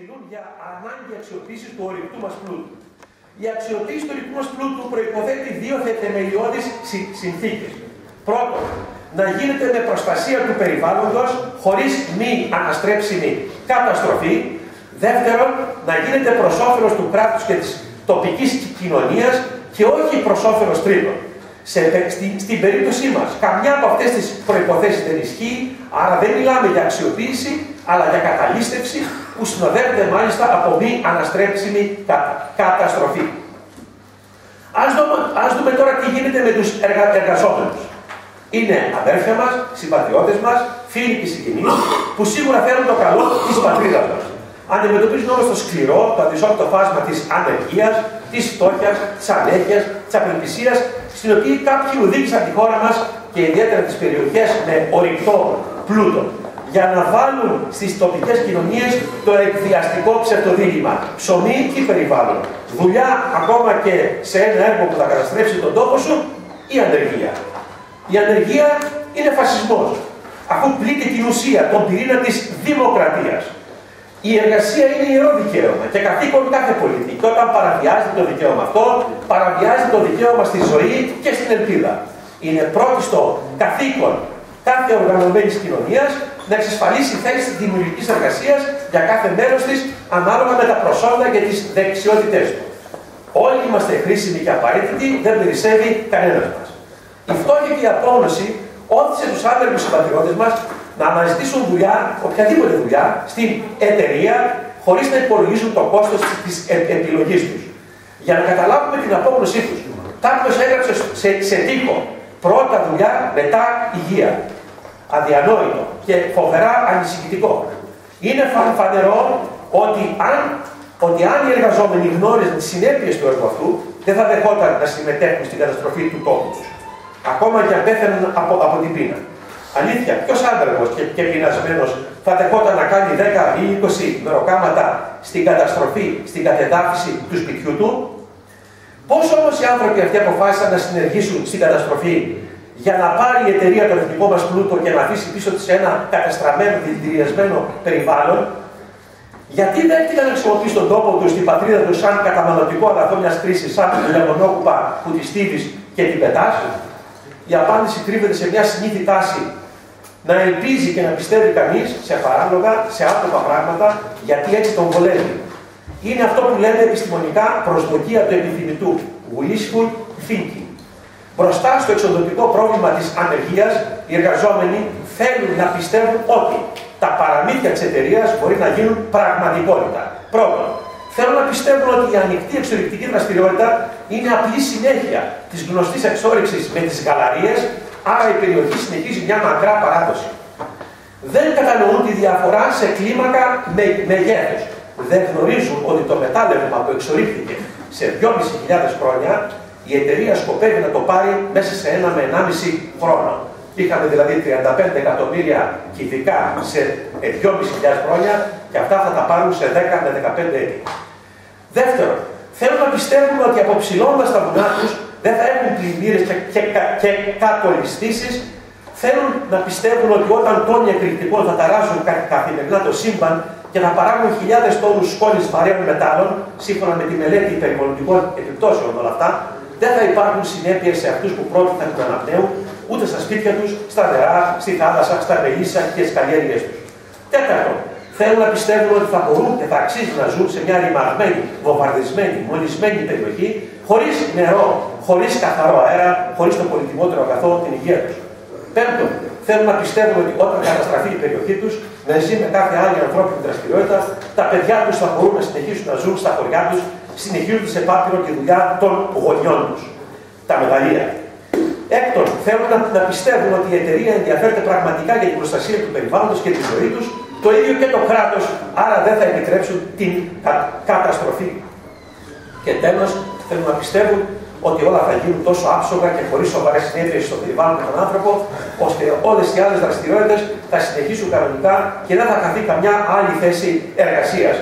μιλούν για ανάγκη αξιοποίησης του ορυκτού μας πλούτου. Η αξιοποίηση του ορυκτού μας πλούτου προϋποθέτει δύο θεμελιώδεις συνθήκες. Πρώτον, να γίνεται με προστασία του περιβάλλοντος χωρίς μη αναστρέψιμη καταστροφή. Δεύτερον, να γίνεται προς όφελος του κράτους και της τοπικής κοινωνίας και όχι προς όφελος τρίτων. Στην περίπτωσή μας, καμιά από αυτές τις προϋποθέσεις δεν ισχύει, άρα δεν μιλάμε για αξιοποίηση, αλλά για καταλήστευση που συνοδεύεται μάλιστα από μη αναστρέψιμη καταστροφή. Ας δούμε τώρα τι γίνεται με τους εργαζόμενους. Είναι αδέρφια μας, συμπατριώτες μας, φίλοι και συγγενείς, που σίγουρα θέλουν το καλό της πατρίδας μας. Αντιμετωπίζουν όμως το σκληρό, το αντισόπιτο φάσμα της ανεργίας, της φτώχειας, της ανέχειας, της απελπισίας, στην οποία κάποιοι οδήγησαν τη χώρα μας και ιδιαίτερα τις περιοχές με ορυκτό πλούτο, για να βάλουν στις τοπικές κοινωνίες το εκβιαστικό ψευτοδήλημα. Ψωμί ή περιβάλλον. Δουλειά ακόμα και σε ένα έργο που θα καταστρέψει τον τόπο σου ή ανεργία. Η ανεργία είναι φασισμός, αφού πλήττει την ουσία, τον πυρήνα της δημοκρατίας. Η εργασία είναι ιερό δικαίωμα και καθήκον κάθε πολίτη. Και όταν παραβιάζεται το δικαίωμα αυτό, παραβιάζεται το δικαίωμα στη ζωή και στην ελπίδα. Είναι πρώτιστο καθήκον κάθε οργανωμένης κοινωνίας να εξασφαλίσει θέση της δημιουργικής εργασίας για κάθε μέρος της, ανάλογα με τα προσόντα και τις δεξιότητές του. Όλοι είμαστε χρήσιμοι και απαραίτητοι, δεν περισσεύει κανένας μας. Η φτώχεια και η απόγνωση όθησε τους άνεργους συμπατριώτες μας να αναζητήσουν δουλειά, οποιαδήποτε δουλειά, στην εταιρεία, χωρίς να υπολογίζουν το κόστος της επιλογής τους. Για να καταλάβουμε την απόγνωσή τους, κάποιος έγραψε σε τοίχο πρώτα δουλειά, μετά υγεία. Αδιανόητο και φοβερά ανησυχητικό. Είναι φανερό ότι αν οι εργαζόμενοι γνώριζαν τις συνέπειες του έργου αυτού, δεν θα δεχόταν να συμμετέχουν στην καταστροφή του τόπου τους. Ακόμα και αν πέθαναν από την πείνα. Αλήθεια, ποιος άνεργος και πεινασμένος θα δεχόταν να κάνει 10 ή 20 μεροκάματα στην καταστροφή, στην κατεδάφιση του σπιτιού του? Πώς όμως οι άνθρωποι αυτοί αποφάσισαν να συνεργήσουν στην καταστροφή για να πάρει η εταιρεία το εθνικό μας πλούτο και να αφήσει πίσω της ένα καταστραμμένο, δηλητηριασμένο περιβάλλον? Γιατί δεν έφτιαξαν να χρησιμοποιήσουν τον τόπο του, στην πατρίδα του, σαν καταναλωτικό αγαθό μιας κρίσης, σαν την λεμονόκουπα που τη στίβεις και την πετάς? Η απάντηση κρύβεται σε μια συνήθη τάση να ελπίζει και να πιστεύει κανείς σε παράλογα, σε άτομα πράγματα, γιατί έτσι τον βολεύει. Είναι αυτό που λέμε επιστημονικά προσδοκία του επιθυμητού, wishful thinking. Μπροστά στο εξοδοτικό πρόβλημα της ανεργίας, οι εργαζόμενοι θέλουν να πιστεύουν ότι τα παραμύθια της εταιρείας μπορεί να γίνουν πραγματικότητα. Πρώτον, θέλουν να πιστεύουν ότι η ανοιχτή εξορυκτική δραστηριότητα είναι απλή συνέχεια της γνωστής εξόρυξης με τις γαλαρίες, άρα η περιοχή συνεχίζει μια μακρά παράδοση. Δεν κατανοούν τη διαφορά σε κλίμακα μεγέθους. Δεν γνωρίζουν ότι το μετάλλευμα που εξορύχθηκε σε 2.500 χρόνια η εταιρεία σκοπεύει να το πάρει μέσα σε 1 με 1,5 χρόνο. Είχαμε δηλαδή 35 εκατομμύρια κυβικά σε 2.500 χρόνια και αυτά θα τα πάρουν σε 10 με 15 έτη. Δεύτερον, θέλουν να πιστεύουν ότι αποψηλώντας τα βουνά τους δεν θα έχουν πλημμύρες και κακολιστήσεις. Θέλουν να πιστεύουν ότι όταν τόνοι εκρηκτικών θα ταράζουν καθημερινά το σύμπαν και θα παράγουν χιλιάδες τόνους σκόνης βαρέων μετάλλων, σύμφωνα με τη μελέτη περιβαλλοντικών επιπτώσεων όλα αυτά, δεν θα υπάρχουν συνέπειες σε αυτούς που πρόκειται να την αναπνέουν, ούτε στα σπίτια τους, στα νερά, στη θάλασσα, στα μελίσσα και στις καλλιέργειες τους. Τέταρτον, θέλουν να πιστεύουν ότι θα μπορούν και θα αξίζει να ζουν σε μια ρημαγμένη, βομβαρδισμένη, μολυσμένη περιοχή, χωρίς νερό, χωρίς καθαρό αέρα, χωρίς το πολυτιμότερο αγαθό, την υγεία τους. Πέμπτον, θέλουν να πιστεύουν ότι όταν καταστραφεί η περιοχή τους, μαζί με κάθε άλλη ανθρώπινη δραστηριότητα, τα παιδιά τους θα μπορούν να συνεχίσουν να ζουν στα χωριά τους, συνεχίζοντας επάπειρο τη δουλειά των γονιών τους. Τα μεγαλεία. Έκτον, θέλουν να πιστεύουν ότι η εταιρεία ενδιαφέρεται πραγματικά για την προστασία του περιβάλλοντος και τη ζωή τους, το ίδιο και το κράτος, άρα δεν θα επιτρέψουν την καταστροφή. Και τέλος, θέλουν να πιστεύουν ότι όλα θα γίνουν τόσο άψογα και χωρίς σοβαρές συνέπειες στο περιβάλλον και τον άνθρωπο, ώστε όλες οι άλλες δραστηριότητες θα συνεχίσουν κανονικά και δεν θα χαθεί καμιά άλλη θέση εργασίας.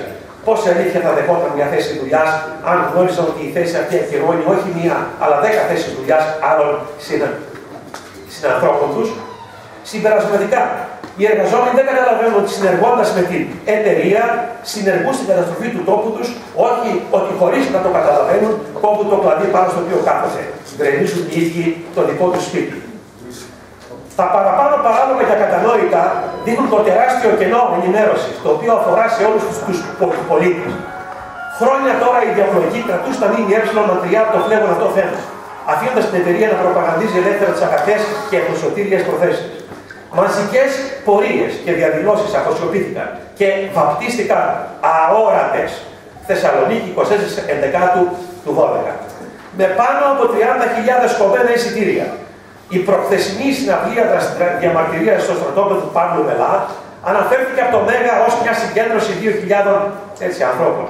Πόση αλήθεια θα δεχόταν μια θέση δουλειάς, αν γνώριζαν ότι η θέση αυτή ακυρώνει όχι μία, αλλά 10 θέσεις δουλειάς άλλων συνανθρώπων τους? Συμπερασματικά, Οι εργαζόμενοι δεν καταλαβαίνουν ότι συνεργώντας με την εταιρεία συνεργούν στην καταστροφή του τόπου τους, όχι ότι χωρίς να το καταλαβαίνουν κόβουν το κλαδί πάνω στο οποίο κάθονται. Γκρεμίζουν οι ίδιοι το δικό του σπίτι. Τα παραπάνω παράνομα και ακατανόητα δείχνουν το τεράστιο κενό ενημέρωσης, το οποίο αφορά σε όλους τους πολίτες. Χρόνια τώρα οι διαπλοκοί κρατούν στα ΜΜΕ από το φλέγον αυτό θέμα, αφήνοντας την εταιρεία να προπαγανδίζει ελεύθερα τις ακαθές και εκπροσωτήριες προθέσεις. Μαζικές πορείες και διαδηλώσεις αποσιοποιήθηκαν και βαπτίστηκαν αόρατες. Θεσσαλονίκη 24/11 του 12. Με πάνω από 30.000 κομμένα εισιτήρια. Η προχθεσινή συναυλία διαμαρτυρίας στο στρατόπεδο του Παύλου Μελά αναφέρθηκε από το Μέγα ως μια συγκέντρωση 2.000 ανθρώπων.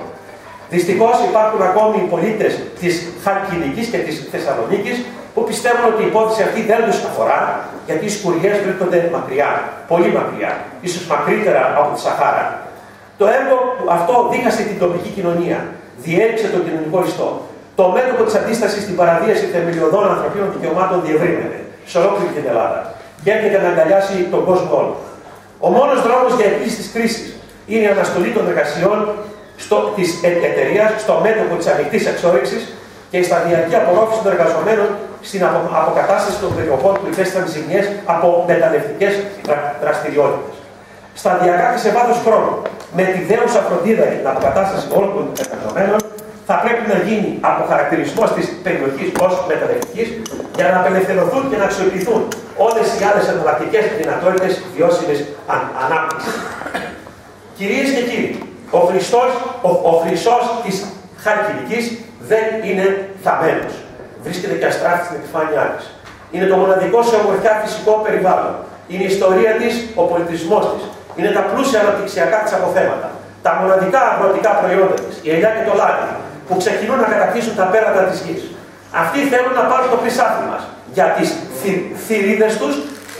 Δυστυχώς υπάρχουν ακόμη οι πολίτες της Χαλκιδικής και της Θεσσαλονίκης που πιστεύουν ότι η υπόθεση αυτή δεν τους αφορά, γιατί οι σκουριές βρίσκονται μακριά, πολύ μακριά, ίσως μακρύτερα από τη Σαχάρα. Το έργο αυτό δίχασε την τοπική κοινωνία, διέριξε τον κοινωνικό ιστό. Το μέτωπο της αντίστασης στην παραβίαση θεμελιωδών ανθρωπίνων δικαιωμάτων διευρύνεται σε ολόκληρη την Ελλάδα και έρχεται να αγκαλιάσει τον κόσμο όλο. Ο μόνος δρόμος για επίλυση της κρίσης είναι η αναστολή των εργασιών της εταιρείας στο μέτωπο της ανοιχτής εξόρυξης και η σταδιακή απορρόφηση των εργαζομένων στην αποκατάσταση των περιοχών που υπέστησαν ζημιές από μεταλλευτικές δραστηριότητες. Σταδιακά και σε βάθος χρόνου, με τη δέουσα φροντίδα για την αποκατάσταση όλων των εργαζομένων, θα πρέπει να γίνει αποχαρακτηρισμός της περιοχής ως μεταλλευτικής για να απελευθερωθούν και να αξιοποιηθούν όλες οι άλλες εναλλακτικές δυνατότητες βιώσιμης ανάπτυξης. Κυρίες και κύριοι, ο χρυσός της Χαλκιδικής δεν είναι θαμμένος. Βρίσκεται και αστράφτη στην επιφάνειά της. Είναι το μοναδικό σε ομορφιά φυσικό περιβάλλον. Είναι η ιστορία της, ο πολιτισμός της. Είναι τα πλούσια αναπτυξιακά της αποθέματα. Τα μοναδικά αγροτικά προϊόντα της, η ελιά και το λάδι, που ξεκινούν να κατακτήσουν τα πέρατα της γης. Αυτοί θέλουν να πάρουν το χρυσάφι μας. Για τις θηρίδες τους,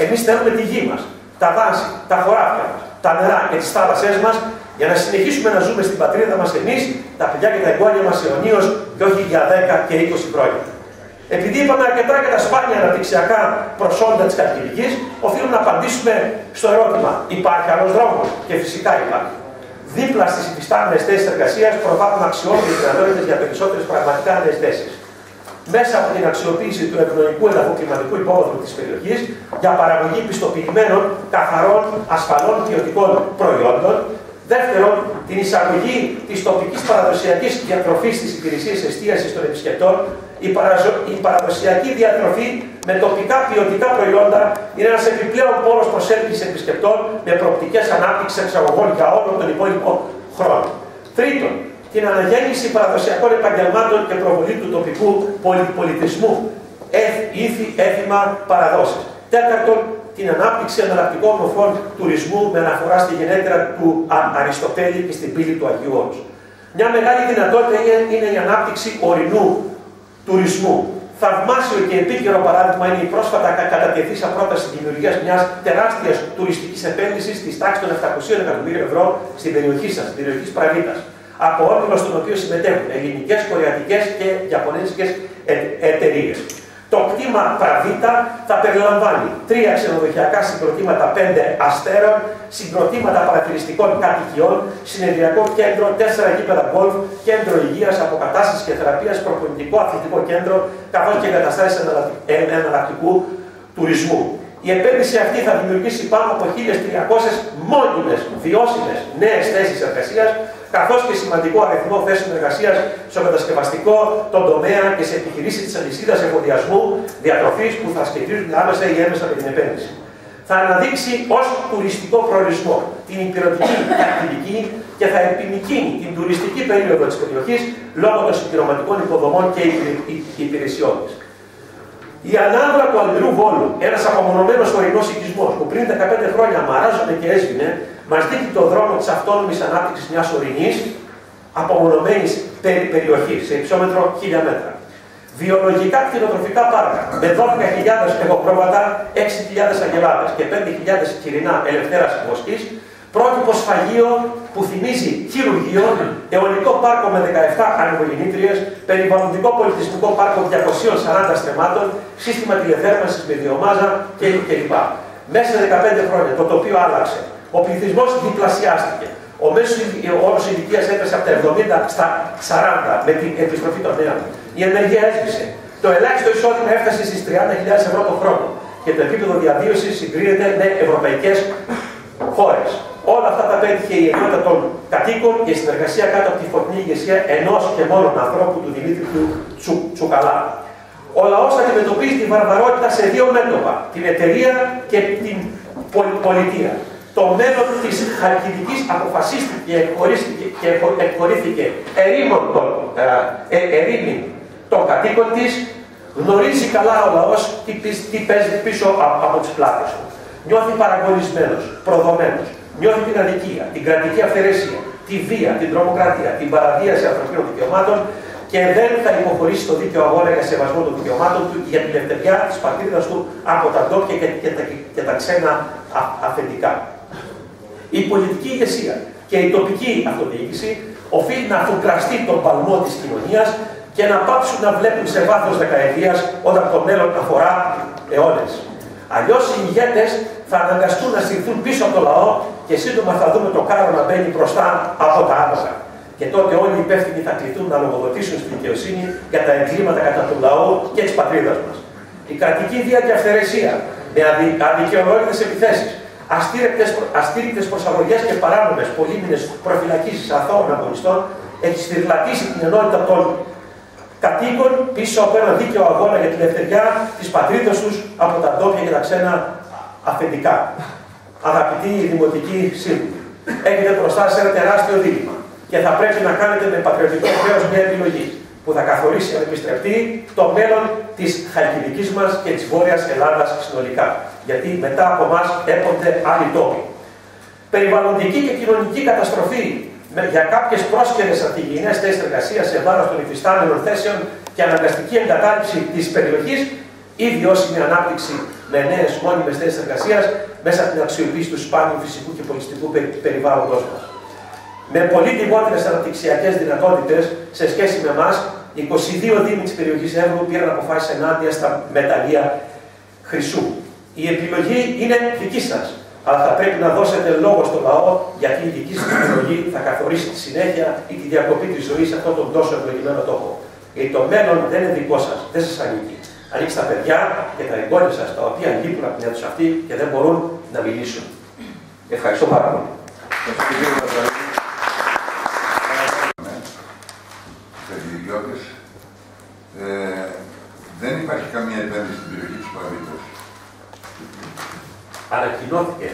εμείς θέλουμε τη γη μας, τα δάση, τα χωράφια μας, τα νερά και τις θάλασσές μας, για να συνεχίσουμε να ζούμε στην πατρίδα μας εμείς, τα παιδιά και τα εγγόνια μας αιωνίως, και όχι για 10 και 20 χρόνια. Επειδή είπαμε αρκετά για τα σπάνια αναπτυξιακά προσόντα της Χαλκιδικής, οφείλουμε να απαντήσουμε στο ερώτημα: υπάρχει άλλος δρόμος? Και φυσικά υπάρχει. Δίπλα στις υφιστάμενες θέσεις εργασίας προβάλλουν αξιόπιστες δυνατότητες για περισσότερες πραγματικά νέες θέσεις. Μέσα από την αξιοποίηση του ευνοϊκού εδαφοκλιματικού υπόδομου της περιοχής για παραγωγή πιστοποιημένων, καθαρών, ασφαλών ποιοτικών προϊόντων. Δεύτερον, την εισαγωγή της τοπικής παραδοσιακής διατροφής στις υπηρεσίες εστίασης των επισκεπτών. Η παραδοσιακή διατροφή με τοπικά ποιοτικά προϊόντα είναι ένας επιπλέον πόρος προσέλκυσης επισκεπτών με προοπτικές ανάπτυξης εξαγωγών για όλο τον υπόλοιπο χρόνο. Τρίτον, την αναγέννηση παραδοσιακών επαγγελμάτων και προβολή του τοπικού πολιτισμού, ήθη, έθιμα, παραδόσεις. Τέταρτον, την ανάπτυξη εναλλακτικών μορφών τουρισμού με αναφορά στη γενέτειρα του Αριστοτέλη και στην πύλη του Αγίου Όρους. Μια μεγάλη δυνατότητα είναι η ανάπτυξη ορεινού τουρισμού. Θαυμάσιο και επίκαιρο παράδειγμα είναι η πρόσφατα κατατεθήσα πρόταση δημιουργίας μιας τεράστιας τουριστικής επένδυσης της τάξης των 700 εκατομμύρια ευρώ στην περιοχή σας, στην περιοχή της Πραβίτας. Από όμιλο στον οποίο συμμετέχουν ελληνικές, κορεατικές και ιαπωνέζικες εταιρείες. Το κτήμα Pravita θα περιλαμβάνει 3 ξενοδοχειακά συγκροτήματα 5 αστέρων, συγκροτήματα παρατηρητικών κατοικιών, συνεδριακό κέντρο, 4 γήπεδα γκολφ, κέντρο υγείας, αποκατάστασης και θεραπείας, προπονητικό αθλητικό κέντρο, καθώς και εγκαταστάσεις εναλλακτικού τουρισμού. Η επένδυση αυτή θα δημιουργήσει πάνω από 1.300 μόνιμες, βιώσιμες νέες θέσεις εργασίας, καθώς και σημαντικό αριθμό θέσεων εργασίας στο κατασκευαστικό, τον τομέα και σε επιχειρήσεις της αλυσίδας εφοδιασμού διατροφής που θα σχετίζουν άμεσα ή έμεσα με την επένδυση. Θα αναδείξει ως τουριστικό προορισμό την υπηρετική Χαλκιδική και θα επιμηκύνει την τουριστική περίοδο της περιοχής λόγω των συμπληρωματικών υποδομών και υπηρεσιών της. Η ανάβρα του Αλμυρού Βόλου, ένας απομονωμένος ορεινός οικισμός που πριν 15 χρόνια μαράζονταν και έσβηνε, μας δείχνει τον δρόμο της αυτόνομης ανάπτυξης μιας ορεινής, απομονωμένης περιοχής, σε υψόμετρο 1000 μέτρα. Βιολογικά κτηνοτροφικά πάρκα, με 12.000 εγωπρόβατα, 6.000 αγελάδες και 5.000 κυρινά ελευθέρας βοσκής, πρότυπο σφαγείο που θυμίζει χειρουργείο, αιωλικό πάρκο με 17 ανοιγογεννήτριες, περιβαλλοντικό πολιτισμικό πάρκο 240 στρεμμάτων, σύστημα τηλεθέρμανσης με βιομάζα κλπ. Μέσα σε 15 χρόνια το τοπίο άλλαξε. Ο πληθυσμός διπλασιάστηκε. Ο μέσος όρος ηλικίας έπεσε από τα 70 στα 40 με την επιστροφή των νέων. Η ενέργεια έσβησε. Το ελάχιστο εισόδημα έφτασε στις 30.000 ευρώ το χρόνο. Και το επίπεδο διαβίωσης συγκρίνεται με ευρωπαϊκές χώρες. Όλα αυτά τα πέτυχε η ενότητα των κατοίκων και η συνεργασία κάτω από τη φωτεινή ηγεσία ενός και μόνον ανθρώπου, του Δημήτρη Τσουκαλά. Ο λαός αντιμετωπίζει τη βαρβαρότητα σε δύο μέτωπα, την εταιρεία και την πολιτεία. Το μέλλον της Χαλκιδικής αποφασίστηκε και εκχωρήθηκε ερήμην των κατοίκων της. Γνωρίζει καλά ο λαός τι παίζει πίσω από τις πλάτες του. Νιώθει παραγωνισμένος, προδομένος. Νιώθει την αδικία, την κρατική αυθαιρεσία, τη βία, την τρομοκρατία, την παραβίαση ανθρωπίνων δικαιωμάτων και δεν θα υποχωρήσει στο δίκαιο αγώνα για σεβασμό των δικαιωμάτων του για την ελευθεριά της πατρίδας του από τα ντόπια και τα ξένα αφεντικά. Η πολιτική ηγεσία και η τοπική αυτοδιοίκηση οφείλει να αφουγκραστεί τον παλμό της κοινωνίας και να πάψουν να βλέπουν σε βάθος δεκαετίας όταν το μέλλον αφορά αιώνες. Αλλιώς οι ηγέτες θα αναγκαστούν να στηθούν πίσω από το λαό και σύντομα θα δούμε το κάρο να μπαίνει μπροστά από τα άμοσα. Και τότε όλοι οι υπεύθυνοι θα κληθούν να λογοδοτήσουν στη δικαιοσύνη για τα εγκλήματα κατά του λαού και της πατρίδας μας. Η κρατική βία και αυθαιρεσία με αδικαιολόγητες επιθέσεις, αστήρικτες προσαγωγές και παράνομες πολύμηνες προφυλακίσεις αθώων αγωνιστών έχει σφυριλατήσει την ενότητα των κατοίκων πίσω από ένα δίκαιο αγώνα για την ελευθεριά της πατρίδας τους από τα ντόπια και τα ξένα αφεντικά. Αγαπητοί δημοτικοί σύμβουλοι, έχετε μπροστά σε ένα τεράστιο δίλημμα και θα πρέπει να κάνετε με πατριωτικό χρέος μια επιλογή που θα καθορίσει επιστρεπτεί το μέλλον της Χαλκιδικής μας και της Βόρειας Ελλάδας συνολικά. Γιατί μετά από εμάς έπονται άλλοι τόποι. Περιβαλλοντική και κοινωνική καταστροφή για κάποιες πρόσχερες αντιγυναίες θέσεις εργασίας σε βάρος των υφιστάμενων θέσεων και αναγκαστική εγκατάλειψη της περιοχής ή βιώσιμη ανάπτυξη με νέες μόνιμες θέσεις εργασίας μέσα από την αξιοποίηση του σπάνιου φυσικού και πολιτιστικού περιβάλλοντος μας. Με πολύ λιγότερες αναπτυξιακές δυνατότητες σε σχέση με εμάς, 22 δήμοι της περιοχής Εύρου πήραν αποφάσεις ενάντια στα μεταλλεία χρυσού. Η επιλογή είναι δική σας, αλλά θα πρέπει να δώσετε λόγο στο λαό, γιατί η δική σας επιλογή θα καθορίσει τη συνέχεια ή τη διακοπή της ζωής σε αυτόν τον τόσο ευλογημένο τόπο. Γιατί το μέλλον δεν είναι δικό σας, δεν σας ανήκει. Ανοίξει τα παιδιά και τα εγγόνια σας, τα οποία λείπουν από την αίθουσα αυτή και δεν μπορούν να μιλήσουν. Ευχαριστώ πάρα πολύ. Δεν υπάρχει καμία επένδυση στην περιοχή της Παραβίτας. Ανακοινώθηκε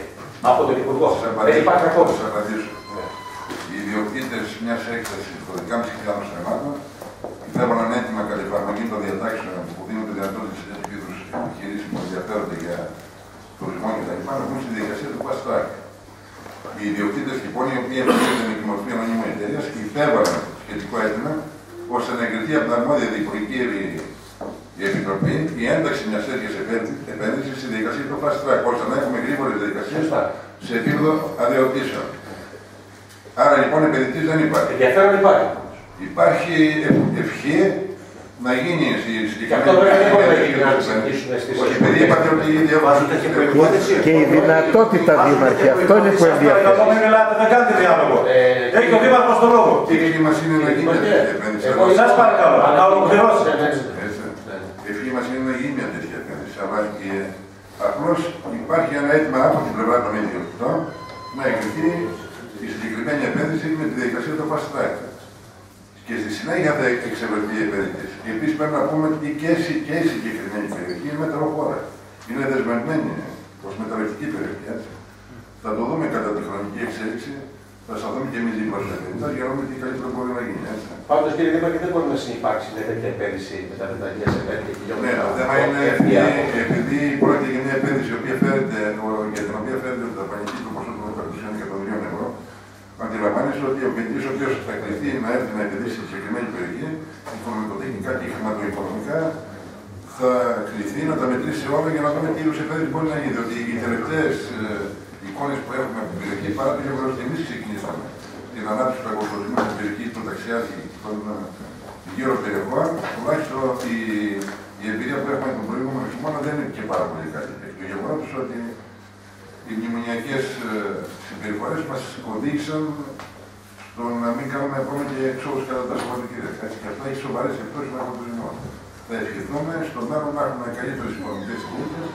από τον Υπουργό. Δεν υπάρχει ακόμα. Θα σας απαντήσω. Οι ιδιοκτήτες μιας έκτασης 12.500 εμάτων πρέπει να είναι έτοιμα κατά εφαρμογή των διατάξεων που δίνουν τη δυνατότητα σε τέτοιου είδους επιχειρήσεις που ενδιαφέρονται για τουρισμό κτλ. Να μπουν στη διαδικασία του Fast Track. Οι ιδιοκτήτες λοιπόν, οι οποίοι επιλέγουν την μορφή ανώνυμων εταιρείας, υπέβαλαν σχετικό αίτημα ώστε να εγκριθεί από την αρμόδια διοικητική επιτροπή η ένταξη μιας τέτοιας επένδυσης στη διαδικασία του Fast Track, ώστε να έχουμε γρήγορες διαδικασίες σε επίπεδο αδειοδοτήσεων. Άρα λοιπόν επενδυτής δεν υπάρχει. Ενδιαφέρον υπάρχει. Υπάρχει ευχή να γίνει στη συγκεκριμένη περίπτωση. Και η δυνατότητα, Δήμαρχε, αυτό είναι που ενδιαφέρει. Δεν κάνετε διάλογο. Έχει το Δήμαρχος τον λόγο. Τι ευχή μας είναι να γίνει μια τέτοια επένδυση. Σας παρακαλώ, να τα ολοκληρώσετε. Ευχή μας είναι να γίνει μια τέτοια επένδυση. Αλλά απλώς υπάρχει ένα αίτημα από την πλευρά των ιδιοκτητών να εγκριθεί η συγκεκριμένη επένδυση με τη διαδικασία του Fast Track. Και στη συνέχεια θα εξευρεθεί η επένδυση. Και επίσης πρέπει να πούμε ότι και η συγκεκριμένη περιοχή είναι μετροχώρα. Είναι δεσμευμένη ως μεταβατική περιοχή. Έτσι. Θα το δούμε κατά τη χρονική εξέλιξη. Θα σταθούμε και εμείς οι προσωπικοί για να δούμε τι καλύτερο μπορεί να γίνει. Πάντως, κύριε Δήμαρχε, δεν μπορεί να συνυπάρξει μια τέτοια επένδυση με τα μεταλλεία σε 5 χιλιόμετρα. Ναι, το θέμα είναι επειδή πρόκειται για μια επένδυση για την οποία φέρεται το δαπανική του ποσό των 100 εκατομμυρίων ευρώ. Αντιλαμβάνεσαι ότι ο επενδυτής ο οποίος θα κληθεί να έρθει να επενδύσει στη συγκεκριμένη περιοχή, οικονομικοτεχνικά και χρηματοοικονομικά, θα κληθεί να τα μετρήσει όλα για να δούμε τι είδους επένδυση μπορεί να γίνει. Διότι οι τελευταίες εικόνες που έχουμε από την περιοχή, παρά το γεγονός ότι εμείς ξεκινήσαμε την ανάπτυξη του αγροτισμού στην περιοχή των ταξιάρχων και των γύρω περιοχών, τουλάχιστον η εμπειρία που έχουμε τον προηγούμενο χειμώνα δεν είναι και πάρα πολύ καλή. Το γεγονός ότι οι μνημονιακές συμπεριφορές μας οδήγησαν το να μην κάνουμε ακόμα και εξόδους κατά τα σωματικής. Και αυτά έχει σοβαρές επιπτώσεις με αυτό το ζήτημα. Θα ευχηθούμε στον μέλλον να έχουμε καλύτερες οικονομικές συνθήκες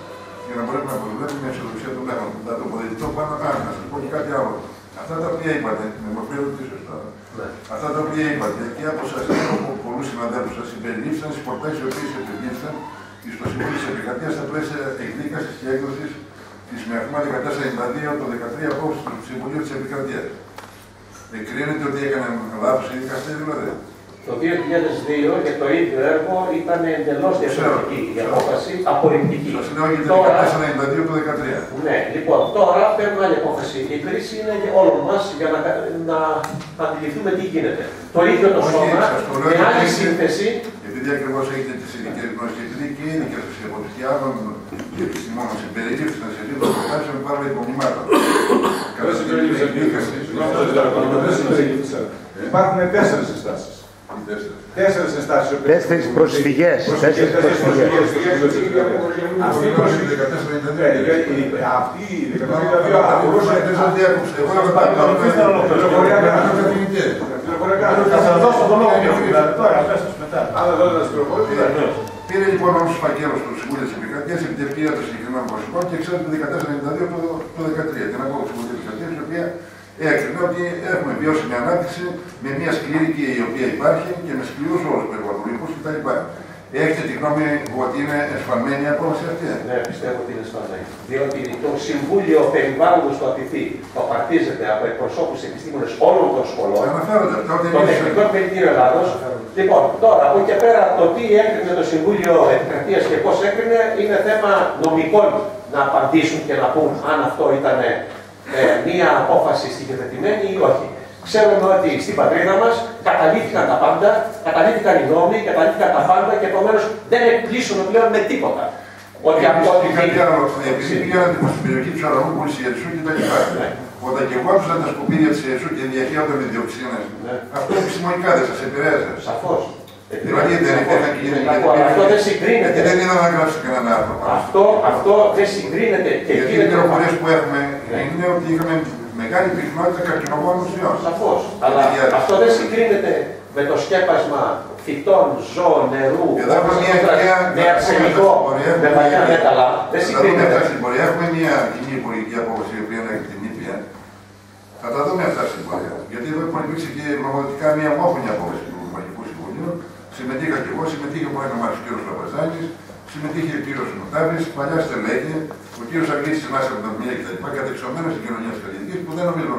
για να μπορέσουμε να προσβλέπουμε μια ισοδοξία των λαών. Θα τοποθετηθώ πάνω κάτω, να σας πω και κάτι άλλο. Αυτά τα οποία είπατε, με προφέρονται σωστά. Αυτά τα οποία είπατε και από σας και από πολλούς συναδέλφους σας συμπεριλήφθησαν στις προτάσεις οι οποίες συμπεριλήφθησαν στο Συμβούλιο της Επικρατείας στα πλαίσια εκδίκασης και έκδοσης της ΜΕΑΧΜΑ 1492 από το 13 απόψη του Συμβουλίου της Επικρατείας. Εκκρίνεται ότι έκαναν λάθος οι δικαστές, δηλαδή. Το 2002 και το ίδιο έργο ήταν εντελώς διαφορετική η απόφαση, απορριπτική. Σας λέω για το 1492 από το 13. Ναι, λοιπόν, τώρα παίρνουμε άλλη απόφαση. Η κρίση είναι για όλων μας για να αντιληφθούμε τι γίνεται. Το ίδιο το σώμα, με άλλη σύνθεση. Επειδή ακριβώς έχετε τις ειδικές γνώσεις και επειδή και οι ειδικές τους εποπτιάδων και επιστημόνων συμπεριλήφθησαν σε δύο προτάσεις με πάρα υπομνημάτων. Κατά συμπεριλήφθησαν επίκασης. Υπάρχουν τέσσερις συστάσεις. Τέσσερις συστάσεις. Τέσσερις προσφυγές. Αυτή η προσφυγή. Αυτή η προσφυγή. Άλλα δόντας πληροφορία. Πήρε λοιπόν όλους τους φακέλους του Συμβούλου της Επικρατείας επί την ευκαιρία των συγκεκριμένων προσωπών και εξέτασε το 1492 από το 2013. Την ακόμα Συμβούλου της Επικρατείας, η οποία έκρινε ότι έχουμε βιώσει μια ανάπτυξη με μια σκληρή και η οποία υπάρχει και με σκληρούς όρους περιβαλλοντικούς κτλ. Έχετε τη γνώμη ότι είναι εσφαλμένη η απόφαση αυτή? Ναι, πιστεύω ότι είναι εσφαλμένη. Διότι το Συμβούλιο Περιβάλλοντος του Αττική το απαρτίζεται από εκπροσώπους επιστήμονες όλων των σχολών. Αναφέρονται αυτά. Το Τεχνικό Επιμελητήριο Ελλάδος. Λοιπόν, τώρα από εκεί πέρα το τι έκρινε το Συμβούλιο Επικρατείας και πώς έκρινε είναι θέμα νομικών να απαντήσουν και να πούν αν αυτό ήταν μία απόφαση συγκεκριμένη ή όχι. Ξέρουμε ότι στην πατρίδα μας καταλήφθηκαν τα πάντα, καταλήφθηκαν οι νόμοι, καταλήφθηκαν τα πάντα και επομένως δεν εκπλήσουμε πλέον με τίποτα. Ότι από ό,τι πήγε. Επειδή πήγαιναν στην περιοχή του Σαρανόπουλου, στη Ιερισσού και τα λοιπά. Όταν και εγώ άκουσα τα σκουπίδια της Ιερισσού και διαχέονταν με διοξίνες, αυτό επιστημονικά δεν σας επηρέαζε? Σαφώς. Δηλαδή δεν υπήρχαν και γενικοί. Και δεν είδαν να γράψει κανένα άνθρωπο. Αυτό δεν συγκρίνεται. Γιατί οι πληροφορίες που έχουμε είναι ότι είχαμε μεγάλη πιθανότητα καρκινογόνων ουσιών. Σαφώς. Αλλά αυτό δεν συγκρίνεται με το σκέπασμα φυτών, ζώων, νερού, με αρσενικό, με βαριά μέταλλα. Δεν συγκρίνεται. Έχουμε μια κοινή υπουργική απόφαση, η οποία έχει την ίδια. Θα τα δούμε αυτά στην πορεία. Γιατί εδώ έχουν υπήρξει και πραγματικά μια ομόφωνη απόφαση του Νομαρχιακού Συμβουλίου. Συμμετείχα και εγώ, συμμετείχε ο Άγιον Όρος ο κ. Βαρβάρης, συμμετείχε ο κ. Μουτάβης, παλιά στελέχη, ο κ. Αργύρης Συνάσα από τα μία και τα λοιπά, κατεξωμένος στην κοινωνία της Χαλκιδικής, που δεν νομίζω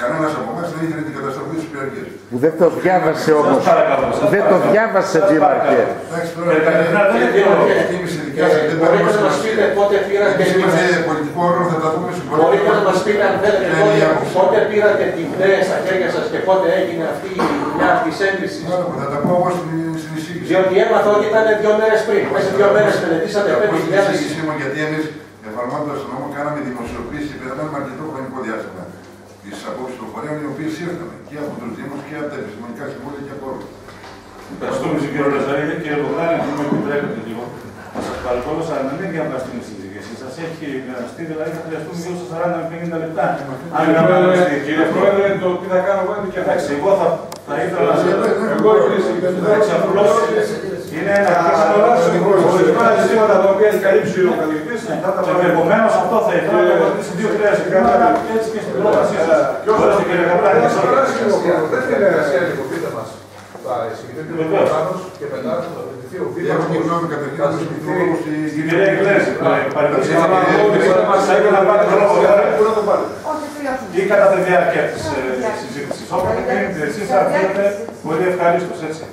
κανένας από εμάς δεν ήθελε την καταστροφή της περιοχής. Δεν το διάβασε όμως. Δεν το διάβασε, Δήμαρχε. Εντάξει, τώρα είναι εκτίμηση δικιά σας. Μπορείτε να μας πείτε πότε πήρατε την ιδέα στα χέρια σας και πότε έγινε αυτή η δουλειά της έγκρισης? Θα τα πω όμως στην εισήγηση. Διότι έμαθα ότι ήταν 2 μέρες πριν. Μέσα 2 μέρες μελετήσατε 5.000. Εφαρμόζοντας τον νόμο, κάναμε δημοσιοποίηση και πετάμε αρκετό χρονικό διάστημα τις απόψεις των φορέων, οι οποίες ήρθαν και από τους Δήμους και από τα επιστημονικά συμβούλια και από όλους. Ευχαριστούμε, κύριε Λαζαρίδη. Κύριε Μπογδάνη, μου επιτρέπετε λίγο να σας παρακολουθώ, αλλά μην διαβάσετε τη συζήτηση. Σας έχει γραμμιστεί, δηλαδή θα χρειαστούν γύρω στα 40 με 50 λεπτά. Αν γραμμιστεί, κύριε Πρόεδρε, το τι θα κάνω εγώ είναι και εντάξει. Εγώ θα ήθελα να σα. Είναι ένα χρήσιμο σύμβολο. Ορισμένα ζητήματα τα οποία έχει καλύψει ο καθηγητής. Επομένως αυτό θα ήθελα να πω στις 2-3 έτσι και στην πρόταση σας. Και όσο και κύριε Καπλάνη, δεν θέλει εργασία λίγο πείτε μας. Θα συγκεκριθεί ο Βαρβάρος και μετά θα συγκεκριθεί ο Βίλος. Θα συγκεκριθεί ο Βίλος. Στην κυρία Εγκλέση, ή κατά τη διάρκεια της συζήτησης. Όποτε κρίνετε εσείς αν θέλετε, πολύ ευχαρίστως έτσι.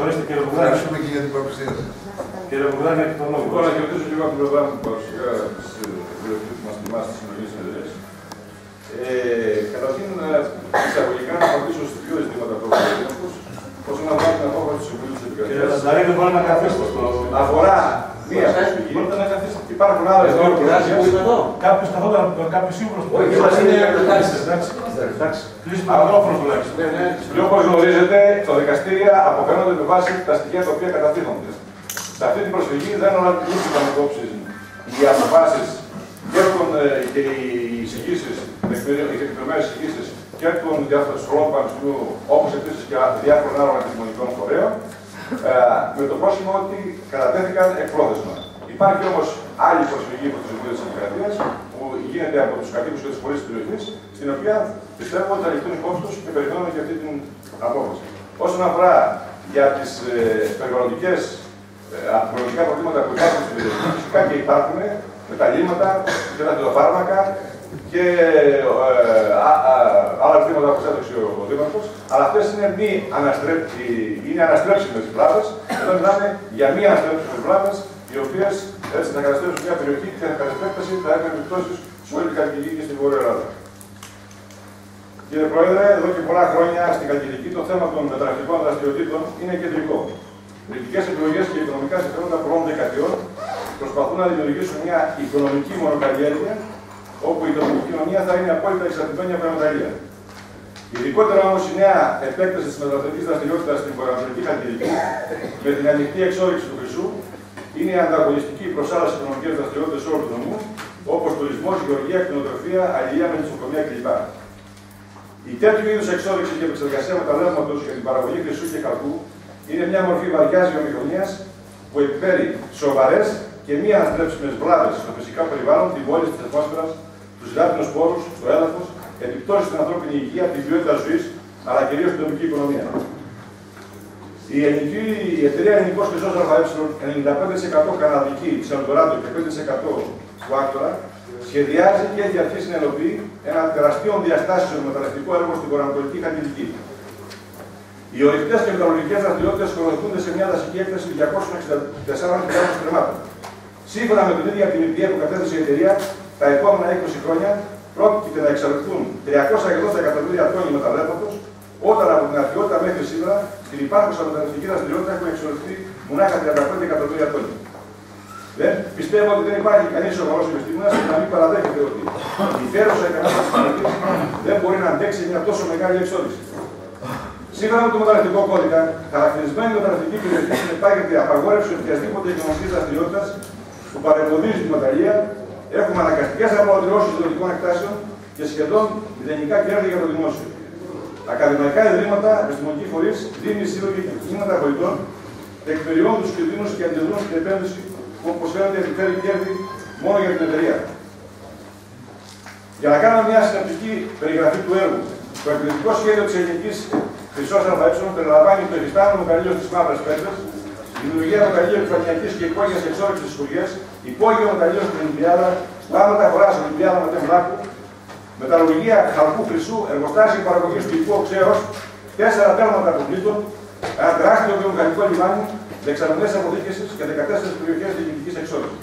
Ορίστε κύριε Μπογδάνη. Ευχαριστούμε και για την παρουσία σας. Κύριε Μπογδάνη, έχετε τον λόγο. Εγώ να χαιρετήσω και εγώ από την πλευρά μου παρουσία στις βιβλιοθήκες που μας θυμάστε στις συνολικές συνεδρίες. Καταρχήν, εισαγωγικά να απαντήσω στις 2 ζητήματα που έχω. Όσον αφορά την απόφαση του Συμβουλίου της Επικρατείας. Κύριε Λαζαρίδη, μπορεί να καθίσετε στο. Αφορά μία προσφυγή. Μπορείτε να καθίσετε. Υπάρχουν άλλε εδώ. Κάποιο καθόταν, κάποιο σύμβουλο. Όχι, μα είναι εντάξει. Όπως γνωρίζετε, τα δικαστήρια αποφαίνονται με βάση τα στοιχεία τα οποία καταδίδονται. Σε αυτή την προσφυγή δεν αναλογήθηκαν υπόψη οι αποφάσεις και των εκπαιδευμένων εισηγήσεις και των διάφορων σχολών πανεπιστημίου, όπως επίσης και διάφορων άλλων επιστημονικών φορέων, με το πρόσχημα ότι κατατέθηκαν εκπρόθεσμα. Υπάρχει όμως άλλη προσφυγή από το Συμβούλιο της Επικρατείας, που γίνεται από τους κατοίκους και τις πολίτες της περιοχής, στην οποία πιστεύω ότι θα ληφθούν υπόψη τους και περιμένουμε και αυτή την απόφαση. Όσον αφορά για τις περιβαλλοντικές αντιπρολογικά προβλήματα που υπάρχουν στην περιοχή, φυσικά και υπάρχουν με τα λύματα και τα φυτοφάρμακα και άλλα προβλήματα που έδωσε ο Δήμαρχος, αλλά αυτές είναι μη αναστρέψιμες πλάτες, εδώ μιλάμε για μη αναστρέψιμες πλάτες, οι οποίες έτσι θα καταστρέψουν μια περιοχή και θα καταστρέψει θα έχουν επιπτώσεις σε όλη την Χαλκιδική και στην Βόρεια Ελλάδα. Κύριε Πρόεδρε, εδώ και πολλά χρόνια στην Χαλκιδική το θέμα των μεταναστευτικών δραστηριοτήτων είναι κεντρικό. Πολιτικές επιλογές και οικονομικά συμφέροντα πολλών δεκαετιών προσπαθούν να δημιουργήσουν μια οικονομική μονοκαλλιέργεια, όπου η τοπική κοινωνία θα είναι απόλυτα εξαρτημένη από τα μεταλλεία. Ειδικότερα όμως η νέα επέκταση της μεταναστευτικής δραστηριότητας στην βορειοανατολική Χαλκιδική, με την ανοιχτή εξόριξη του χρυσού, είναι η ανταγωνιστική προσάρτηση οικονομικής δραστηριότητας όλου του νομού, όπως τουρισμός, γεωργία, κτηνοτροφία, αλληλεία, μελισσοκομεία κλπ. Η τέτοιου είδους εξόριξη και επεξεργασία μεταλλεύματος για την παραγωγή χρυσού και χαλκού είναι μια μορφή βαριάς βιομηχανίας που επιφέρει σοβαρές και μη αναστρέψιμες βλάβες στο φυσικό περιβάλλον, τη μόλυνση της ατμόσφαιρας, τους υδάτινους πόρους, το έδαφος, επιπτώσεις στην ανθρώπινη υγεία, την ποιότητα ζωής, αλλά κυρίως την τοπική οικονομία. Η εταιρεία Ελληνικός Χρυσός ΑΕ, 95% καναδική σε Eldorado και 5% του Άκτορα, σχεδιάζει και έχει αρχίσει να υλοποιεί ένα τεραστίων διαστάσεων μεταναστευτικό έργο στην βορειοανατολική Χαλκιδική. Οι ορεικτές και μεταλλουργικές δραστηριότητες χωροτούνται σε μια δασική έκταση 264.000 κρεμάτων. Σύμφωνα με την ίδια την ΜΠΕ που κατέθεσε η εταιρεία, τα επόμενα 20 χρόνια πρόκειται να εξαρτηθούν 380 εκατομμύρια τόνοι μεταλλεύματος, όταν από την αρχαιότητα μέχρι σήμερα στην υπάρχουσα μεταναστευτική δραστηριότητα έχουν εξορυφθεί μονάχα 35 εκατομμύρια τόνοι. Πιστεύω ότι δεν υπάρχει κανείς σοβαρός επιστήμονας που να μην παραδέχεται ότι η φέρουσα κατάσταση της Χαλκιδικής δεν μπορεί να αντέξει μια τόσο μεγάλη εξόριξη. Σύμφωνα με το μεταναστευτικό κώδικα, χαρακτηρισμένη μεταναστευτική περιοχή συνεπάγεται απαγόρευση οποιασδήποτε οικονομική δραστηριότητα που παρεμποδίζει τη μεταλλεία. Έχουμε αναγκαστικές απολωτριώσεις ιδιωτικών εκτάσεων και σχεδόν μηδενικά κέρδη για το δημόσιο. Ακαδημαϊκά ιδρύματα, επιστημονικοί φορείς, δήμοι, σύλλογοι και κινήματα πολιτών εκπεριώνουν τους κινδύνους και αντιδρούν στην επένδυση που, όπως φαίνεται, επιφέρει κέρδη μόνο για την εταιρεία. Για να κάνουμε μια συνοπτική περιγραφή του έργου, το εκπαιδευτικό σχέδιο της Ελληνικής Χρυσός ΑΕ περιλαμβάνει το εφιστάμενο μεγαλείο της Μαύρης Πέτρας, δημιουργία μεταλλείου επιφανειακής και υπόγειας εξόρυξης στις χωριές, υπόγειο μεταλλείο στην Ολυμπιάδα, στάματα χωράς στην Ολυμπιάδα με τον Βλάκο, μεταλλουργία χαλκού χρυσού, εργοστάσια παραγωγής του υπό ξέως, 4 τέρματα αποβλήτων, ένα τεράστιο βιομηχανικό λιμάνι, δεξαμενές αποθήκευσης και 14 περιοχές διοικητικής εξόρυξης.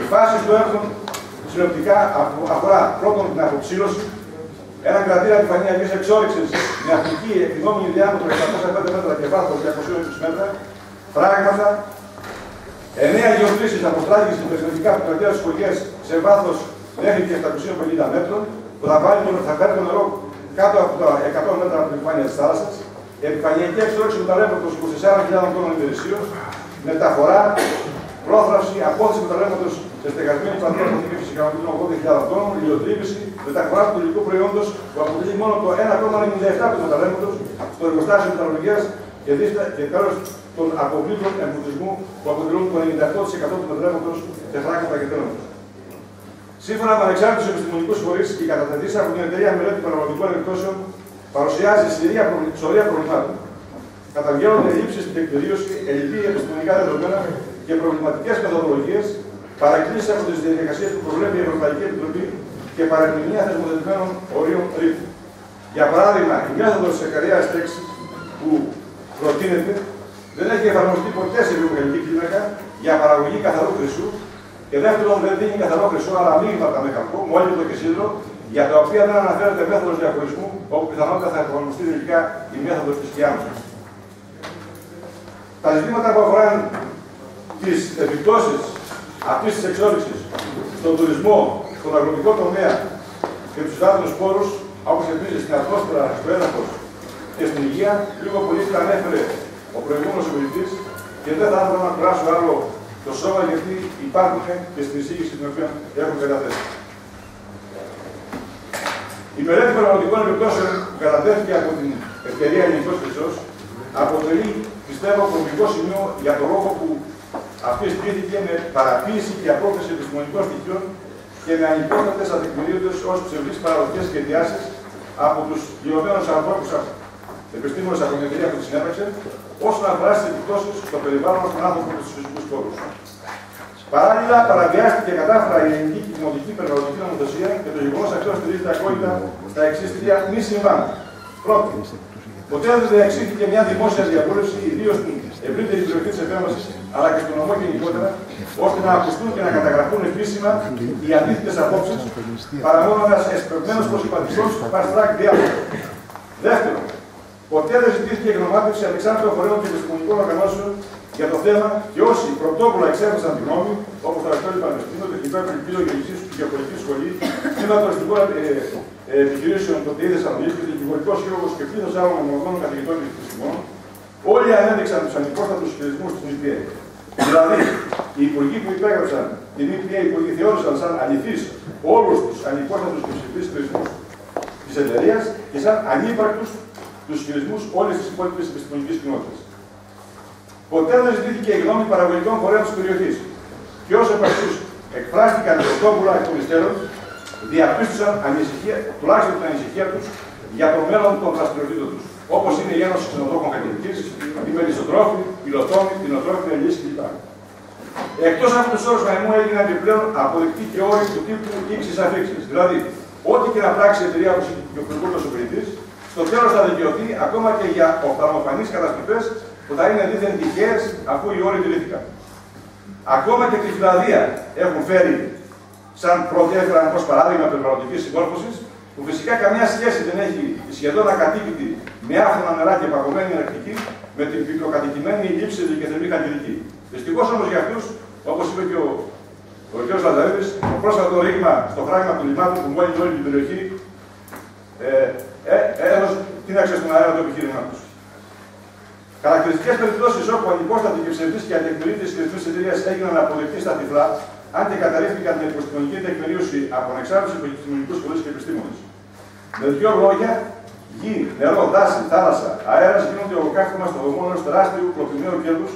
Η φάση του έργου συνοπτικά αφορά πρώτον την αποψήλωση, ένα κρατήρα επιφανειακής εξόρυξης με αρχική εκδόμηνη διάμετρο 605 μέτρα και βάθος 220 μέτρα, φράγματα, 9 γεωτρήσεις αποστράγγισης στην περιφερειακά επικρατεία στις χωριές σε βάθος μέχρι και 750 μέτρων, που θα πάρει το νερό κάτω από τα 100 μέτρα από την επιφάνεια της θάλασσας, επιφανειακή εξόρυξη μεταλλεύματος 24.000 τόνων υπηρεσίως, μεταφορά, πρόθραυση, απόθεση μεταλλεύματος σε στεγασμένη πλατεία αποθήκευσης 180.000 τόνων, ηλιοτρύπηση, μεταφορά του υλικού προϊόντος που αποτελεί μόνο το 1,97% του μεταλλεύματος στο εργοστάσιο μεταλλουργίας και τέλος των αποβλήτων εμπλουτισμού που αποτελούν το 98% του μεταλλεύματος σε φράγματα και τέλος. Σύμφωνα με ανεξάρτητους επιστημονικούς φορείς, η κατατεθήση από την εταιρεία μελέτη περιβαλλοντικών επιπτώσεων παρουσιάζει σωρία προβλημάτων. Καταγγέλλονται ελλείψεις στην τεκμηρίωση, ελλειπή επιστημονικά δεδομένα και προβληματικές μεθοδολογίες, παρακλήσεις από τις διαδικασίες που προβλέπει η Ευρωπαϊκή Επιτροπή και παρερμηνία θεσμοθετημένων ορίων ρήφου. Για παράδειγμα, η μέθοδος της ακαριαίας τέξης που προτείνεται δεν έχει εφαρμοστεί ποτέ σε βιομηχανική κλίμακα για παραγωγή καθαρού χρυσού και δεύτερον δεν δίνει καθαρό χρυσό αλλά μείγματα με χαλκό, μόλυβδο και σίδερο, για τα οποία δεν αναφέρεται μέθοδος διαχωρισμού, όπου πιθανότατα θα εφαρμοστεί τελικά η μέθοδος της Κιάνουσας. Τα ζητήματα που αφορούν τις επιπτώσεις αυτής της εξόριξης στον τουρισμό, στον αγροτικό τομέα και τους υδάτινους πόρους, όπως επίσης στην ατμόσφαιρα, στο έδαφος και στην υγεία, λίγο πολύ τα ανέφερε ο προηγούμενος ομιλητής και δεν θα ήθελα να κουράσω άλλο το σώμα, γιατί υπάρχουν και στην εισήγηση την οποία έχουν καταθέσει. Η μελέτη πραγματικών επιπτώσεων που κατατέθηκε από την ευκαιρία Ελληνικός Χρυσός αποτελεί, πιστεύω, κομβικό σημείο για τον λόγο που αυτή στήθηκε με παραποίηση και απόκριση επιστημονικών στοιχείων και με ανυπόστατες αδικαιολόγητες ως ψευδείς παραδοχές και διάσεις από τους γεωμένους ανθρώπους επιστήμονες από την εταιρεία που συνέπραξε, όσον αφορά στις επιπτώσεις στο περιβάλλον των άνθρωπων και στους φυσικούς χώρους. Παράλληλα, παραβιάστηκε κατάφορα η ελληνική και κοινωνική περιβαλλοντική νομοθεσία και το γεγονός αυτό στηρίζεται ακόμητα στα εξής τρία μη συμβάντα. Πρώτον, ποτέ δεν διεξήχθηκε μια δημόσια διαβούλευση, ιδίως στην ευρύτερη περιοχή της επέμβασης, αλλά και στο νομό γενικότερα, ώστε να ακουστούν και να καταγραφούν επίσημα οι αντίθετες απόψεις, παρά μόνο ένας εσπερμένος προσυπαντικός fast-track διάλογος. Δεύτερον, ποτέ δεν ζητήθηκε γνωμάτευση ανεξάρτητων φορέων και επιστημονικών οργανώσεων για το θέμα και όσοι πρωτόκολλα εξέφρασαν τη γνώμη, όπως το Αριστοτέλη Πανεπιστήμιο, το Εθνικό Επιμελητήριο Γεωργικής Γεωργικής Σχολής, το Αριστοτελικό Επιχειρήσεων, το ΤΕΙ Θεσσαλονίκη, το Δικηγορικό Σύλλογο και πλήθος άλλων ομογόνων καθηγητών και επιστημόνων, όλοι ανέδειξαν τους ανυπόστατους χειρισμούς της ΜΠΕ. Δηλαδή, οι υπουργοί που υπέγραψαν την ΜΠΕ, οι υπουργοί θεώρησαν σαν αληθείς όλους τους ανυπόστατους και ψηφείς χειρισμούς της εταιρείας και σαν ανύπαρκτους τους χειρισμούς όλης της υπόλοιπης επιστημονικής κοινότητας. Ποτέ δεν ζητήθηκε η γνώμη παραγωγικών φορέων της περιοχής. Και ως επ' αυτούς εκφράστηκαν πρωτόκολλα εκ των υστέρων, διαπίστωσαν ανησυχία, τουλάχιστον την ανησυχία τους για το μέλλον των δραστηριοτήτων τους. Όπως είναι η Ένωση Ξενοδρόχων Χαλκιδικής, οι μελισσοτρόφοι, οι πυλοτόμοι, οι κτηνοτρόφοι, οι ελιές κλπ. Εκτός από τους όρους Μαϊμού έγιναν επιπλέον αποδεκτοί και όροι του τύπου ύψης αφίξης. Δηλαδή, ό,τι και να πράξει η εταιρεία που συγκεκριμένω ο κριτής, στο τέλος θα δικαιωθεί ακόμα και για οφθαλμοφανείς καταστροφές που θα είναι δίθεν τυχαίες αφού οι όροι τηρήθηκαν. Ακόμα και τη Φιλανδία έχουν φέρει σαν πρώτη έφεραν ως παράδειγμα περιβαλλοντικής συμμόρφωσης, που φυσικά καμιά σχέση δεν έχει σχεδόν ακατοίκητη με άφθονα νερά και παγωμένη εναρκτική με την πυκνοκατοικημένη λήψη και θερμή Χαλκιδική. Δυστυχώς όμως για αυτούς, όπως είπε και ο κ. Λαζαρίδης, το πρόσφατο ρήγμα στο φράγμα του λιμάτου που μόλυνε όλη την περιοχή τίναξε στον αέρα το επιχείρημά τους. Χαρακτηριστικές περιπτώσεις όπου ανυπόστατοι και ψευδείς και ατεκμηροί της χρηστής εταιρείας έγιναν αποδεκτοί στα τυφλά, αν και καταρρίφθηκαν την επιστημονική τεκμηρίωση από ανεξάρτητους επιστημονικούς φορείς και επιστήμονες. Με δύο λόγια, γη, νερό, δάση, θάλασσα, αέρας γίνονται ολοκαύτωμα στο δομό ενός τεράστιου κλοπημαίου κέρδους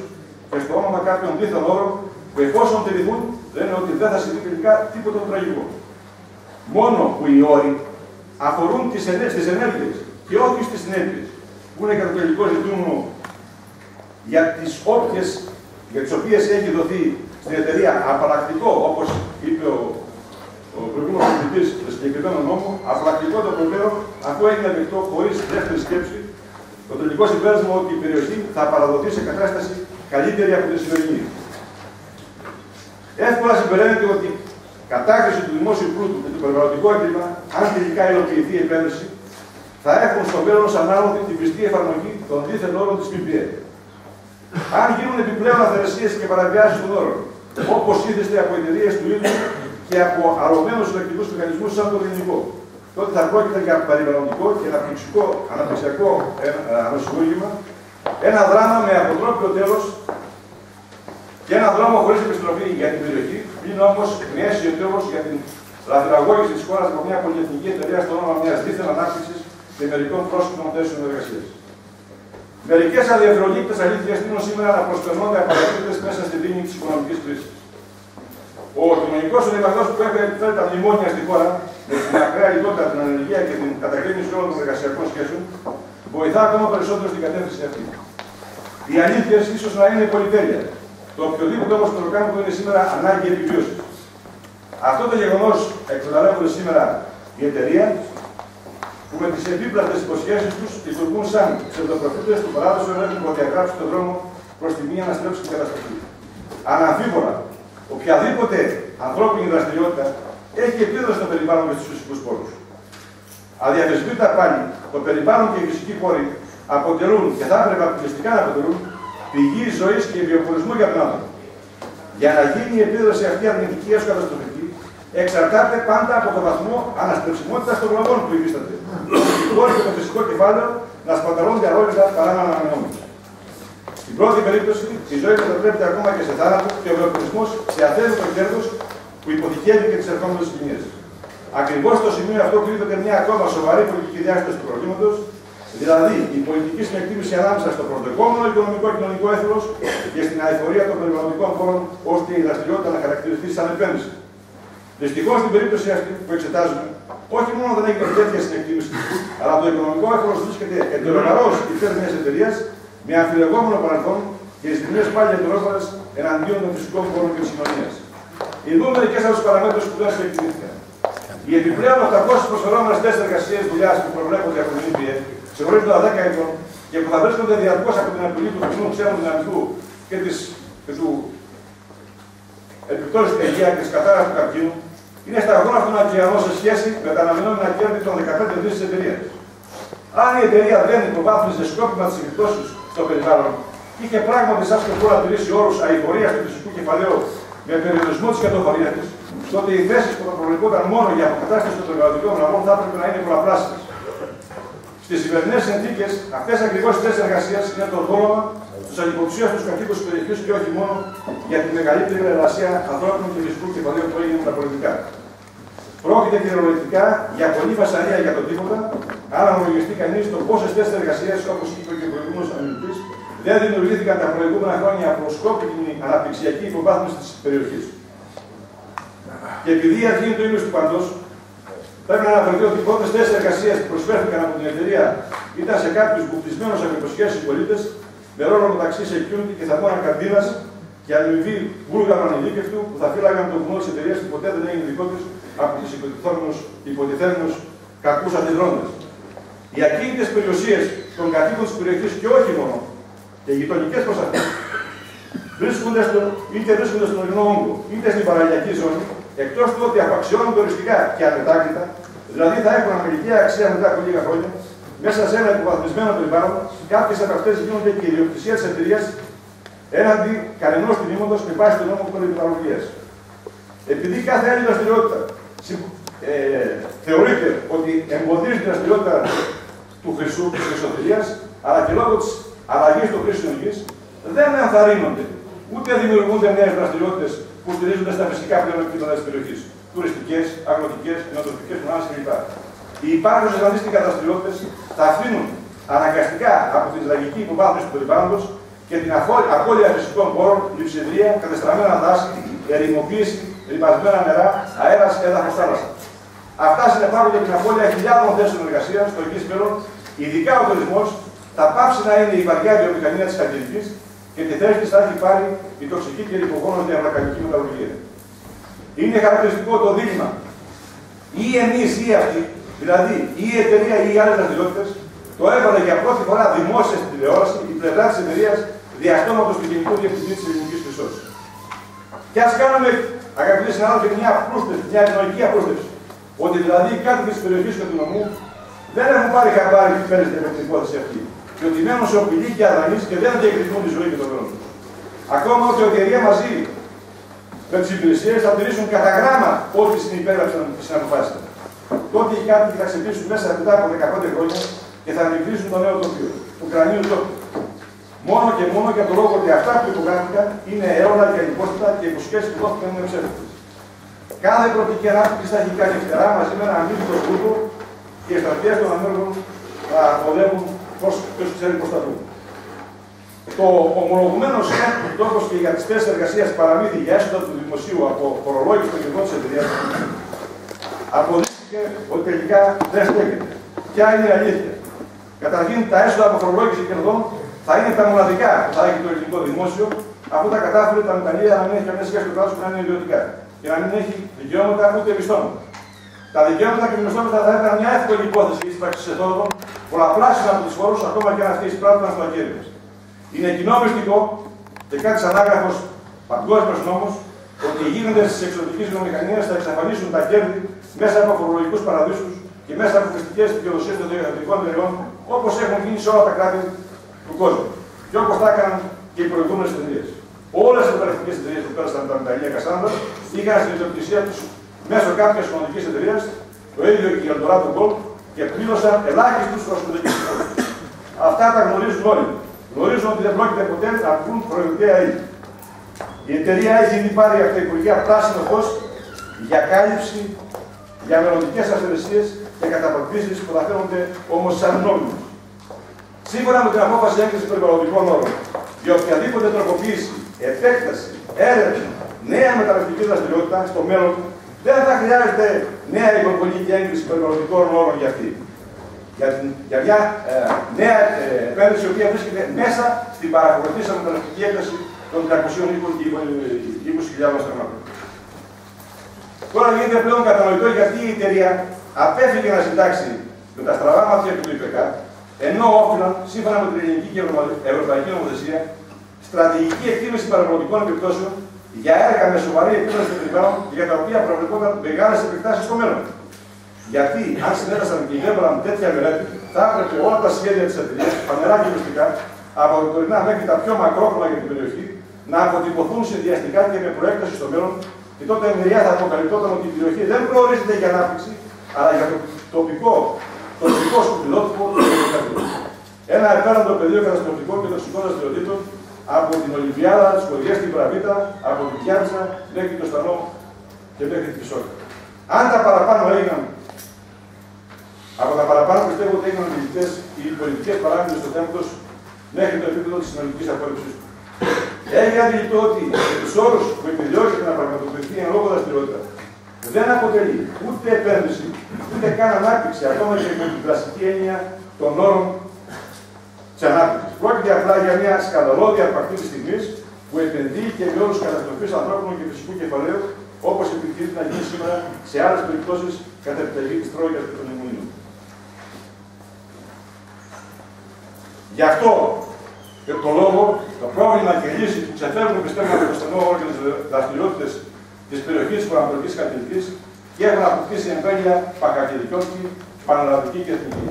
και στο όνομα κάποιων δίθεν όρων που εφόσον τηρηθούν λένε ότι δεν θα συμβεί τελικά τίποτα το τραγικό. Μόνο που οι όροι αφορούν τις ενέργειες και όχι στις συνέπειες, που είναι κατά το τελικό ζητούμενο για τις οποίες έχει δοθεί στην εταιρεία απαλλακτικό, όπως είπε ο προηγούμενος διευθυντής του συγκεκριμένου νόμου, απαλλακτικό το προβλέον, αφού έγινε δεκτό χωρίς δεύτερη σκέψη, το τελικό συμπέρασμα ότι η περιοχή θα παραδοθεί σε κατάσταση καλύτερη από τη σημερινή. Εύκολα συμπεραίνεται ότι κατάκριση του δημόσιου πλούτου και του περιβαλλοντικού έγκλημα, αν τελικά υλοποιηθεί η επένδυση, θα έχουν στο μέλλον σαν ανάλογη την πιστή εφαρμογή των δίθεν όρων της ΜΠΕ. Αν γίνουν επιπλέον αθαιρεσίες και παραβιάσεις των όρων, όπως ήθεστε από εταιρείες του ίδιου και από αρρωμένους συλλεκτικούς μηχανισμούς σαν το ελληνικό, τότε θα πρόκειται για περιβαλλοντικό και αναπτυξιακό ανοσυγούργημα, ένα δράμα με αποτρόπιο τέλος και ένα δρόμο χωρίς επιστροφή για την περιοχή, πλην όμως με αίσιο τέλος για την λαθραγώγηση της χώρας από μια πολυεθνική εταιρεία στο όνομα μιας δίθεν ανάπτυξης και μερικών πρόσωπων θέσεων εργασίας. Μερικές αδιαφερολήπτες αλήθειες τείνουν σήμερα να προσπερνώνται απαραίτητες μέσα στη δίνη της οικονομικής κρίσης. Ο κοινωνικός οδηγός που έφερε τα μνημόνια στη χώρα, με την ακραία λιτότητα, την ανεργία και την κατακρίνηση όλων των εργασιακών σχέσεων, βοηθά ακόμα περισσότερο στην κατεύθυνση αυτή. Οι αλήθειες ίσως να είναι πολυτέλεια. Το οποιοδήποτε όμως το κάνουμε είναι σήμερα ανάγκη επιβίωσης. Αυτό το γεγονός εκμεταλλεύονται σήμερα η εταιρεία, που με τις επίπλαστες υποσχέσεις τους λειτουργούν σαν ψευδοπροφήτες του παράδοσου ελέγχου που διαγράψουν τον δρόμο προς τη μία αναστρέψη και καταστροφή. Αναμφίβολα, οποιαδήποτε ανθρώπινη δραστηριότητα έχει επίδραση στο περιβάλλον και στους φυσικούς πόρους. Αδιαφεσβήτητα πάλι, το περιβάλλον και οι φυσικοί πόροι αποτελούν και θα έπρεπε αποκλειστικά να αποτελούν πηγή ζωής και βιοπορισμού για τον άνθρωπο. Για να γίνει η επίδραση αυτή αρνητική έως καταστροφική, εξαρτάται πάντα από τον βαθμό αναστρεψιμότητας των γλωμών που υφίσταται. Οι χώροι και το φυσικό κεφάλαιο να σπαταλώνται αρρώγιστα παρά να αναμενόμενοι. Στην πρώτη περίπτωση, η ζωή μετατρέπεται ακόμα και σε θάνατο και ο βιοπληθυσμός διαθέτει το κέρδος που υποθηκεύει και τις ερχόμενες ποινές. Ακριβώς στο σημείο αυτό κρύβεται μια ακόμα σοβαρή πολιτική διάσταση του προβλήματος, δηλαδή η πολιτική συνεκτίμηση ανάμεσα στο προσδοκόμενο οικονομικό και κοινωνικό έθνος και στην αειφορία των περιβαλλοντικών χώρων, ώστε η δραστηριότητα να χαρακτηριστεί σαν επένδυση. Δυστυχώς στην περίπτωση αυτή που εξετάζουμε, όχι μόνο δεν έγινε τέτοια συνεκτίμηση, αλλά το οικονομικό έθνος βρίσκεται εντελώς υπέρ μιας εταιρείας με αμφιλεγόμενο παρελθόν και οι στιγμές πάλι εντελώς εναντίον των φυσικών χώρων και της κοινωνίας. Οι δύο μερικές από τους παραμέτρους που δεν συνεκτιμήθηκαν. Οι επιπλέον 800 προσφερόμενες θέσεις εργασίας δουλειάς που προβλέπονται από την ΜΠΕ σε χρόνο των 10 ετών και που θα βρίσκονται διαρκώς από την απειλή του κοινού ξένου δυναμικού και του επιπτώσεις στην υγεία και της κατάρρευσης του καρκίνου, είναι σταγόνα στον ωκεανό σε σχέση με τα αναμενόμενα κέρδη των 15 δις της εταιρείας. Αν η εταιρεία δεν υποβάθμιζε σκόπιμα τις επιπτώσεις στο περιβάλλον, είχε πράγματι σαν σκοπό να τηρήσει όρους αειφορίας του φυσικού κεφαλαίου με περιορισμό της κερδοφορίας της, τότε οι θέσεις που θα προβλεπόταν μόνο για αποκατάσταση των περιβαλλοντικών βλαβών θα έπρεπε να είναι πολλαπλάσιες. Στις σημερινές συνθήκες, αυτές ακριβώς οι θέσεις εργασίας είναι το δόλωμα της ανυποψίας στους κατοίκους της περιοχής και όχι μόνο για τη μεγαλύτερη εργασία ανθρώπινου και φυσικού κεφαλαίου που έγινε με τα πολιτικά. Πρόκειται κυριολεκτικά για πολλή βασανία για τον τίποτα, αν αναλογιστεί κανείς το πόσες θέσεις εργασίας, όπως είπε και ο προηγούμενος ομιλητής, δεν δημιουργήθηκαν τα προηγούμενα χρόνια από σκόπιμη αναπτυξιακή υποβάθμιση της περιοχής. Και επειδή η αρχή είναι το ύμνος του παντός, πρέπει να αναφερθεί ότι οι πρώτες θέσεις εργασίας που προσφέρθηκαν από την εταιρεία ήταν σε κάποιους μπουκτισμένους από υποσχέσεις πολίτες, με ρόλο μεταξύ security και θαμώνα καμπίνας και αμοιβή βούλγαρου ανηλίκευτου που θα φύλαγαν το βουνό της εταιρείας που ποτέ δεν έγινε δικό της από τους υποτιθέμενους κακούς αντιδρόντες. Οι ακίνητες περιουσίες των κατοίκων της περιοχής και όχι μόνο, και οι γειτονικές προς αυτές, είτε βρίσκονται στον ορεινό όγκο, είτε στην παραλιακή ζώνη, εκτός του ότι απαξιώνονται οριστικά και αμετάκλητα, δηλαδή θα έχουν αμερική αξία μετά από λίγα χρόνια, μέσα σε ένα υποβαθμισμένο περιβάλλον, κάποιες από αυτές γίνονται και η ιδιοκτησία της εταιρείας έναντι κανενός τιμήματος με βάση τον νόμο περιβαλλοντολογίας. Επειδή κάθε άλλη δραστηριότητα θεωρείται ότι εμποδίζει τη δραστηριότητα του χρυσού της χρυσοθυλίας, αλλά και λόγω της αλλαγής των χρήσεων γης, δεν ενθαρρύνονται ούτε δημιουργούνται νέες δραστηριότητες που στηρίζονται στα φυσικά πλεονεκτήματα της περιοχής. Τουριστικές, αγροτικές, κοινοτροφικές μονάδες κλπ. Οι υπάρχουσες αντίστοιχα δραστηριότητες θα αφήνουν αναγκαστικά από τη λαγική υποβάθμιση του περιβάλλοντος και την απώλεια φυσικών πόρων, λειψιδρία, κατεστραμμένα δάση, ερημοποίηση, ρημασμένα νερά, αέρας, έδαφος, θάλασσα. Αυτά συνεπάγονται την απώλεια χιλιάδων θέσεων εργασίας στο εγγύς μέλλον, ειδικά ο τουρισμός, θα πάψει να είναι η βαριά βιομηχανία της Χαλκιδικής και τη θέση της θα έχει πάρει η τοξική και ρηπογόνος διαμρακανική μεταλλουργία. Είναι χαρακτηριστικό το δείγμα ή εμείς ή αυτοί, δηλαδή ή η εταιρεία ή οι άλλες δραστηριότητες, το έβαλε για πρώτη φορά δημόσια στην τηλεόραση η πλευρά της εταιρείας διαστόματος του Γενικού Διευθυντή της Ελληνικής Χρυσός. Και ας κάνουμε, αγαπητοί συνάδελφοι, μια απλούστευση, μια ευνοϊκή απλούστευση, ότι δηλαδή οι κάτοικοι της περιοχής του νομού δεν έχουν πάρει χαμπάρι που φαίνεται με την υπόθεση αυτή. Και ότι μένουν σε οπηλή και αδρανείς και δεν διακριτούν τη ζωή και τον χρόνο. Ακόμα ότι η εταιρεία μαζί με τις υπηρεσίες θα τηρήσουν κατά γράμμα ό,τι συνυπέραψαν και συναποφάσισαν. Τότε οι κάτοικοι θα ξεπλύσουν μέσα μετά από 15 χρόνια και θα ανεβρίσουν το νέο τοπίο, του κρανίου τόπου. Μόνο και μόνο για τον λόγο ότι αυτά που υπογράφηκαν είναι αιώνα και ανυπόστατα και οι υποσχέσεις που δόθηκαν είναι ψεύτικες. Κάθε προοπτική ανάπτυξη θα έχει κάνει φτερά μαζί με ένα αμύθιτο σκούπο και οι στρατιές των ανέργων θα πολέμουν. Ποιος ξέρει πώς θα δούμε. Το ομολογουμένο σκάφο τόπο και για τις θέσεις εργασίας παραμύθι για έσοδα του δημοσίου από φορολόγηση των κερδών της εταιρείας αποδείχθηκε ότι τελικά δεν στέκεται. Ποια είναι η αλήθεια? Καταρχήν, τα έσοδα από φορολόγηση κερδών θα είναι τα μοναδικά που θα έχει το ελληνικό δημόσιο, αφού τα κατάφερε τα μεταλλεία να μην έχει καμία σχέση με το κράτος που να είναι ιδιωτικά και να μην έχει δικαιώματα ούτε εμπιστώματα. Τα δικαιώματα και εμπιστώματα θα ήταν μια εύκολη υπόθεση ύπαρξης εσόδων. Πολλαπλάσια από τους φόρους, ακόμα και αν αυτοί εισπράττουν στο χέρι μας. Είναι κοινό μυστικό και κάτι σαν άγραφος παγκόσμιος νόμος ότι οι γίγαντες της εξωτικής βιομηχανίας θα εξαφανίσουν τα κέρδη μέσα από φορολογικούς παραδείσους και μέσα από χρηστικές δικαιοδοσίες των ιδιωτικών εταιριών, όπως έχουν γίνει σε όλα τα κράτη του κόσμου. Και όπως τα έκαναν και οι προηγούμενες εταιρείες. Όλες οι μεταλλευτικές εταιρείες που πέρασαν από τα μεταλλεία Κασάνδρα είχαν στην ιδιοκτησία τους μέσω κάποια χρονική εταιρεία, το ίδιο και η Eldorado Gold, και πλήρωσαν ελάχιστους φορολογικούς φόρους. Αυτά τα γνωρίζουν όλοι. Γνωρίζουν ότι δεν πρόκειται ποτέ να βγουν προϊόντα ύλη. Η εταιρεία έχει ήδη πάρει από τα Υπουργεία πράσινο φως για κάλυψη, για μελλοντικές ασυνδεσίες και καταπολεμήσεις που αναφέρονται όμως σαν νόμιμες. Σύμφωνα με την απόφαση έγκρισης των περιβαλλοντικών όρων, για οποιαδήποτε τροποποίηση, επέκταση, έρευνα, νέα μεταναστευτική δραστηριότητα στο μέλλον, δεν θα χρειάζεται νέα οικονομική έγκριση περιβαλλοντικών όρων για αυτή. Για μια νέα επένδυση η οποία βρίσκεται μέσα στην παρακολουθήσα μεταναστευτική έκταση των 320.000 στραγμάτων. Τώρα γίνεται πλέον κατανοητό γιατί η εταιρεία απέφυγε να συντάξει με τα στραβά μάτια του ΙΠΕΚΑ, ενώ όφυλαν, σύμφωνα με την ελληνική και ευρωπαϊκή νομοθεσία, στρατηγική εκτίμηση παραγωγικών επιπτώσεων για έργα με σοβαρή επίπτωση των περιβάλλον και για τα οποία προβλεπόταν μεγάλες επεκτάσεις στο μέλλον. Γιατί, αν συνέτασαν και γέμβαλαν τέτοια μελέτη, θα έπρεπε όλα τα σχέδια της εταιρείας, φανερά και μυστικά, από τα τωρινά μέχρι τα πιο μακρόχρονα για την περιοχή, να αποτυπωθούν συνδυαστικά και με προέκταση στο μέλλον, και τότε ενδριά θα αποκαλυπτόταν ότι η περιοχή δεν προορίζεται για ανάπτυξη, αλλά για το τοπικό σκουπιδότυπο του Ευρωκρατικού. Ένα επέραντο πεδίο καταστροφικών και τοξικών δραστηριοτήτων από την Ολυμπιάδα, τι χωριέ στην Πραβίτα, από την Πιάτσα μέχρι το Στανό και μέχρι την Πισόκα. Αν τα παραπάνω έγιναν, από τα παραπάνω πιστεύω ότι έγιναν μιλητές οι πολιτικές παράμετροι στο θέματος μέχρι το επίπεδο της συνολικής απόρριψης του. Έχει αντιληφθεί ότι με τους όρους που επιδιώκεται να πραγματοποιηθεί εν λόγω δραστηριότητα δεν αποτελεί ούτε επένδυση ούτε καν ανάπτυξη, ακόμα και με την πλαστική έννοια των όρων της ανάπτυξης. Πρόκειται απλά για μια σκανδαλώδη αρπακτή της στιγμής που επενδύει και με όρους καταστροφής ανθρώπινου και φυσικού κεφαλαίου, όπως επιχειρείται να γίνει σήμερα σε άλλες περιπτώσεις κατά επιταγή της Τρόικας και των Μνημονίων. Γι' αυτό και το λόγο, το πρόβλημα και η λύση που ξεφεύγουν πιστεύω από το στενό όρο και τις δραστηριότητες της περιοχής της Ανατολικής Χαλκιδικής και έχουν αποκτήσει εμβέλεια παχακυδικιώτικη, πανελλαδική και εθνική.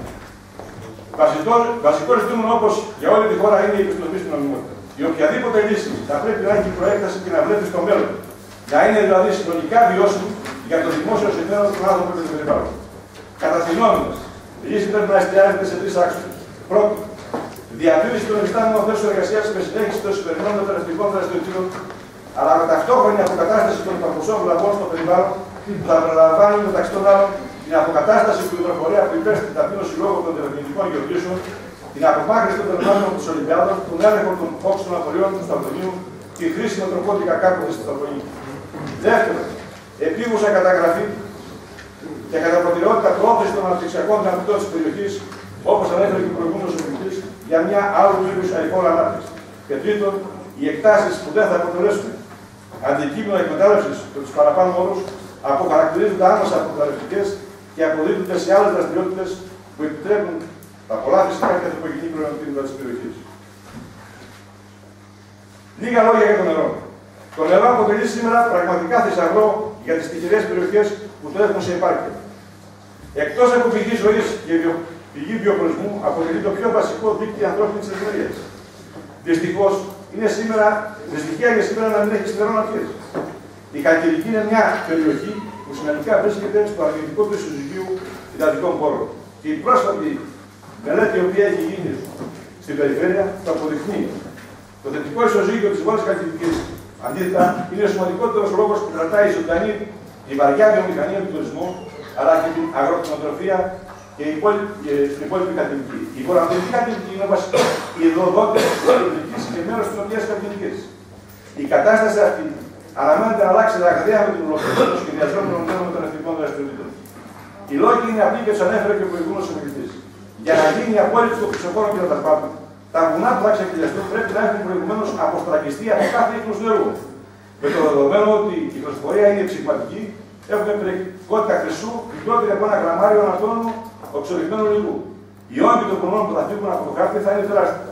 Βασικό ζητούμενο όπως για όλη τη χώρα είναι η επιστροφή στην νομιμότητα. Η οποιαδήποτε λύση θα πρέπει να έχει προέκταση και να βλέπει στο μέλλον. Να είναι δηλαδή συνολικά βιώσιμη για το δημόσιο συμφέρον του άνθρωπου και του περιβάλλοντο. Καταθυνόμενος, η λύση πρέπει να εστιάζεται σε τρεις άξονες. Πρώτον, διατήρηση των υφιστάμενων θέσεων εργασίας με συνέχιση των σημερινών μεταναστευτικών δραστηριοτήτων, αλλά με ταυτόχρονη αποκατάσταση των υπαρχουσών βλαβών στο περιβάλλον, που θα περιλαμβάνει μεταξύ των άλλων την αποκατάσταση του υδροφορέα που υπέστη την ταπείνωση λόγω των τεχνητικών γεωργήσεων, την απομάκρυνση των περιβάλλων τη Ολυμπιάδων, τον έλεγχο των όξινων απολειών του Σταυροδονίου και χρήση με τροπότικα κάποτε στη Σταυροδονίου. Δεύτερον, επίγουσα καταγραφή και κατά προτεραιότητα πρόθεση των αναπτυξιακών δυνατοτήτων τη περιοχή, όπως ανέφερε και ο προηγούμενος ομιλητής, για μια άλλου είδους αηφόρα ανάπτυξη. Και τρίτον, οι εκτάσεις που δεν θα αποτελέσουν αντικείμενο εκμετάλλευσης και τους παραπάνω όρους αποκαρακτηρίζονται άμεσα από εκμεταλλευτικές και αποδίδονται σε άλλες δραστηριότητες που επιτρέπουν τα πολλά φυσικά και ανθρωπογενή πλεονεκτήματα της περιοχής. Λίγα λόγια για το νερό. Το νερό αποτελεί σήμερα πραγματικά θησαυρό για τις τυχερές περιοχές που το έχουν σε επάρκεια. Εκτός από πηγή ζωής και πηγή βιοπορισμού αποτελεί το πιο βασικό δίκτυο ανθρώπινης ευημερίας. Δυστυχώς, δυστυχία είναι σήμερα να μην έχει στερεών αρχές. Η Χαλκιδική είναι μια περιοχή που συνολικά βρίσκεται στο αρνητικό του ισοζυγίου υδατικών πόρων. Και η πρόσφατη μελέτη, η οποία έχει γίνει στην περιφέρεια, το αποδεικνύει. Το θετικό ισοζύγιο της Βόρειας Χαλκιδικής, αντίθετα, είναι ο σημαντικότερος λόγος που κρατάει ζωντανή η βαριά βιομηχανία του τουρισμού, αλλά και την αγροκτηνοτροφία και στην υπόλοιπη Χαλκιδική. Η βορειοανατολική Χαλκιδική είναι βασικό ιδεοδότης της Χαλκιδικής και μέρος της Νοτιάς Χαλκιδικής. Η κατάσταση αυτή αναμένεται να αλλάξει ραγδαία με την ολοκλήρωση των σχεδιαζόμενων νέων μεταναστευτικών δραστηριοτήτων. Οι λόγοι είναι απλοί και τους ανέφερε και ο προηγούμενος ομιλητής. Για να γίνει η απόλυση των χρυσοχώρων και των τασμάτων, τα βουνά που θα ξεχειριστούν πρέπει να έχουν προηγουμένως αποστραγγιστεί από κάθε ίχνος του έργου. Με το δεδομένο ότι η χρωσφορία είναι ψυχηματική, έχουν περιεκτικότητα χρυσού λιγότερη από ένα γραμμάριο ανατόνου οξυδικμένου υλικού. Οι όγκοι των πονών που θα φύγουν από το χάρτη θα είναι τεράστια.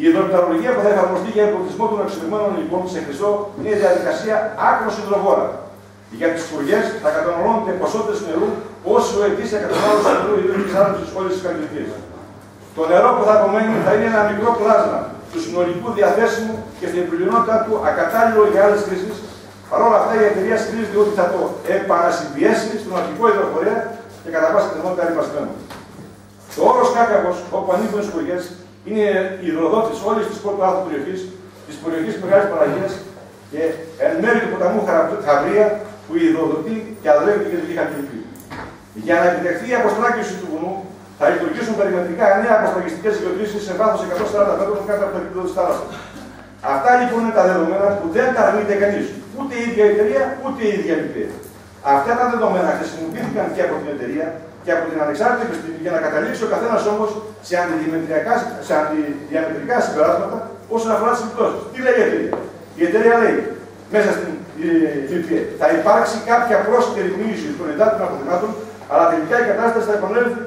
Η υδρομεταλλουργία που θα εφαρμοστεί για εμπλουτισμό των οξυδικμένων υλικών σε χρυσό είναι διαδικασία άκρως υδροβόρα. Για τις χωριές θα καταναλώνονται ποσότητες νερού όσο ετήσια κατανάλωση νερού ιδρύει τη άρρωση όλη τη Χαλκιδική. Το νερό που θα απομένει θα είναι ένα μικρό πλάσμα του συνολικού διαθέσιμου και στην πληρότητά του ακατάλληλο για άλλες κρίσεις. Παρ' όλα αυτά, η εταιρεία στηρίζεται ότι θα το επανασυμπιέσει στον αρχικό υδροφορέα και κατά πάσα πιθανότητα ρημασμένο. Το όρος Κάκαβος, όπου ανήκουν οι σκουγιές, Είναι υδροδότης όλης της πρωτοάθλου περιοχής, της περιοχής της Μεγάλης Παναγίας και εν μέρει του ποταμού Χαβρέα που υδροδοτεί και αδρέει την κεντρική Χαλκιδική. Για να επιτευχθεί η αποστράκηση του βουνού, θα λειτουργήσουν περιμετρικά νέα αποστραγιστικές γεωτρήσεις σε βάθος 140 μέτρων κάτω από το επίπεδο της θάλασσας. Αυτά λοιπόν είναι τα δεδομένα που δεν τα αρνείται κανείς. Ούτε η ίδια εταιρεία, ούτε η ίδια επιπλέον. Αυτά τα δεδομένα χρησιμοποιήθηκαν και από την εταιρεία και από την ανεξάρτητη επιστήμη για να καταλήξει ο καθένας όμως σε αντιδιαμετρικά συμπεράσματα όσον αφορά τις επιπτώσεις. Τι λέει η εταιρεία? Η εταιρεία λέει μέσα στην ΒΠΕ θα υπάρξει κάποια πρόσθετη μείωση των εντάτων αποθεμάτων, αλλά τελικά η κατάσταση θα επανέλθει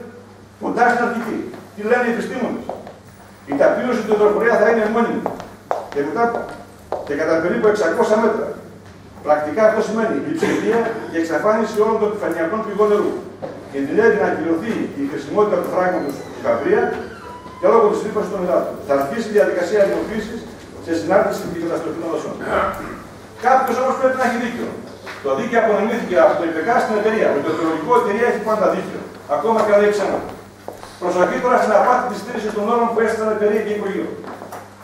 κοντά στην αρχική. Τι λένε οι επιστήμονες? Η ταπείνωση του υδροφορία θα είναι μόνιμη και κατά περίπου 600 μέτρα. Πρακτικά αυτό σημαίνει η ψυχία και εξαφάνιση όλων των επιφανειακών πηγών νερού. Κινδυνεύει να ακυρωθεί η χρησιμότητα του φράγματος του Χαβρέα και λόγω της ρήπανσης των υδάτων. Θα αρχίσει η διαδικασία δημοποίησης σε συνάρτηση με την καταστροφή των δασών. Κάποιος όμως πρέπει να έχει δίκιο. Το δίκαιο απονεμήθηκε από το ΙΠΕΚΑ στην εταιρεία. Η πετρολογική εταιρεία έχει πάντα δίκιο. Ακόμα και αν λέει ξανά. Προσοχή τώρα στην απάτη της τήρησης των όρων που έστειλαν εταιρεία και Υπουργείο.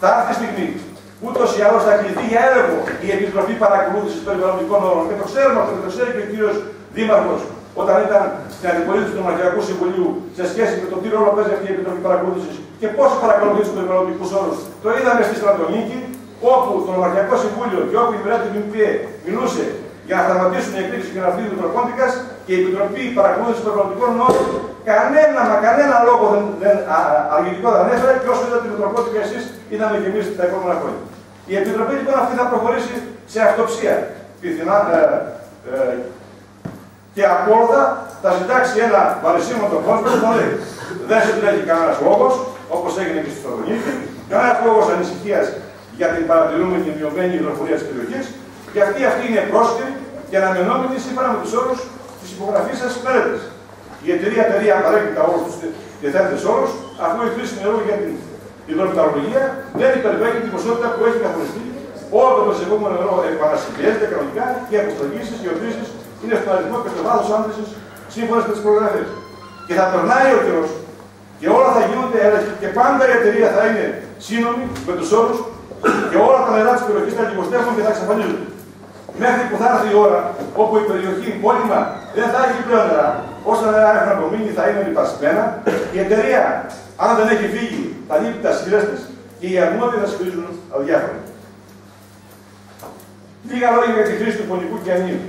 Θα έρθει η στιγμή. Ούτως ή άλλως θα κληθεί για έργο η Επιτροπή Παρακολούθησης των Περιβαλλοντικών Όρων. Και το ξέρουμε αυτό, το ξέρει και ο κύριος Δήμαρχος όταν ήταν στην αντιπολίτευση του Νομαρχιακού Συμβουλίου σε σχέση με το τι ρόλο παίζει αυτή η Επιτροπή Παρακολούθησης και πώς παρακολουθήσει τους περιβαλλοντικούς όρους. Το είδαμε στη Θεσσαλονίκη, όπου το Νομαρχιακό Συμβούλιο και όπου η μοιραία του ΜΠΕ μιλούσε για να σταματήσουν οι εκρήξεις και να φύγει του Τροπόντικας και η Επιτροπή Παρακολούθησης των Περιβαλλοντικών Όρων κανένα λόγο αργητικό δεν έφερε και όσο είδατε την Τροπόντικα εσείς είδαμε και εμείς τα επόμενα χρόνια. Η Επιτροπή λοιπόν αυτή θα προχωρήσει σε αυτοψία. Πιθανά και απόρδα θα συντάξει ένα βαρισίμωτο κόσμο που λέει δεν συντρέχει κανένα λόγο, όπως έγινε και στη Θεσσαλονίκη, κανένα λόγο ανησυχία για την παρατηρούμενη μειωμένη υδροφορία τη περιοχή, και αυτή είναι πρόσκληση και αναμενόμενη σύμφωνα με του όρου τη υπογραφή σα μελέτη. Η εταιρεία παρέχει τα όρου του διαθέτες όρου, αφού η χρήση νερού για την υδρομεταλλουργία δεν υπερβαίνει την ποσότητα που έχει καθοριστεί. Όλο το σεβόμενο νερό επανασυνδέεται κανονικά και οι αποστολήσεις και οι οτρήσεις είναι στον αριθμό και στο βάθος άνθησης σύμφωνα με τις προγραφές. Και θα περνάει ο καιρός και όλα θα γίνονται έλεγχοι και πάντα η εταιρεία θα είναι σύνομη με τους όρους και όλα τα νερά της περιοχής θα λιγοστεύουν και θα εξαφανίζονται. Μέχρι που θα έρθει η ώρα όπου η περιοχή μόνιμα δεν θα έχει πλέον νερά, όσα νερά έχουν απομείνει θα είναι λιπασμένα. Η εταιρεία, αν δεν έχει φύγει, θα λείπει τα σχήρες της και οι αρμόδιοι θα σφυρίζουν αδιάφορα. Λίγα λόγια για τη χρήση του φωνικού κιανίου.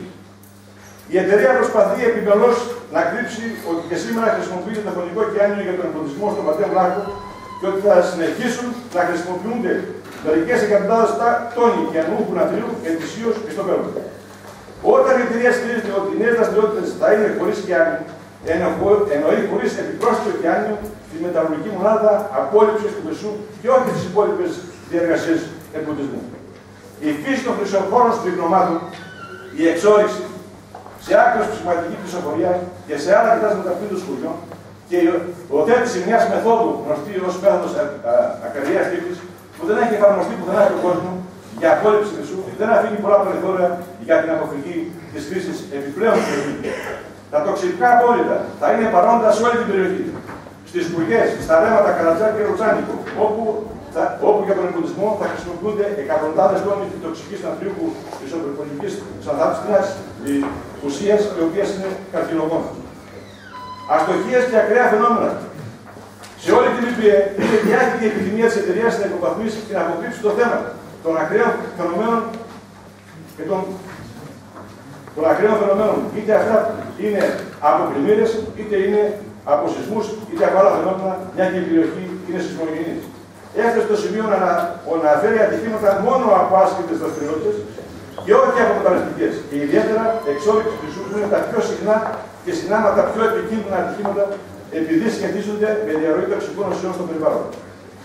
Η εταιρεία προσπαθεί επιμελώς να κρύψει ότι και σήμερα χρησιμοποιείται το φωνικό κιάνιο για τον εμπλουτισμό στον Πατέρα Βλάχο και ότι θα συνεχίσουν να χρησιμοποιούνται μερικές εκατοντάδες τόνοι κιανού κουνατρίου ετησίως και στο μέλλον. Όταν η εταιρεία στηρίζεται ότι οι νέες δραστηριότητες θα είναι χωρίς κιάνιο, εννοεί χωρίς επιπρόσθετο κιάνιο τη μεταλλουργική μονάδα απόλυψης του χρυσού και όχι τις υπόλοιπες διεργασίες εμπλουτισμού. Η φύση των χρυσοφόρων σφυγγνωμάτων, η εξόριξη σε άκρως ψηματική χρυσοφορία και σε άλλα κοιτάσματα πλήθους σκουριών και η οθέτηση μιας μεθόδου γνωστή ως μέθοδος ακραία τύπης που δεν έχει εφαρμοστεί πουθενά στον κόσμο για απόλυψη χρυσού δεν αφήνει πολλά περιθώρια για την αποφυγή της χρήσης επιπλέον του χρυσού. Τα τοξικά απόρριτα θα είναι παρόντα σε όλη την περιοχή. Στις σπουργές, στα ρέματα Καρατζά και Ροτσάνικο, όπου για τον εμπλουτισμό θα χρησιμοποιούνται εκατοντάδες τόνοι τοξικής νατρίου της οπλοϋπολικής ξανθάψινας ουσίας, οι οποίες είναι καρκινογόνες. Αστοχίες και ακραία φαινόμενα. Σε όλη την ΜΠΕ είναι διάχυτη η επιθυμία της εταιρείας να υποβαθμίσει και να αποκρύψει το θέμα των ακραίων φαινομένων και των ακραίων φαινομένων. Είτε αυτά είναι από πλημμύρες, είτε είναι από σεισμούς, είτε από άλλα φαινόμενα, μια και η περιοχή είναι σεισμογενής. Έφτασε στο σημείο να αναφέρει ατυχήματα μόνο από άσχετες δραστηριότητες και όχι από μεταναστευτικές. Και ιδιαίτερα εξόριξη χρυσού είναι τα πιο συχνά και συνάμα τα πιο επικίνδυνα ατυχήματα, επειδή σχετίζονται με διαρροή τοξικών ουσιών στο περιβάλλον.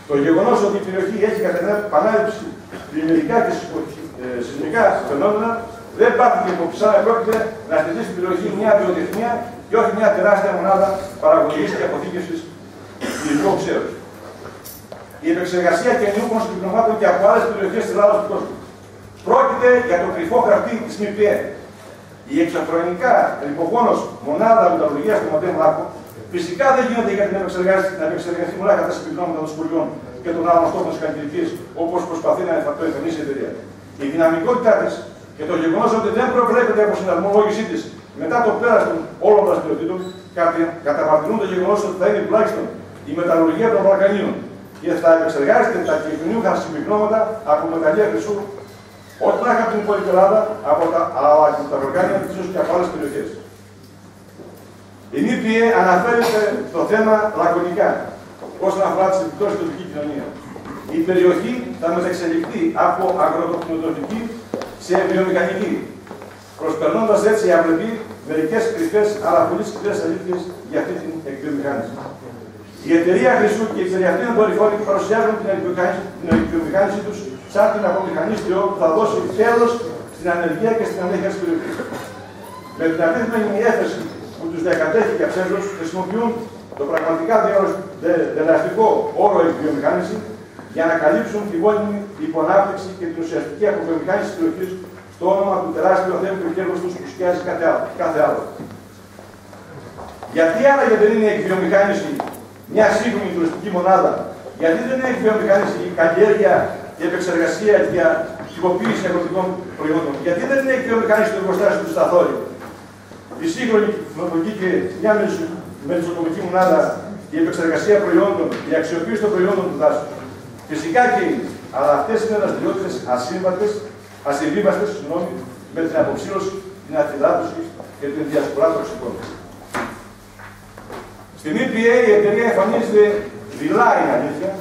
Το γεγονός ότι η περιοχή έχει κατά την επανάληψη πλημμυρικά και σεισμικά φαινόμενα δεν πάθηκε υπόψη, αλλά πρόκειται να στηθεί στην περιοχή μια βιοτεχνία και όχι μια τεράστια μονάδα παραγωγής και αποθήκευσης υλικού ξέους. Η επεξεργασία καινούργων συμπληρωμάτων και από άλλες περιοχές της Ελλάδας του κόσμου. Πρόκειται για το κρυφό χαρτί της ΜΠΕ. Η εξωφρενικά ρηπογόνος μονάδα μεταλλουργίας του Μοντέμ Λάκου Φυσικά δεν γίνεται γιατί να επεξεργαστεί μόνο κατά συμπληρώματα των σχολείων και των άλλων στόχων τη καθηγητική, όπω προσπαθεί να εμφανίσει η εταιρεία. Η δυναμικότητά τη και το γεγονό ότι δεν προβλέπεται από συναρμολόγησή τη μετά το πέρας των όλων των δραστηριοτήτων καταπαρτινούν το γεγονό ότι θα είναι τουλάχιστον η μεταλλουργία των Βαλκανίων και θα επεξεργάζεται τα κοινωνικά συμπληρώματα από μεταλλεία χρυσού όχι μόνο από την υπόλοιπη Ελλάδα, αλλά και από τα Βαλκάνια και από άλλες περιοχές. Η ΜΠΕ αναφέρεται στο θέμα λακωνικά όσον αφορά τις επιπτώσεις στην τοπική κοινωνία. Η περιοχή θα μεταξελιχθεί από αγροτοκτηνοτροφική σε βιομηχανική, προσπερνώντας έτσι οι αυλεποί μερικές κρυφές αλλά πολύ σκληρές αλήθειες για αυτή την εκβιομηχάνηση. Η εταιρεία χρυσού και η εξαιρετική δορυφόροι παρουσιάζουν την εκβιομηχάνηση τους σαν την απομηχανίστρια που θα δώσει τέλος στην ανεργία και στην ανέχεια της περιοχής. Με την απίθμενη έφεση που τους διακατέχει και αψέζους χρησιμοποιούν το πραγματικά δελαστικό όρο εκβιομηχάνηση για να καλύψουν τη γόνιμη υπονάπτυξη και την ουσιαστική αποβιομηχάνηση της περιοχής στο όνομα του τεράστιου αθέου του κέρδους τους που σκιάζει κάθε άλλο. Γιατί άραγε δεν είναι εκβιομηχάνηση μια σύγχρονη τουριστική μονάδα, γιατί δεν είναι εκβιομηχάνηση η καλλιέργεια, η επεξεργασία για τυποποίηση αγροτικών προϊόντων, γιατί δεν είναι εκβιομηχάνηση του εργοστάσιου του Σταθόρη, η σύγχρονη κοινωνική και μια μεσοκομική μονάδα, η επεξεργασία προϊόντων, η αξιοποίηση των προϊόντων του δάσου. Φυσικά και είναι, αλλά αυτές είναι δραστηριότητες ασυμβίβαστες με την αποψήλωση, την αφυλάτωση και την διασπορά τοξικών. Στην ΜΠΕ η εταιρεία εμφανίζεται δειλά, είναι αλήθεια,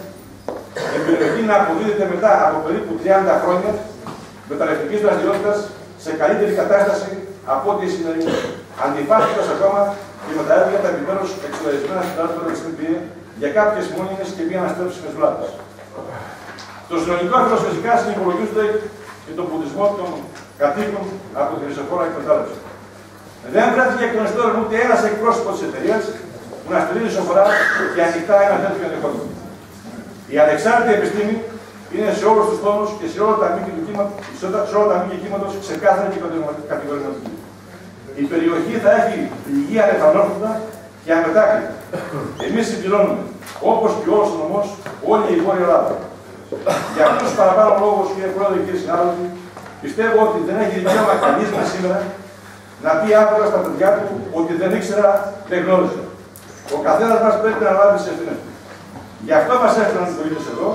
η περιοχή να αποδίδεται μετά από περίπου 30 χρόνια μεταλλευτικής δραστηριότητας σε καλύτερη κατάσταση από ό,τι η σημερινή. Αντιφάσκοντας ακόμα και με τα έργα τα επιμέρους εξορισμένα συντάσματα της ΜΠΕ για κάποιες μόνιμες και μη αναστρέψιμες βλάβες. Το συνολικό έθνος φυσικά συνυπολογίζονται και τον πολιτισμό των κατοίκων από τη χρυσοφόρα εκμετάλλευση. Δεν βρέθηκε εκ των υστέρων ούτε ένας εκπρόσωπος της εταιρείας που να στηρίζει σοβαρά και ανοιχτά ένα τέτοιο ενδεχόμενο. Η ανεξάρτητη επιστήμη είναι σε όλους τους τόνους και σε όλα τα μήκη του κύματος ξεκάθαρη και κατηγορηματική. Η περιοχή θα έχει πληγή ανεπανόρθωτα και αμετάκλητα. Εμείς συμπληρώνουμε, όπως και όλος ο νομός, όλη η Βόρεια Ελλάδα. Για αυτούς τους παραπάνω λόγους, κύριε Πρόεδρε και κύριοι συνάδελφοι, πιστεύω ότι δεν έχει δικαίωμα κανείς μας σήμερα να πει άπειρα στα παιδιά του ότι δεν ήξερα, δεν γνώριζε. Ο καθένας μας πρέπει να λάβει τις ευθύνες του. Γι' αυτό μας έφεραν τους πολίτες εδώ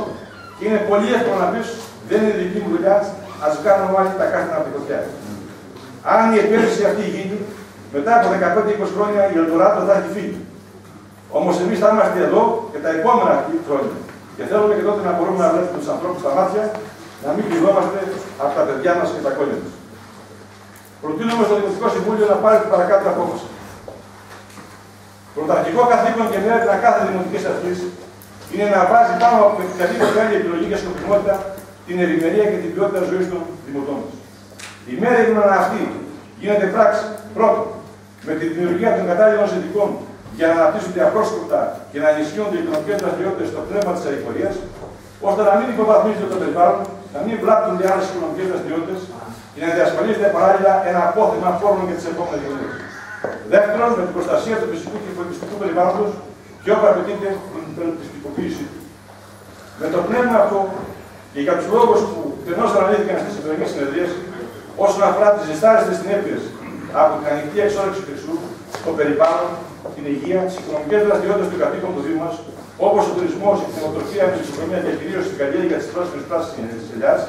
και είναι πολύ εύκολο να πεις: δεν είναι δική μου δουλειά, ας κάνουμε όλοι τα κάθε από την κοπιά. Αν η επένδυση αυτή γίνει, μετά από 15-20 χρόνια η Eldorado θα έχει φύγει. Όμως εμείς θα είμαστε εδώ και τα επόμενα χρόνια. Και θέλουμε και τότε να μπορούμε να βλέπουμε τους ανθρώπους στα μάτια, να μην κρυβόμαστε από τα παιδιά μας και τα κόλια μας. Προτείνουμε στο Δημοτικό Συμβούλιο να πάρει την παρακάτω απόφαση. Πρωταρχικό καθήκον και μέρευνα κάθε δημοτικής αρχής είναι να βάζει πάνω από την καλή μεγάλη επιλογή και σκοπιμότητα την ευημερία και την ποιότητα ζωής των δημοτών μας. Η μέρευνα αυτή γίνεται πράξη πρώτον με τη δημιουργία των κατάλληλων συνδικών για να αναπτύσσονται απρόσκοπτα και να ενισχύονται οι οικονομικές δραστηριότητες στο πνεύμα της αηφορίας, ώστε να μην υποβαθμίζονται το περιβάλλον, να μην βλάπτουν οι άλλες οικονομικές δραστηριότητες και να διασφαλίζεται παράλληλα ένα απόθεμα φόρων για τις επόμενες γενιές. Δεύτερον, με την προστασία του φυσικού και πολιτιστικού περιβάλλοντος και όπου απαιτείται την πληθυσμοποίησή του. Με το πνεύμα αυτό, και για τους λόγους που εκτενώς αναλύθηκαν στις σημερινές συνεδρίες, όσον αφορά τις δυσάρεστες συνέπειες από την ανοιχτή εξόρυξη χρυσού, το περιβάλλον, την υγεία, τις οικονομικές δραστηριότητες των κατοίκων του Δήμου μας, όπως ο τουρισμός, η κτηνοτροφία, η μεσοοικονομία και κυρίως η καλλιέργεια της πρόσφυγης πράσινης ελιάς,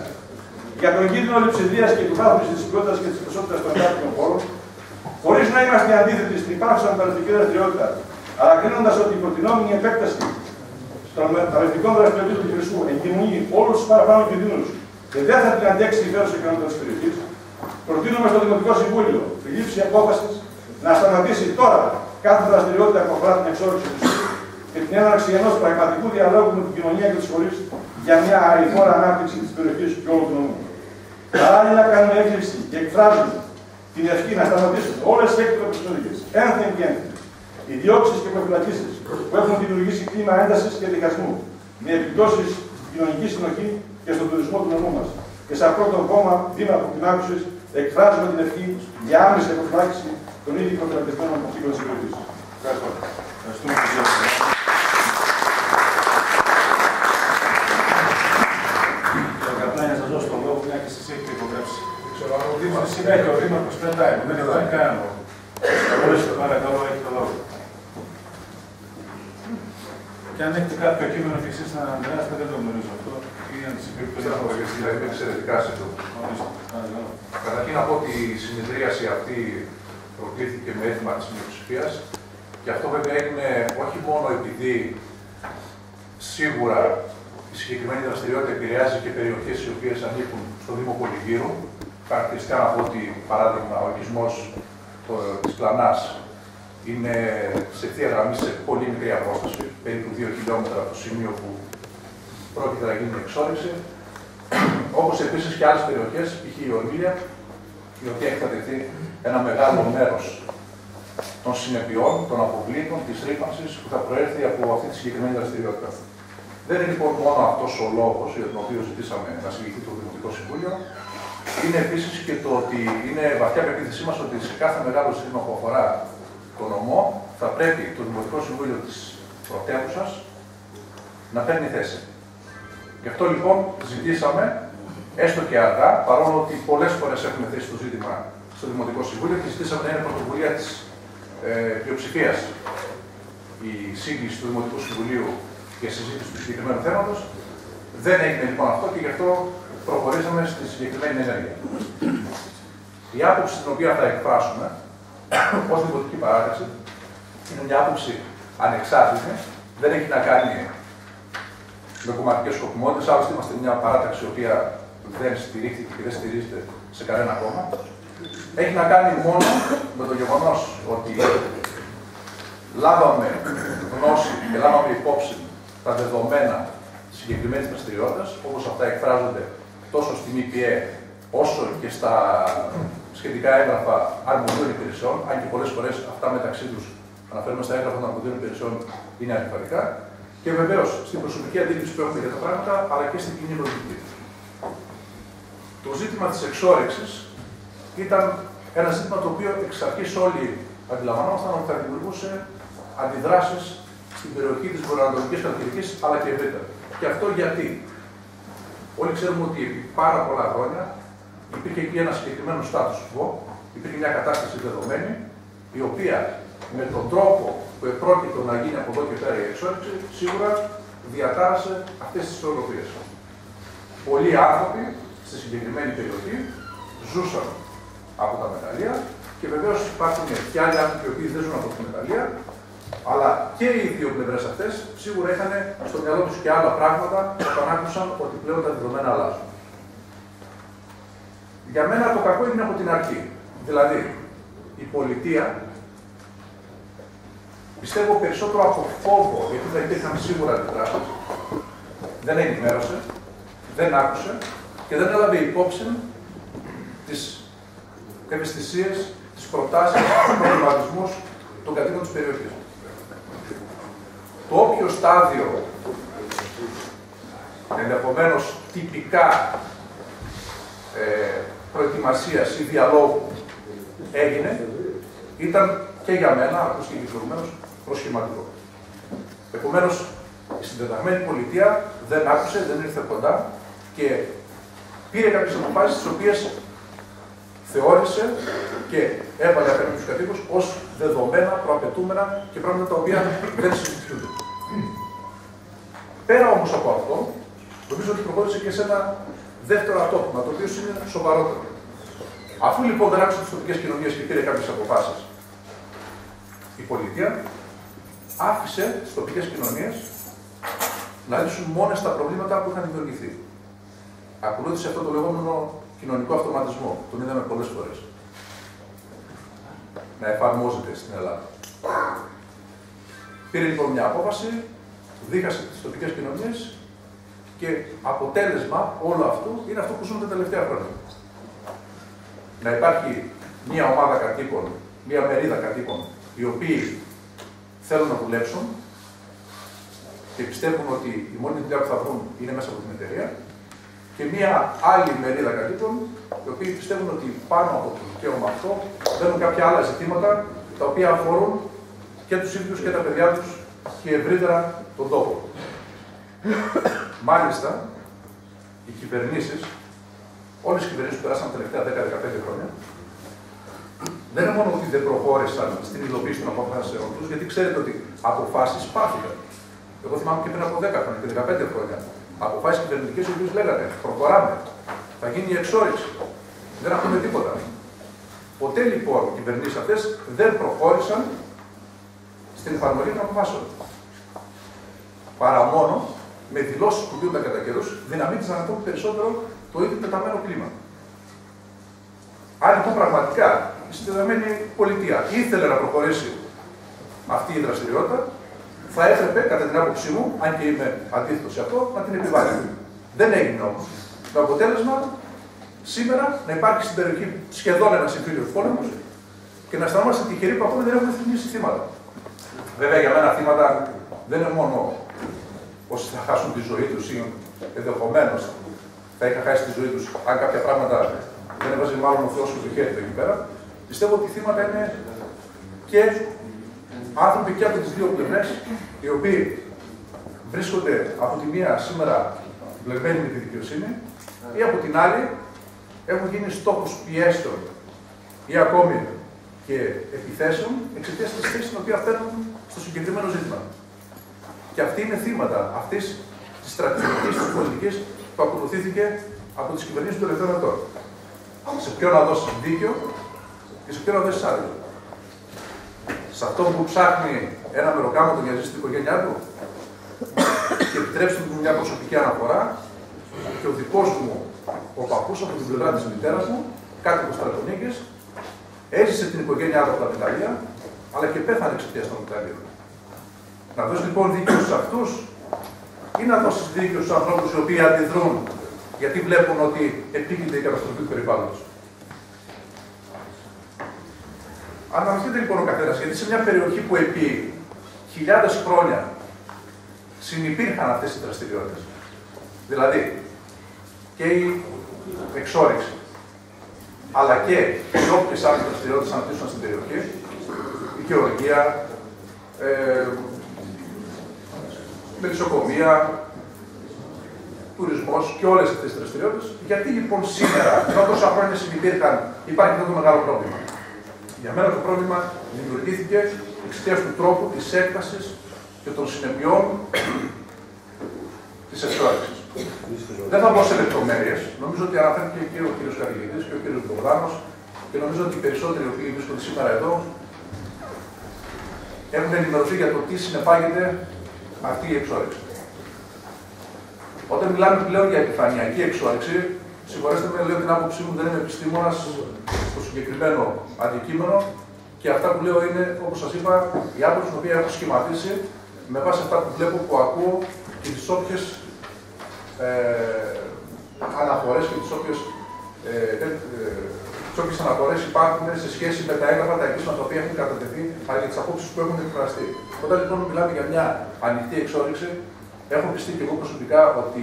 για τον κίνδυνο λειψιδρίας και υποβάθμιση της ποιότητας και της ποσότητας των κάτοικων χώρων. Χωρίς να είμαστε αντίθετοι στην υπάρχουσα μεταλλευτική δραστηριότητα, αλλά κρίνοντας ότι η προτινόμενη επέκταση των μεταλλευτικών δραστηριοτήτων του χρυσού εγκυμονεί όλους τους παραπάνω κινδύνους και δεν θα την αντέξει η υφέρουσα ικανότητα της περιοχής, προτείνουμε στο Δημοτικό Συμβούλιο τη λήψη απόφασης να σταματήσει τώρα κάθε δραστηριότητα που αφορά την εξόρυξη του χρυσού και την έναρξη ενός πραγματικού διαλόγου με την κοινωνία και τις σχολείς για μια αηφόρα ανάπτυξη της περιοχής και όλου του νομού. Παράλληλα, κάνουμε έκκληση και εκφράζουμε την ευχή να σταματήσουν όλες τις έκτακτες οδηγίες, ένθεν και ένθεν, οι διώξεις και προφυλακίσεις που έχουν δημιουργήσει κλίμα έντασης και διχασμού, με επιπτώσεις στην κοινωνική συνοχή και στον τουρισμό του νομού μας. Και σε αυτό το κόμμα, Δήμα από την άκουση, εκφράζουμε την ευχή για άμεση προφυλάκιση των ήδη προφυλακισμένων κατοίκων της περιοχής. Ευχαριστώ. Ευχαριστούμε πολύ. Συνέχεια ο Δήμαρχος κρατάει, δεν υπάρχει κανένα λόγο. Μπορείτε παρακαλώ, έχετε λόγο. Και αν έχετε κάποιο κείμενο και εσείς να αντιδράσετε, δεν το γνωρίζω αυτό. Είναι εξαιρετικά σύντομο. Καταρχήν να πω ότι η συνεδρίαση αυτή προκλήθηκε με αίτημα της μειοψηφίας και αυτό βέβαια έγινε όχι μόνο επειδή σίγουρα η συγκεκριμένη δραστηριότητα επηρεάζει και περιοχές οι οποίες ανήκουν στο Δήμο Πολυγύρου. Χαρακτηριστικά να πω ότι, παράδειγμα, ο οικισμός της Πλανάς είναι σε ευθεία γραμμή σε πολύ μικρή απόσταση, περίπου 2 χιλιόμετρα από το σημείο που πρόκειται να γίνει η εξόριξη. Όπως επίσης και άλλες περιοχές, π.χ. η Ορμήλια, η οποία έχει κατευθεί ένα μεγάλο μέρος των συνεπειών, των αποβλήτων, της ρήπανσης που θα προέρθει από αυτή τη συγκεκριμένη δραστηριότητα. Δεν είναι λοιπόν μόνο αυτός ο λόγος για τον οποίο ζητήσαμε να συλληφθεί το Δημοτικό Συμβούλιο. Είναι επίσης και το ότι είναι βαθιά πεποίθησή μας ότι σε κάθε μεγάλο ζήτημα που αφορά το νομό θα πρέπει το Δημοτικό Συμβούλιο της πρωτεύουσας να παίρνει θέση. Γι' αυτό λοιπόν ζητήσαμε, έστω και αργά, παρόλο ότι πολλές φορές έχουμε θέσει το ζήτημα στο Δημοτικό Συμβούλιο και ζητήσαμε να είναι πρωτοβουλία της πλειοψηφίας η σύγκληση του Δημοτικού Συμβουλίου και συζήτηση του συγκεκριμένου θέματος. Δεν έγινε λοιπόν αυτό και γι' αυτό προχωρήσαμε στη συγκεκριμένη ενέργεια. Η άποψη την οποία θα εκφράσουμε ως δημοτική παράταξη είναι μια άποψη ανεξάρτητη, δεν έχει να κάνει με κομματικές σκοπιμότητες. Άλλωστε, είμαστε μια παράταξη η οποία δεν στηρίχθηκε και δεν στηρίζεται σε κανένα κόμμα. Έχει να κάνει μόνο με το γεγονός ότι λάβαμε γνώση και λάβαμε υπόψη τα δεδομένα συγκεκριμένης δραστηριότητας, όπως αυτά εκφράζονται τόσο στην ΜΠΕ όσο και στα σχετικά έγγραφα αρμοδίων υπηρεσιών, αν και πολλές φορές αυτά μεταξύ τους αναφέρουμε στα έγγραφα των αρμοδίων υπηρεσιών είναι αντιφατικά, και βεβαίως στην προσωπική αντίληψη που έχουμε για τα πράγματα, αλλά και στην κοινή λογική. Το ζήτημα της εξόρυξης ήταν ένα ζήτημα το οποίο εξ αρχής όλοι αντιλαμβανόμασταν ότι θα δημιουργούσε αντιδράσεις στην περιοχή της βορειοανατολικής Χαλκιδικής, αλλά και ευρύτερα. Και αυτό γιατί όλοι ξέρουμε ότι επί πάρα πολλά χρόνια υπήρχε εκεί ένα συγκεκριμένο status quo, υπήρχε μια κατάσταση δεδομένη, η οποία με τον τρόπο που επρόκειτο να γίνει από εδώ και πέρα η εξόρυξη, σίγουρα διατάρασε αυτές τις ισορροπίες. Πολλοί άνθρωποι στη συγκεκριμένη περιοχή ζούσαν από τα μεταλλεία και βεβαίως υπάρχουν και άλλοι άνθρωποι οι οποίοι δεν ζουν από τα μεταλλεία. Αλλά και οι δύο πλευρές αυτές σίγουρα είχαν στο μυαλό τους και άλλα πράγματα όταν άκουσαν ότι πλέον τα δεδομένα αλλάζουν. Για μένα το κακό είναι από την αρχή. Δηλαδή, η πολιτεία πιστεύω περισσότερο από φόβο, γιατί θα υπήρχαν σίγουρα αντιδράσεις, δεν ενημέρωσε, δεν άκουσε και δεν έλαβε υπόψη τις ευαισθησίες, τις προτάσεις, τους προβληματισμούς των κατοίκων της περιοχής. Το όποιο στάδιο, ενδεχομένως τυπικά προετοιμασίας ή διαλόγου έγινε, ήταν και για μένα, όπως και διφορουμένως, προσχηματικό. Επομένως, η συντεταγμένη πολιτεία δεν άκουσε, δεν ήρθε κοντά και πήρε κάποιες αποφάσεις τις οποίες θεώρησε και έβαλε απέναντι στους κατοίκους ως δεδομένα, προαπαιτούμενα και πράγματα τα οποία δεν συζητιούνται. Πέρα όμως από αυτό, νομίζω ότι προχώρησε και σε ένα δεύτερο ατόπιμα, το οποίο είναι σοβαρότερο. Αφού λοιπόν δεν άκουσε τις τοπικές κοινωνίες και πήρε κάποιες αποφάσεις, η πολιτεία άφησε τις τοπικές κοινωνίες να λύσουν μόνες τα προβλήματα που είχαν δημιουργηθεί. Ακολούθησε αυτό το λεγόμενο κοινωνικό αυτοματισμό, τον είδαμε πολλές φορές να εφαρμόζεται στην Ελλάδα. Πήρε λοιπόν μια απόφαση, δίχασε τις τοπικές κοινωνίες και αποτέλεσμα όλου αυτού είναι αυτό που ζούμε τα τελευταία χρόνια. Να υπάρχει μια ομάδα κατοίκων, μια μερίδα κατοίκων, οι οποίοι θέλουν να δουλέψουν και πιστεύουν ότι η μόνη δουλειά που θα βρουν είναι μέσα από την εταιρεία, και μία άλλη μερίδα κατοίκων, οι οποίοι πιστεύουν ότι πάνω από το δικαίωμα αυτό μπαίνουν κάποια άλλα ζητήματα τα οποία αφορούν και τους ίδιους και τα παιδιά τους και ευρύτερα τον τόπο. Μάλιστα, οι κυβερνήσεις, όλες οι κυβερνήσεις που περάσαν τα τελευταία 10-15 χρόνια, δεν είναι μόνο ότι δεν προχώρησαν στην υλοποίηση των αποφάσεων τους, γιατί ξέρετε ότι αποφάσεις πάθηκαν. Εγώ θυμάμαι και πριν από 10 χρόνια και 15 χρόνια. Αποφάσεις κυβερνητικές οι οποίες λέγανε προχωράμε, θα γίνει η εξόριξη. Δεν ακούμε τίποτα. Ποτέ λοιπόν οι κυβερνήσεις αυτές δεν προχώρησαν στην εφαρμογή των αποφάσεων. Παρά μόνο με δηλώσεις που δίνονταν κατά καιρούς, δυναμίτησαν ακόμη περισσότερο το ήδη πεταμένο κλίμα. Άρα λοιπόν πραγματικά η συνδεδεμένη πολιτεία ήθελε να προχωρήσει αυτή η δραστηριότητα, θα έπρεπε κατά την άποψή μου, αν και είμαι αντίθετο σε αυτό, να την επιβάλλει. Δεν έγινε όμως. Το αποτέλεσμα σήμερα να υπάρχει στην περιοχή σχεδόν ένα εμφύλιος πόλεμος και να αισθανόμαστε τυχεροί που ακόμα δεν έχουμε θυμίσει θύματα. Βέβαια για μένα θύματα δεν είναι μόνο όσοι θα χάσουν τη ζωή τους ή ενδεχομένως θα είχαν χάσει τη ζωή τους αν κάποια πράγματα δεν έβαζε μάλλον ο Θεός το χέρι του εκεί πέρα. Πιστεύω ότι θύματα είναι και άνθρωποι και από τις δύο πλευρές, οι οποίοι βρίσκονται από τη μία σήμερα μπλεγμένοι με τη δικαιοσύνη ή από την άλλη έχουν γίνει στόχος πιέσεων ή ακόμη και επιθέσεων εξαιτίας της θέσης την οποία φέρνουν στο συγκεκριμένο ζήτημα. Και αυτοί είναι θύματα αυτής της στρατηγικής της πολιτικής που ακολουθήθηκε από τις κυβερνήσεις των τελευταίων ετών. Σε ποιον να δώσει δίκιο και σε ποιον να δώσει άδικο. Σε αυτόν που ψάχνει ένα μεροκάματο για να ζήσει την οικογένειά του, και επιτρέψτε μου μια προσωπική αναφορά, και ο δικός μου, ο παππούς από την πλευρά της μητέρας μου, κάτοικος Θρακονίκης, έζησε την οικογένειά του από τα Μηταλία, αλλά και πέθανε εξαιτίας των Μηταλίων. Να δώσει λοιπόν δίκιο σε αυτούς, ή να δώσει δίκιο στους ανθρώπους οι οποίοι αντιδρούν, γιατί βλέπουν ότι επίκειται η καταστροφή του περιβάλλοντος. Αναρωτιέται λοιπόν ο καθένας, γιατί σε μια περιοχή που επί χιλιάδες χρόνια συνυπήρχαν αυτές οι δραστηριότητες, δηλαδή και η εξόριξη, αλλά και οι όποιες άλλες δραστηριότητες αναπτύσσονταν στην περιοχή, η γεωργία, μελισσοκομεία, τουρισμός και όλες αυτές τις δραστηριότητες. Γιατί λοιπόν σήμερα, ενώ τόσα χρόνια συνυπήρχαν, υπάρχει αυτό το μεγάλο πρόβλημα. Για μένα το πρόβλημα δημιουργήθηκε εξαιτίας του τρόπου της έκτασης και των συνεπειών της εξόριξης. Δεν θα μπω σε λεπτομέρειες. Νομίζω ότι αναφέρθηκε και ο κ. Χαλκιδικής και ο κ. Μπογδάνος και νομίζω ότι οι περισσότεροι οι οποίοι βρίσκονται σήμερα εδώ έχουν ενημερωθεί για το τι συνεπάγεται αυτή η εξόριξη. Όταν μιλάμε πλέον για επιφανειακή εξόριξη, συγχωρέστε με, λέω την άποψή μου, δεν είμαι επιστήμονας στο συγκεκριμένο αντικείμενο και αυτά που λέω είναι, όπως σας είπα, η άποψη την οποία έχω σχηματίσει με βάση αυτά που βλέπω, που ακούω και τις όποιες αναφορές και τις όποιες αναφορές υπάρχουν σε σχέση με τα έγγραφα, τα εγγύσματα τα οποία έχουν κατατεθεί, αλλά και τις απόψεις που έχουν εκφραστεί. Όταν λοιπόν μιλάμε για μια ανοιχτή εξόριξη, έχω πιστεί και εγώ προσωπικά ότι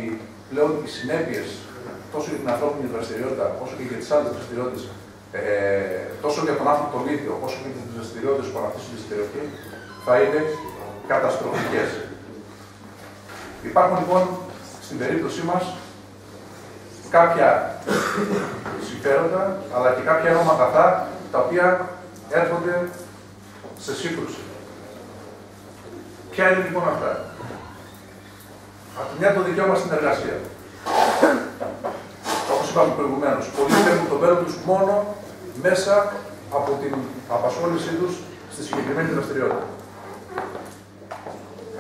πλέον οι συνέπειες τόσο για την ανθρώπινη δραστηριότητα, όσο και για τις άλλες δραστηριότητες, τόσο για τον άνθρωπο τον ίδιο, όσο και για τις δραστηριότητες που αναπτύσσονται στην περιοχή, θα είναι καταστροφικές. Υπάρχουν λοιπόν στην περίπτωσή μας κάποια συμφέροντα, αλλά και κάποια αγαθά τα οποία έρχονται σε σύγκρουση. Ποια είναι λοιπόν αυτά? Από τη μια το δικαίωμα στην εργασία. Όπως είπαμε προηγουμένως, πολλοί παίρνουν το μέλλον τους μόνο μέσα από την απασχόλησή τους στη συγκεκριμένη δραστηριότητα.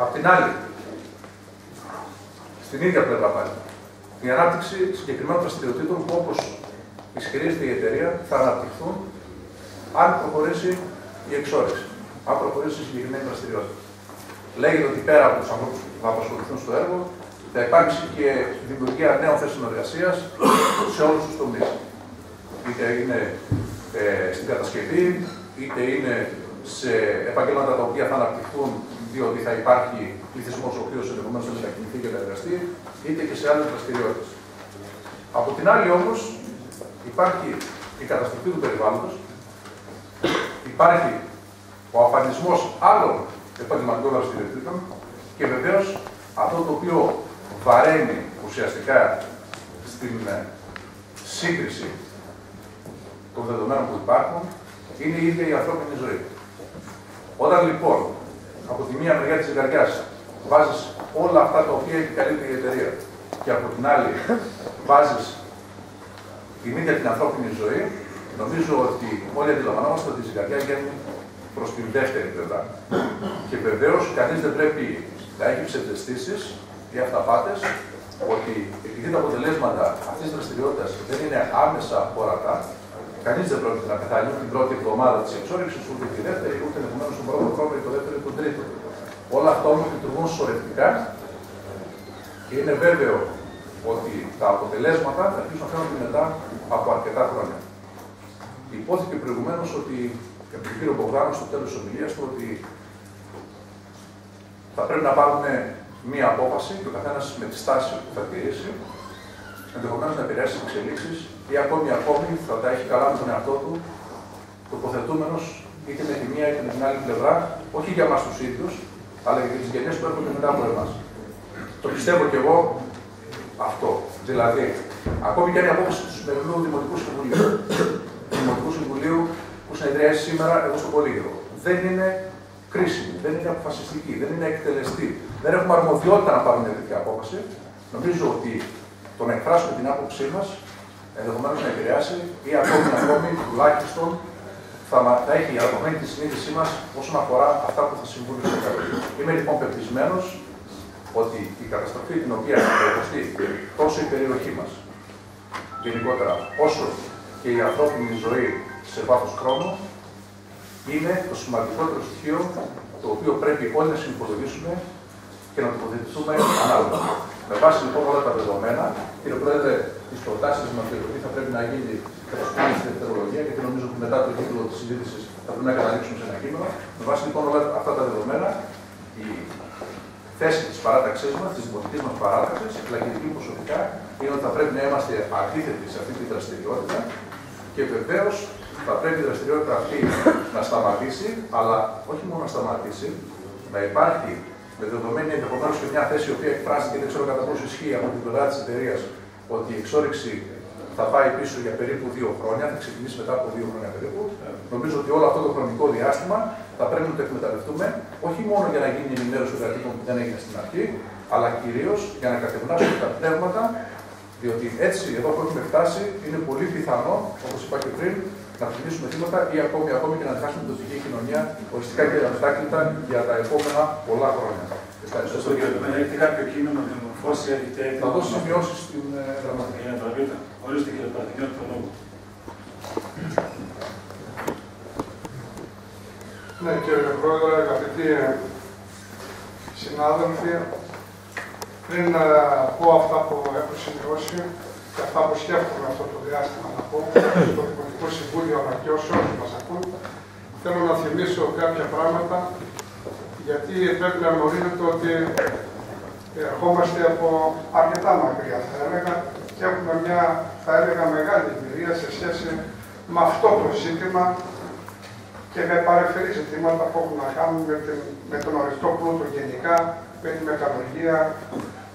Απ' την άλλη, στην ίδια πλευρά πάλι, η ανάπτυξη συγκεκριμένων δραστηριοτήτων που, όπως ισχυρίζεται η εταιρεία, θα αναπτυχθούν αν προχωρήσει η εξόρυξη, αν προχωρήσει η συγκεκριμένη δραστηριότητα. Λέγεται ότι πέρα από τους ανθρώπους που θα απασχοληθούν στο έργο, θα υπάρξει και δημιουργία νέων θέσεων εργασίας σε όλους τους τομείς. Είτε είναι στην κατασκευή, είτε είναι σε επαγγέλματα τα οποία θα αναπτυχθούν, διότι θα υπάρχει πληθυσμός ο οποίος ενδεχομένως θα μετακινηθεί και θα εργαστεί, είτε και σε άλλες δραστηριότητες. Από την άλλη όμως, υπάρχει η καταστροφή του περιβάλλοντος, υπάρχει ο αφανισμός άλλων επαγγελματικών δραστηριοτήτων και βεβαίως αυτό το οποίο βαραίνει ουσιαστικά στην σύγκριση των δεδομένων που υπάρχουν είναι η ίδια η ανθρώπινη ζωή. Όταν λοιπόν από τη μία μεριά της ζυγαριάς βάζεις όλα αυτά τα οποία έχει καλύπτει η εταιρεία και από την άλλη βάζεις την ίδια την ανθρώπινη ζωή, νομίζω ότι όλοι αντιλαμβανόμαστε ότι η ζυγαριά γίνει προς την δεύτερη πλευρά. Και βεβαίως κανείς δεν πρέπει να έχει ψευδαισθήσεις ή αυταπάτες ότι επειδή τα αποτελέσματα αυτής της δραστηριότητας δεν είναι άμεσα ορατά, κανείς δεν πρόκειται να καταλήγει την πρώτη εβδομάδα της εξόρυξης, ούτε τη δεύτερη, ούτε ενδεχομένως τον πρώτο χρόνο, ή το δεύτερο ή τον τρίτο. Όλα αυτά όμως λειτουργούν σωρευτικά και είναι βέβαιο ότι τα αποτελέσματα θα αρχίσουν να φαίνονται μετά από αρκετά χρόνια. Υπόθηκε προηγουμένως ότι από τον κύριο Μπογδάνο στο τέλος της ομιλίας του ότι θα πρέπει να πάρουν μία απόφαση και ο καθένας με τη στάση που θα τηρήσει, ενδεχομένως να επηρεάσει τις εξελίξεις ή ακόμη θα τα έχει καλά με τον εαυτό του, τοποθετούμενος είτε με τη μία είτε με την άλλη πλευρά, όχι για μας τους ίδιους, αλλά για τις γενιές που έρχονται μετά από εμάς. Το πιστεύω κι εγώ αυτό. Δηλαδή, ακόμη και αν η απόφαση του σημερινού Δημοτικού Συμβουλίου που συνεδριάζει σήμερα εδώ στο Πολύγυρο δεν είναι κρίσιμη, δεν είναι αποφασιστική, δεν είναι εκτελεστή, δεν έχουμε αρμοδιότητα να πάρουμε τέτοια απόφαση, νομίζω ότι το να εκφράσουμε την άποψή μας ενδεχομένως να επηρεάσει ή ακόμη τουλάχιστον θα έχει διαδομένη τη συνείδησή μας όσον αφορά αυτά που θα συμβούν στο μέλλον. Είμαι λοιπόν πεπισμένος ότι η καταστροφή την οποία θα υποστεί τόσο η περιοχή μας, γενικότερα όσο και η ανθρώπινη ζωή σε βάθος χρόνου, είναι το σημαντικότερο στοιχείο το οποίο πρέπει όλοι να συμπολογίσουμε και να τοποθετηθούμε ανάλογα. Με βάση λοιπόν όλα τα δεδομένα, κύριε Πρόεδρε, τις προτάσεις μας για το τι θα πρέπει να γίνει κατά σπίτι στην δευτερολογία, γιατί νομίζω ότι μετά το κύκλο της συζήτησης θα πρέπει να καταλήξουμε σε ένα κείμενο. Με βάση λοιπόν όλα αυτά τα δεδομένα, η θέση της παράταξής μας, της δημοτικής μας παράταξης, η πλαγική προσωπικά, είναι ότι θα πρέπει να είμαστε αντίθετοι σε αυτή τη δραστηριότητα και βεβαίως θα πρέπει η δραστηριότητα αυτή να σταματήσει, αλλά όχι μόνο να σταματήσει, να υπάρχει με δεδομένη ενδεχομένως και μια θέση η οποία εκφράστηκε, δεν ξέρω κατά πόσο ισχύει από την πλευρά της εταιρείας, ότι η εξόρυξη θα πάει πίσω για περίπου 2 χρόνια, θα ξεκινήσει μετά από 2 χρόνια περίπου. Νομίζω ότι όλο αυτό το χρονικό διάστημα θα πρέπει να το εκμεταλλευτούμε, όχι μόνο για να γίνει η ενημέρωση των κατοίκων που δεν έγινε στην αρχή, αλλά κυρίως για να κατευνάσουμε τα πνεύματα, διότι έτσι εδώ που έχουμε φτάσει είναι πολύ πιθανό, όπως είπα και πριν, να ψηφίσουμε θύματα ή ακόμη και να χάσουμε την τοπική κοινωνία οριστικά και αμετάκλητα για τα επόμενα πολλά χρόνια. Ευχαριστώ πολύ. Έχετε κάποιο κείμενο με διαμορφώσει, έχετε. Θα δώσω σημειώσεις στην γραμματεία. Pravita. Ορίστε κύριε Pravita, έχετε το λόγο. Ναι, κύριε Πρόεδρε, αγαπητοί συνάδελφοι, πριν πω αυτά που έχω σημειώσει, και αυτά που σκέφτομαι αυτό το διάστημα να πω, στο Δημοτικό Συμβούλιο αλλά και όσοι μας ακούν, θέλω να θυμίσω κάποια πράγματα, γιατί πρέπει να γνωρίζετε ότι ερχόμαστε από αρκετά μακριά, θα έλεγα, και έχουμε μια, θα έλεγα, μεγάλη εμπειρία σε σχέση με αυτό το ζήτημα και με παρεμφερή ζητήματα που έχουν να κάνουν με τον οριστό πλούτο γενικά, με τη μεταλλουργία,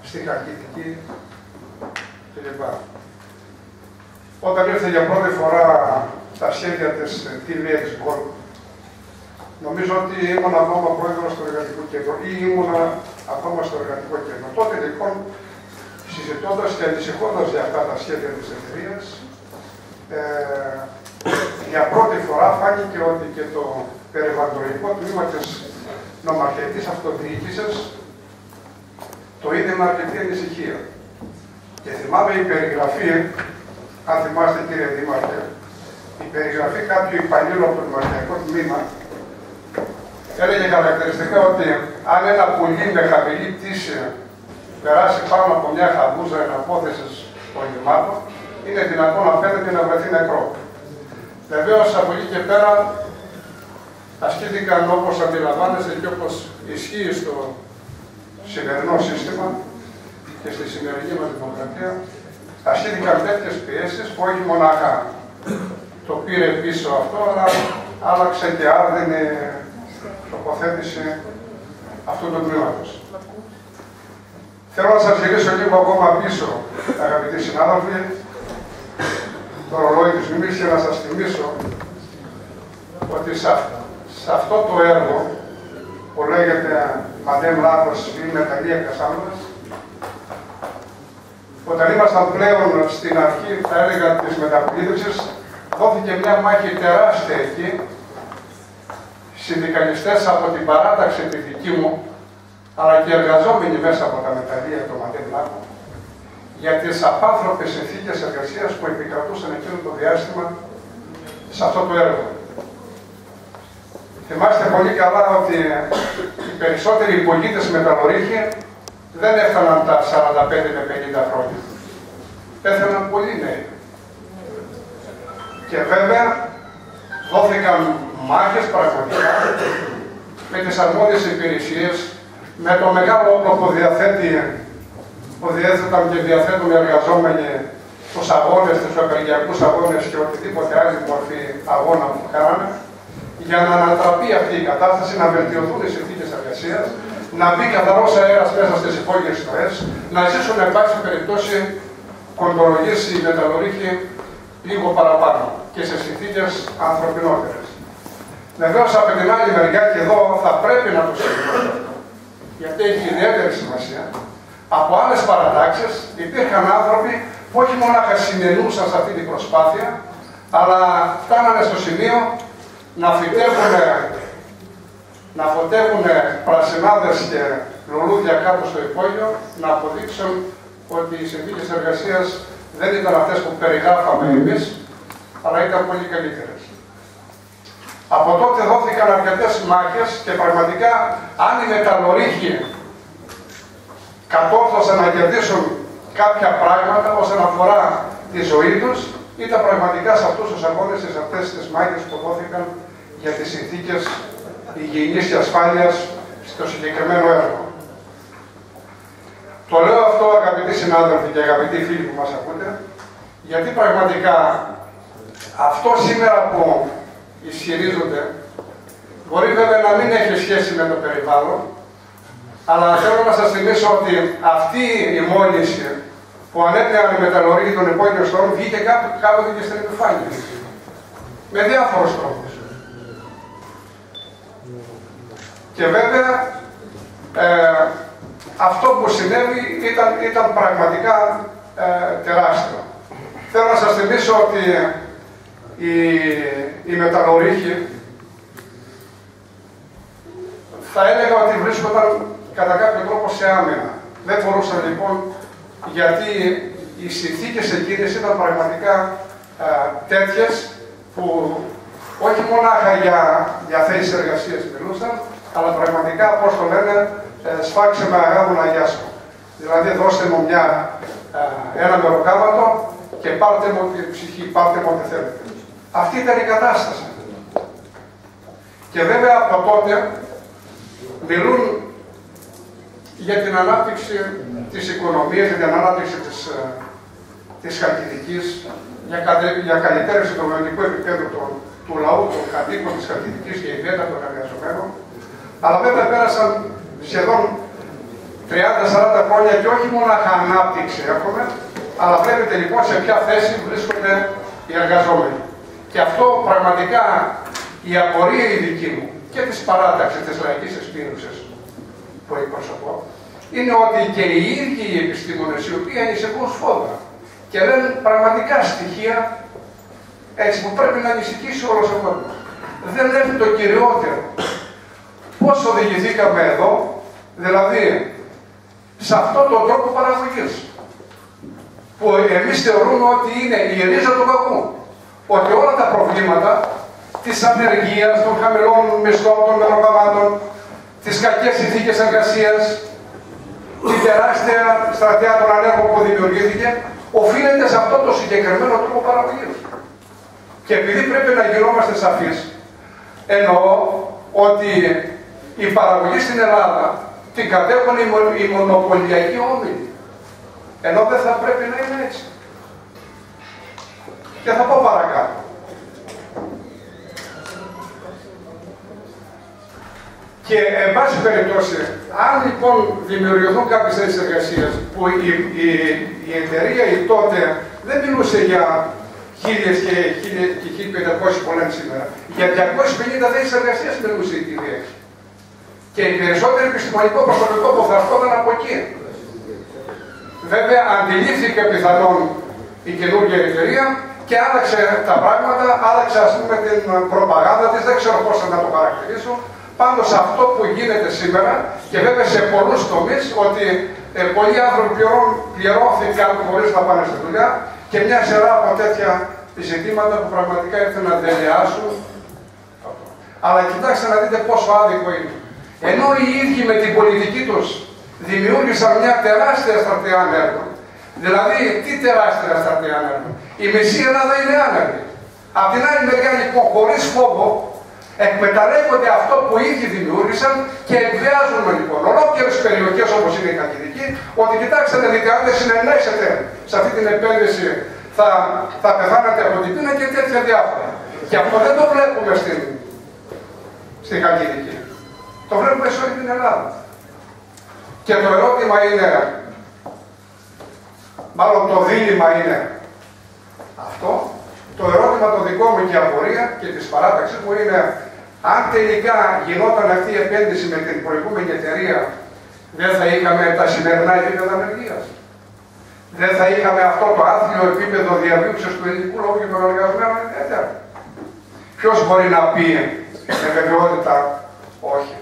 στη Χαλκιδική. Όταν ήρθε για πρώτη φορά τα σχέδια της Eldorado Gold, νομίζω ότι ήμουν ακόμα πρόεδρος του Εργατικού Κέντρου ή ήμουν ακόμα στο Εργατικό Κέντρο. Τότε λοιπόν, συζητώντας και ανησυχώντας για αυτά τα σχέδια της εταιρείας, για πρώτη φορά φάνηκε ότι και το περιβαλλοντικό τμήμα της νομαρχιακής αυτοδιοίκησης το είδε με αρκετή ανησυχία. Και θυμάμαι η περιγραφή, αν θυμάστε κύριε Δήμαρχε, η περιγραφή κάποιου υπαλλήλου από το Νομαρχιακό Τμήμα έλεγε χαρακτηριστικά ότι αν ένα πουλί με χαμηλή πτήση περάσει πάνω από μια χαμπούζα εναπόθεσης οχημάτων, είναι δυνατόν να φαίνεται να βρεθεί νεκρό. Βεβαίως από εκεί και πέρα ασκήθηκαν, όπως αντιλαμβάνεστε και όπως ισχύει στο σημερινό σύστημα, και στη σημερινή μας δημοκρατία, ασκήθηκαν τέτοιες πιέσεις που όχι μονάχα το πήρε πίσω αυτό, αλλά άλλαξε και άρδινε τοποθέτησε αυτού του τμήματος. Θέλω να σας γυρίσω λίγο ακόμα πίσω, αγαπητοί συνάδελφοι, το ρολόι της μνήμης και να σας θυμίσω ότι σε αυτό το έργο που λέγεται «Μαντέμ Λάθος» ή «Μεταλλία Κασάνδρας», όταν ήμασταν πλέον στην αρχή, θα έλεγα, της μεταπολίτευσης, δόθηκε μια μάχη τεράστια εκεί. Συνδικαλιστές από την παράταξη τη δική μου, αλλά και εργαζόμενοι μέσα από τα μεταλλεία του Μαντέμ Λάθος, για τις απάνθρωπες συνθήκες εργασίας που επικρατούσαν εκείνο το διάστημα σε αυτό το έργο. Θυμάστε πολύ καλά ότι οι περισσότεροι πολίτες με τα νωρίχη δεν έφταναν τα 45 με 50 χρόνια. Πέθαναν πολλοί νέοι. Και βέβαια δόθηκαν μάχες πραγματικά με τις αρμόδιες υπηρεσίες, με το μεγάλο όπλο που διέθεταν και διαθέτουν οι εργαζόμενοι στους αγώνες, στους απεργιακούς αγώνες και οτιδήποτε άλλη μορφή αγώνα που κάνανε, για να ανατραπεί αυτή η κατάσταση, να βελτιωθούν οι συνθήκες εργασίας, να μπει καθαρός αέρας μέσα στις υπόγειες στοές, να ζήσουν εν πάση περιπτώσει κοντολογίες οι μεταλλορύχοι λίγο παραπάνω και σε συνθήκες ανθρωπινότερες. Βεβαίως από την άλλη μεριά, και εδώ θα πρέπει να το συζητήσουμε, γιατί έχει ιδιαίτερη σημασία. Από άλλες παρατάξεις υπήρχαν άνθρωποι που όχι μονάχα συνενούσαν σε αυτή την προσπάθεια, αλλά φτάνανε στο σημείο να φωτεύουν πρασινάδες και λουλούδια κάτω στο υπόγειο, να αποδείξουν ότι οι συνθήκες εργασίας δεν ήταν αυτές που περιγράφαμε εμείς, αλλά ήταν πολύ καλύτερες. Από τότε δόθηκαν αρκετές μάχες και πραγματικά, αν οι μεταλλορύχοι κατόρθωσαν να κερδίσουν κάποια πράγματα όσον αφορά τη ζωή τους, ήταν πραγματικά σε αυτούς τους αγώνες, σε αυτές τις μάχες που δόθηκαν για τις συνθήκες υγιεινής και ασφάλειας στο συγκεκριμένο έργο. Το λέω αυτό, αγαπητοί συνάδελφοι και αγαπητοί φίλοι που μας ακούτε, γιατί πραγματικά αυτό σήμερα που ισχυρίζονται μπορεί βέβαια να μην έχει σχέση με το περιβάλλον, αλλά θέλω να σας θυμίσω ότι αυτή η μόλυνση που ανέπνεαν οι μεταλλορύχοι των υπόγειων στόλων βγήκε κάποτε και στην επιφάνεια. Με διάφορους τρόπους. Και βέβαια αυτό που συνέβη ήταν πραγματικά τεράστιο. Θέλω να σας θυμίσω ότι οι μεταλλορύχοι θα έλεγα ότι βρίσκονταν κατά κάποιο τρόπο σε άμυνα. Δεν μπορούσαν λοιπόν, γιατί οι συνθήκες εκείνες ήταν πραγματικά τέτοιες που όχι μονάχα για θέσεις εργασίας μιλούσαν, αλλά πραγματικά, όπως το λένε, σφάξε με αγάπη να γιάσω. Δηλαδή, δώστε μου ένα μεροκάματο και πάρτε μου την ψυχή, πάρτε μου ό,τι θέλετε. Αυτή ήταν η κατάσταση. Και βέβαια από τότε μιλούν για την ανάπτυξη της οικονομίας, για την ανάπτυξη της Χαλκιδικής, για καλυτέρευση του βιωτικού επίπεδου του λαού, των κατοίκων της Χαλκιδικής και ιδιαίτερα των εργαζομένων. Αλλά βέβαια πέρασαν σχεδόν 30-40 χρόνια και όχι μονάχα ανάπτυξη έχουμε, αλλά βλέπετε λοιπόν σε ποια θέση βρίσκονται οι εργαζόμενοι. Και αυτό πραγματικά η απορία η δική μου και της παράταξης της λαϊκής εκπήρωσης που εκπροσωπώ, είναι ότι και οι ίδιοι οι επιστήμονες οι οποίοι ανησυχούν σφόδρα και λένε πραγματικά στοιχεία έτσι που πρέπει να ανησυχήσει όλος ο κόσμος. Δεν λένε το κυριότερο. Πώς οδηγηθήκαμε εδώ, δηλαδή σε αυτόν τον τρόπο παραγωγής, που εμείς θεωρούμε ότι είναι η ρίζα του κακού, ότι όλα τα προβλήματα της ανεργίας, των χαμηλών μισθών, των μεροκαμάτων, τις κακές συνθήκες εργασίας, την τεράστια στρατιά των ανέργων που δημιουργήθηκε, οφείλεται σε αυτό το συγκεκριμένο τρόπο παραγωγής. Και επειδή πρέπει να γινόμαστε σαφείς, εννοώ ότι η παραγωγή στην Ελλάδα την κατέχουν οι μονοπωλιακοί όμιλοι. Ενώ δεν θα πρέπει να είναι έτσι. Και θα πω παρακάτω. Και, εν πάση περιπτώσει, αν λοιπόν δημιουργηθούν κάποιες θέσεις εργασίας που η εταιρεία η τότε δεν μιλούσε για 1.000 και 1.500 πολλά σήμερα, για 250 θέσεις εργασίας μιλούσε η εταιρεία. Και η περισσότερη επιστημονικό προσωπικό που θα έρχονταν από εκεί. Βέβαια, αντιλήφθηκε πιθανόν η καινούργια εταιρεία και άλλαξε τα πράγματα, άλλαξε ας πούμε την προπαγάνδα της, δεν ξέρω πώς να το χαρακτηρίσω. Πάντως αυτό που γίνεται σήμερα και βέβαια σε πολλούς τομείς, ότι πολλοί άνθρωποι πληρώθηκαν χωρίς να πάνε στη δουλειά και μια σειρά από τέτοια ζητήματα που πραγματικά ήρθαν να τελειάσουν. Αλλά κοιτάξτε να δείτε πόσο άδικο είναι. Ενώ οι ίδιοι με την πολιτική τους δημιούργησαν μια τεράστια στρατιά ανέργων. Δηλαδή, τι τεράστια στρατιά ανέργων. Η μισή Ελλάδα είναι άνεργη. Απ' την άλλη μεριά λοιπόν, χωρίς φόβο, εκμεταλλεύονται αυτό που ήδη δημιούργησαν και εκβιάζουν λοιπόν ολόκληρες περιοχές όπως είναι η Χαλκιδική, ότι κοιτάξτε να δείτε, αν δεν συνενέσετε σε αυτή την επένδυση, θα πεθάνετε από την πείνα και τέτοια διάφορα. Και αυτό δεν το βλέπουμε στη Χαλκιδική. Το βλέπουμε σε όλη την Ελλάδα. Και το ερώτημα είναι, μάλλον το δίλημμα είναι αυτό, το ερώτημα το δικό μου και η απορία και της παράταξης μου είναι, αν τελικά γινόταν αυτή η επένδυση με την προηγούμενη εταιρεία, δεν θα είχαμε τα σημερινά επίπεδα ανεργίας. Δεν θα είχαμε αυτό το άθλιο επίπεδο διαβίωσης του ελληνικού λαού και των εργαζομένων εταιρεία. Ποιος μπορεί να πει με βεβαιότητα όχι.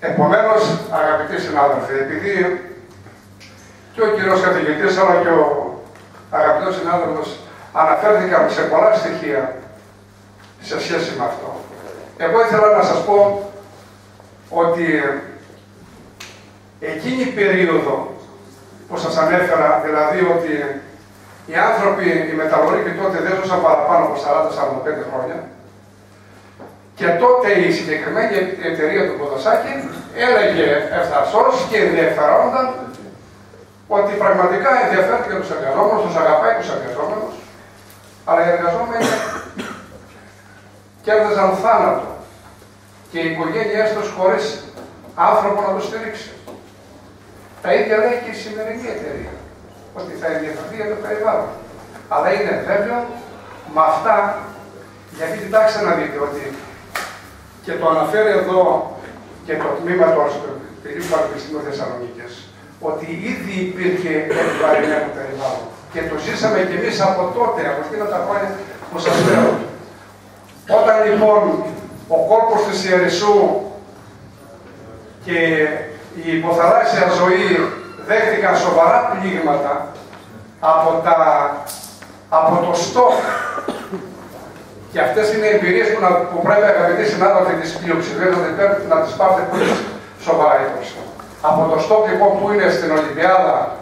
Επομένως, αγαπητοί συνάδελφοι, επειδή και ο κύριος καθηγητής αλλά και ο αγαπητός συνάδελφος αναφέρθηκαν σε πολλά στοιχεία σε σχέση με αυτό, εγώ ήθελα να σας πω ότι εκείνη η περίοδο που σας ανέφερα, δηλαδή ότι οι άνθρωποι, οι μεταλλορίκοι τότε δεν ζούσαν παραπάνω από 40-45 χρόνια, και τότε η συγκεκριμένη εταιρεία του Ποδοσάκη έλεγε ευθαρσώς και ενδιαφερόνταν ότι πραγματικά ενδιαφέρει και τους εργαζόμενους, τους αγαπάει τους εργαζόμενους, αλλά οι εργαζόμενοι κέρδισαν θάνατο και οι οικογένειές τους χωρίς άνθρωπο να τους στηρίξει. Τα ίδια λέει και η σημερινή εταιρεία, ότι θα ενδιαφερθεί για το περιβάλλον. Αλλά είναι βέβαιο με αυτά, γιατί κοιτάξτε να δείτε ότι και το αναφέρει εδώ και το τμήμα του Αριστοτελείου Πανεπιστημίου Θεσσαλονίκης, ότι ήδη υπήρχε επιβαρημένο περιβάλλον. Και το ζήσαμε κι εμείς από τότε, από εκείνα τα χρόνια που σας λέω. Όταν λοιπόν ο κόρπος της Ιερισσού και η υποθαλάσσια ζωή δέχτηκαν σοβαρά πλήγματα από το στόχο. Και αυτές είναι οι εμπειρίες που πρέπει αγαπητοί συνάδελφοι της πλειοψηφίας να τις πάρετε πολύ σοβαρά υπόψη. Από το στόχο λοιπόν που είναι στην Ολυμπιάδα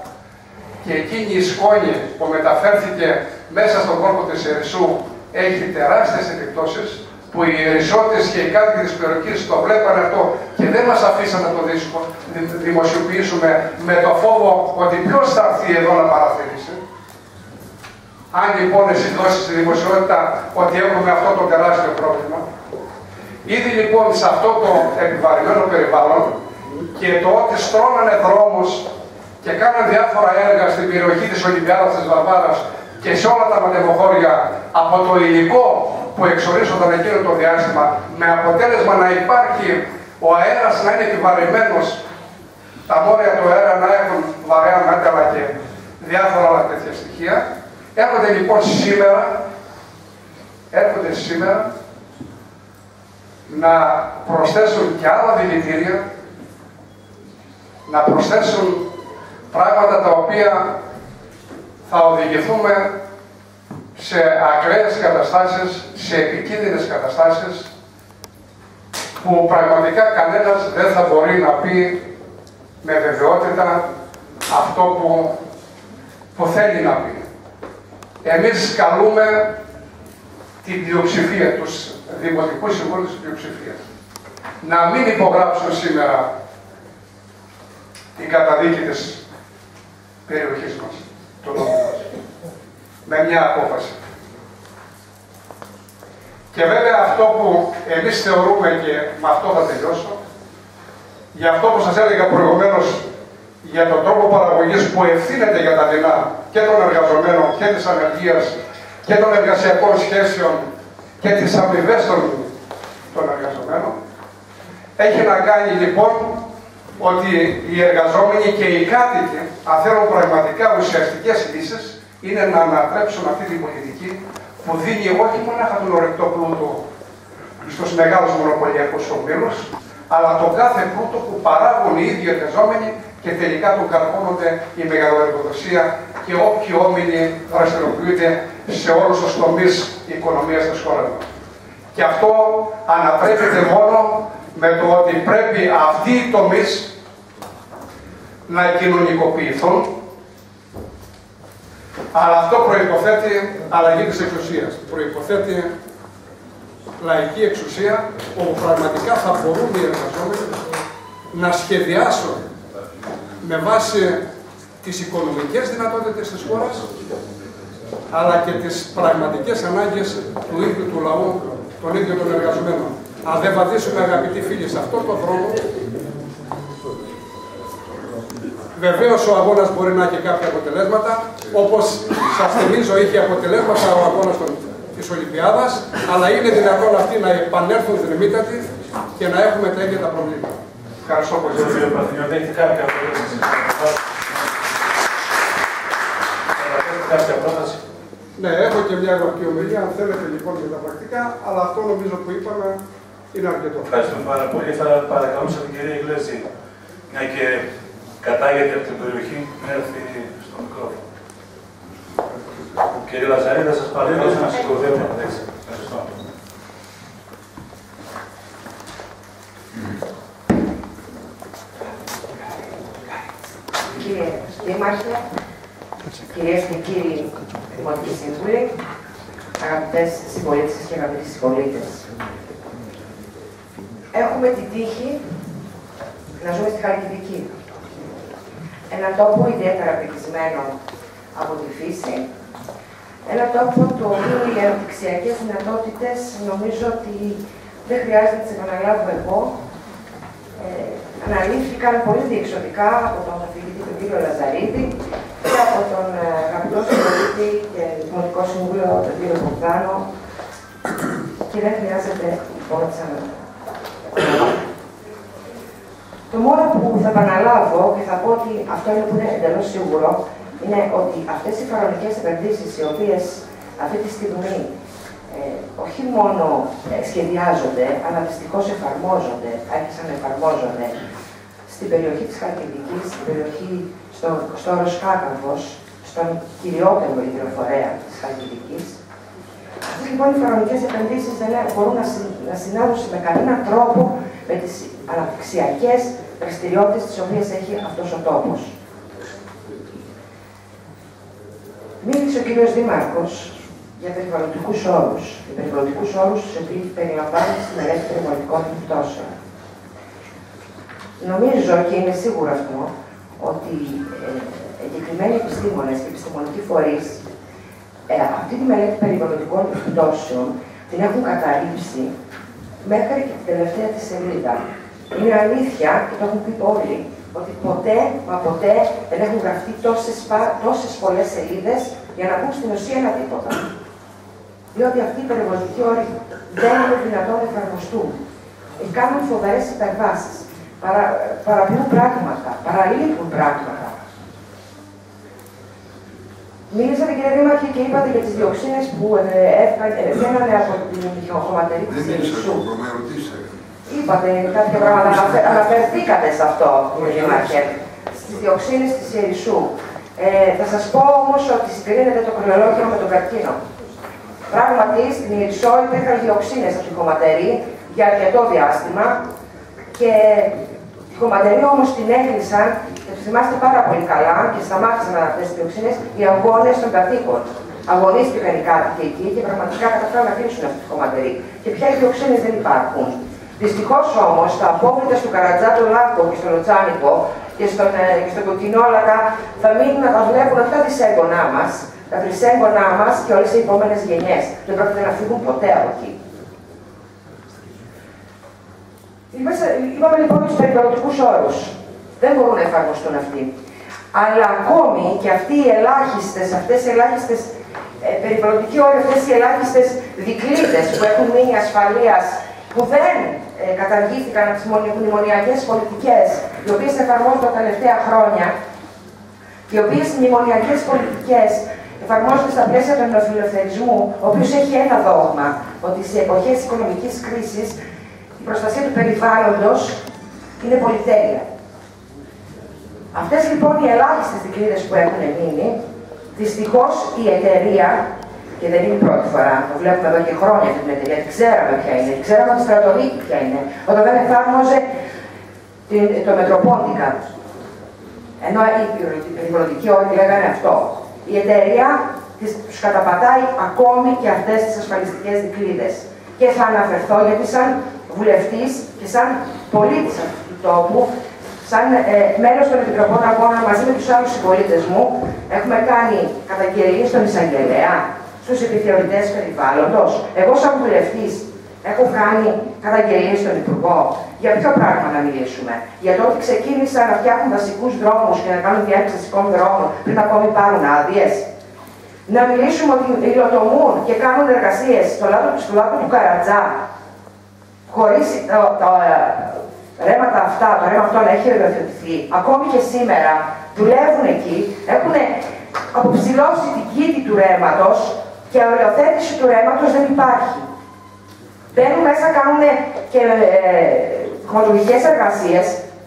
και εκείνη η σκόνη που μεταφέρθηκε μέσα στον κόρπο της Ιερισσού έχει τεράστιες επιπτώσεις που οι Ιερισσότες και οι κάτοικοι της περιοχής το βλέπανε αυτό και δεν μας αφήσαν να το δημοσιοποιήσουμε με το φόβο ότι ποιος θα έρθει εδώ να παρατηρήσει. Αν λοιπόν εσύ δώσεις στη δημοσιότητα ότι έχουμε αυτό το τεράστιο πρόβλημα, ήδη λοιπόν σε αυτό το επιβαρημένο περιβάλλον και το ότι στρώνανε δρόμους και κάνανε διάφορα έργα στην περιοχή της Ολυμπιάδας της Βαρβάρας και σε όλα τα μανεβοχώρια από το υλικό που εξορίζονταν εκείνο το διάστημα, με αποτέλεσμα να υπάρχει ο αέρας να είναι επιβαρημένος, τα μόρια του αέρα να έχουν βαρέα μέταλλα και διάφορα άλλα τέτοια στοιχεία. Έρχονται λοιπόν σήμερα, να προσθέσουν και άλλα δηλητήρια, να προσθέσουν πράγματα τα οποία θα οδηγηθούμε σε ακραίες καταστάσεις, σε επικίνδυνες καταστάσεις που πραγματικά κανένας δεν θα μπορεί να πει με βεβαιότητα αυτό που θέλει να πει. Εμείς καλούμε την πλειοψηφία, τους Δημοτικούς Συμβούλους της πλειοψηφίας, να μην υπογράψουν σήμερα την καταδίκη της περιοχής μας, του νόμου μας, με μια απόφαση. Και βέβαια αυτό που εμείς θεωρούμε, και με αυτό θα τελειώσω, για αυτό που σας έλεγα προηγουμένως, για τον τρόπο παραγωγής που ευθύνεται για τα δεινά και των εργαζομένων και της ανεργίας και των εργασιακών σχέσεων και τις αμοιβές των εργαζομένων, έχει να κάνει λοιπόν ότι οι εργαζόμενοι και οι κάτοικοι, αν θέλουν πραγματικά ουσιαστικές λύσεις, είναι να ανατρέψουν αυτή την πολιτική που δίνει όχι μονάχα τον ορεικτό πλούτο στους μεγάλους μονοπωλιακούς ομίλους, αλλά τον κάθε πλούτο που παράγουν οι ίδιοι εργαζόμενοι και τελικά του καρπώνονται η μεγαλοεργοδοσία και όποιοι όμιλοι δραστηριοποιούνται σε όλους τους τομείς οικονομίας της χώρας μας. Και αυτό ανατρέπεται μόνο με το ότι πρέπει αυτοί οι τομείς να κοινωνικοποιηθούν, αλλά αυτό προϋποθέτει αλλαγή της εξουσίας. Προϋποθέτει λαϊκή εξουσία, όπου πραγματικά θα μπορούν οι εργαζόμενοι να σχεδιάσουν με βάση τις οικονομικές δυνατότητες της χώρας, αλλά και τις πραγματικές ανάγκες του ίδιου του λαού, των ίδιων των εργαζομένων. Αν δεν βαδίσουμε, αγαπητοί φίλοι, σε αυτόν τον δρόμο, βεβαίως ο αγώνας μπορεί να έχει κάποια αποτελέσματα, όπως σας θυμίζω είχε αποτελέσματα ο αγώνας της Ολυμπιάδας, αλλά είναι δυνατόν αυτοί να επανέλθουν δρυμύτατοι και να έχουμε τα ίδια τα προβλήματα. Ευχαριστώ πολύ. Κύριε Παρθενιώτη, έχετε κάποια πρόταση? Ναι, έχω και μια γραπτή ομιλία, αν θέλετε λοιπόν για τα πρακτικά, αλλά αυτό νομίζω που είπαμε είναι αρκετό. Ευχαριστώ πάρα πολύ. Θα παρακαλούσα την κυρία Ιγκλέζη, μια και κατάγεται από την περιοχή, να έρθει στο μικρόφωνο. Κύριε Λαζαρίδη, θα σας παρακαλούσα να σηκωθείτε. Ευχαριστώ. Κύριε Δήμαρχε, κυρίες και κύριοι Δημοτικοί Σύμβουλοι, αγαπητές συμπολίτες και αγαπητοί συμπολίτες, έχουμε την τύχη να ζούμε στη Χαλκιδική. Ένα τόπο ιδιαίτερα πληθυσμένο από τη φύση, ένα τόπο του οποίου οι αναπτυξιακές δυνατότητες νομίζω ότι δεν χρειάζεται να τις επαναλάβω εγώ. Αναλύθηκαν πολύ διεξοδικά από τον καθηγητή του κύριο Λαζαρίδη και από τον αγαπητό συμπολίτη και Δημοτικό Συμβούλιο τον κύριο Μπογδάνο και δεν χρειάζεται πολύ ξαναλέω. Το μόνο που θα επαναλάβω και θα πω ότι αυτό είναι που είναι εντελώς σίγουρο είναι ότι αυτές οι φαρμακευτικές επενδύσεις οι οποίες αυτή τη στιγμή όχι μόνο σχεδιάζονται, αλλά δυστυχώς εφαρμόζονται, άρχισαν να εφαρμόζονται στην περιοχή της Χαλκιδικής, στην περιοχή στο Ροσκάκαμπος, στον κυριότερο υδροφορέα της Χαλκιδικής. Αυτές λοιπόν οι φαρμακευτικές επενδύσεις δεν μπορούν να συνάδουν με κανέναν τρόπο με τις αναπτυξιακές δραστηριότητες τις οποίες έχει αυτός ο τόπος. Μίλησε ο κύριος Δήμαρχος για περιβαλλοντικούς όρους. Οι περιβαλλοντικούς όρους στους οποίους περιλαμβάνουν τις μελέτες περιβαλλοντικών επιπτώσεων. Νομίζω και είναι σίγουρο αυτό ότι εγκεκριμένοι επιστήμονες και επιστημονικοί φορείς αυτή τη μελέτη περιβαλλοντικών επιπτώσεων την έχουν καταλήψει μέχρι και την τελευταία της σελίδα. Είναι αλήθεια και το έχουν πει όλοι ότι ποτέ μα ποτέ δεν έχουν γραφτεί τόσες πολλές σελίδες για να πούν στην ουσία ένα τίποτα. Διότι αυτοί οι περιβαλλοντικοί όροι δεν είναι δυνατόν να εφαρμοστούν. Κάνουν φοβερές υπερβάσεις, παραποιούν πράγματα, παραλείπουν πράγματα. Μίλησατε κύριε Δήμαρχε και είπατε για τις διοξίνες που βγαίνανε από την χωματερή της Ιερισσού. Είπατε κάποια πράγματα, αναφερθήκατε σε αυτό, κύριε Δήμαρχε, στις διοξίνες της Ιερισσού. Θα σας πω όμως ότι συγκρίνεται το κρυολόγιο με τον καρκίνο. Πράγματι, στην Ιερισσό υπήρχαν διοξίνες από την χωματερή για αρκετό διάστημα και τη χωματερή όμως την έκλεισαν, και το θυμάστε πάρα πολύ καλά και σταμάτησαν αυτές τις διοξίνες, οι αγώνες των κατοίκων. Αγωνίστηκαν οι κάτοικοι εκεί και πραγματικά καταφέραν να κλείσουν αυτή τη χωματερή. Και πια οι διοξίνες δεν υπάρχουν. Δυστυχώς όμως, τα απόβλητα στο Καρατζάτο Λάκκο και στο Λοτσάνικο και στον Κοκκινόλακα θα μείνουν να τα βλέπουν αυτά τα τρισέγγονά μας και όλες οι επόμενες γενιές. Δεν πρόκειται να φύγουν ποτέ από εκεί. Είπαμε λοιπόν τους περιβαλλοντικούς όρους. Δεν μπορούν να εφαρμοστούν αυτοί. Αλλά ακόμη και αυτοί οι ελάχιστες, αυτές οι ελάχιστες περιβαλλοντικοί όροι, αυτές οι ελάχιστες δικλείδες που έχουν μείνει ασφαλείας, που δεν καταργήθηκαν από τις μνημονιακές πολιτικές, οι οποίες εφαρμόζονται τα τελευταία χρόνια, οι οποίες μνημονιακές πολιτικές εφαρμόζονται στα πλαίσια του νεοφιλελευθερισμού, ο οποίος έχει ένα δόγμα, ότι σε εποχές οικονομικής κρίσης η προστασία του περιβάλλοντος είναι πολυτέλεια. Αυτές λοιπόν οι ελάχιστες δικλείδες που έχουν μείνει, δυστυχώς η εταιρεία, και δεν είναι η πρώτη φορά, το βλέπουμε εδώ και χρόνια την εταιρεία, την ξέραμε ποια είναι, την ξέραμε τη στρατορίκη ποια είναι, όταν δεν εφάρμοζε το μετροπόντικα. Ενώ οι περιβαλλοντικοί όροι λέγανε αυτό. Η εταιρεία τους καταπατάει ακόμη και αυτές τις ασφαλιστικές δικλείδες. Και θα αναφερθώ, γιατί σαν βουλευτής και σαν πολίτης αυτού του τόπου, σαν μέλος των Επιτροπών Αγώνα μαζί με τους άλλους συμπολίτες μου, έχουμε κάνει καταγγελίες στον εισαγγελέα, στους επιθεωρητές περιβάλλοντος. Εγώ, σαν βουλευτής, έχω κάνει καταγγελίες στον Υπουργό. Για ποιο πράγμα να μιλήσουμε? Για το ότι ξεκίνησα να φτιάχνουν βασικούς δρόμους και να κάνουν διάρκεια βασικών δρόμων πριν ακόμη πάρουν άδειες. Να μιλήσουμε ότι υλοτομούν και κάνουν εργασίες στο λάκκο του Καρατζά, χωρίς τα ρέματα αυτά, το ρέμα αυτό να έχει οριοθετηθεί. Ακόμη και σήμερα δουλεύουν εκεί, έχουν αποψηλώσει την κήτη του ρέματος και οριοθέτηση του ρέματος δεν υπάρχει. Μπαίνουν μέσα, κάνουν και χοντρολογικές εργασίες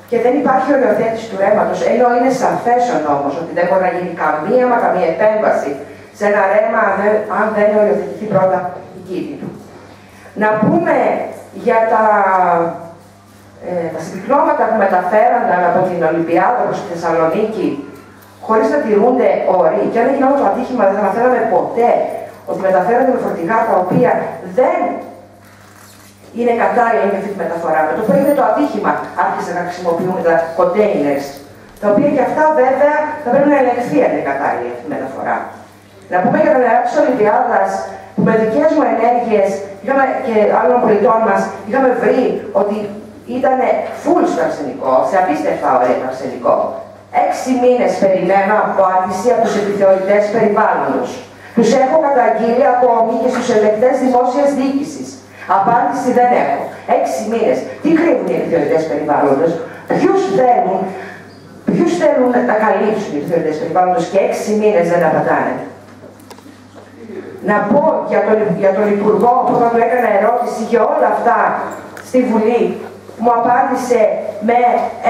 και δεν υπάρχει οριοθέτηση του ρέματος. Ενώ είναι σαφές όμως ότι δεν μπορεί να γίνει καμία μα καμία επέμβαση σε ένα ρέμα αν δεν οριοθετηθεί πρώτα η κήτη του. Να πούμε για τα συμπυκνώματα που μεταφέρανταν από την Ολυμπιάδα προς τη Θεσσαλονίκη χωρίς να τηρούνται όροι, και αν δεν γινόταν το ατύχημα δεν θα αναφέραμε ποτέ ότι μεταφέρονται με φορτηγά τα οποία δεν είναι κατάλληλη για αυτή τη μεταφορά. Με το που έγινε το ατύχημα, άρχισε να χρησιμοποιούμε τα κοντέινερς, τα οποία και αυτά βέβαια θα πρέπει να ελεγχθεί αν είναι κατάλληλη αυτή τη μεταφορά. Να πούμε για τα νερά της Ολυμπιάδας, που με δικές μου ενέργειες και άλλων πολιτών μας είχαμε βρει ότι ήταν full στο αρσενικό, σε απίστευτα ωραία το αρσενικό. 6 μήνες περιμένω από άντιση από τους επιθεωρητές περιβάλλοντος. Τους έχω καταγγείλει ακόμη και στους ελεγκτές δημόσιας διοίκησης. Απάντηση δεν έχω. 6 μήνες. Τι κρύβουν οι επιθεωρητές περιβάλλοντος? Ποιους θέλουν να καλύψουν οι επιθεωρητές περιβάλλοντος και 6 μήνες δεν απαντάνε? Να πω για τον Υπουργό που όταν του έκανα ερώτηση για όλα αυτά στη Βουλή, μου απάντησε με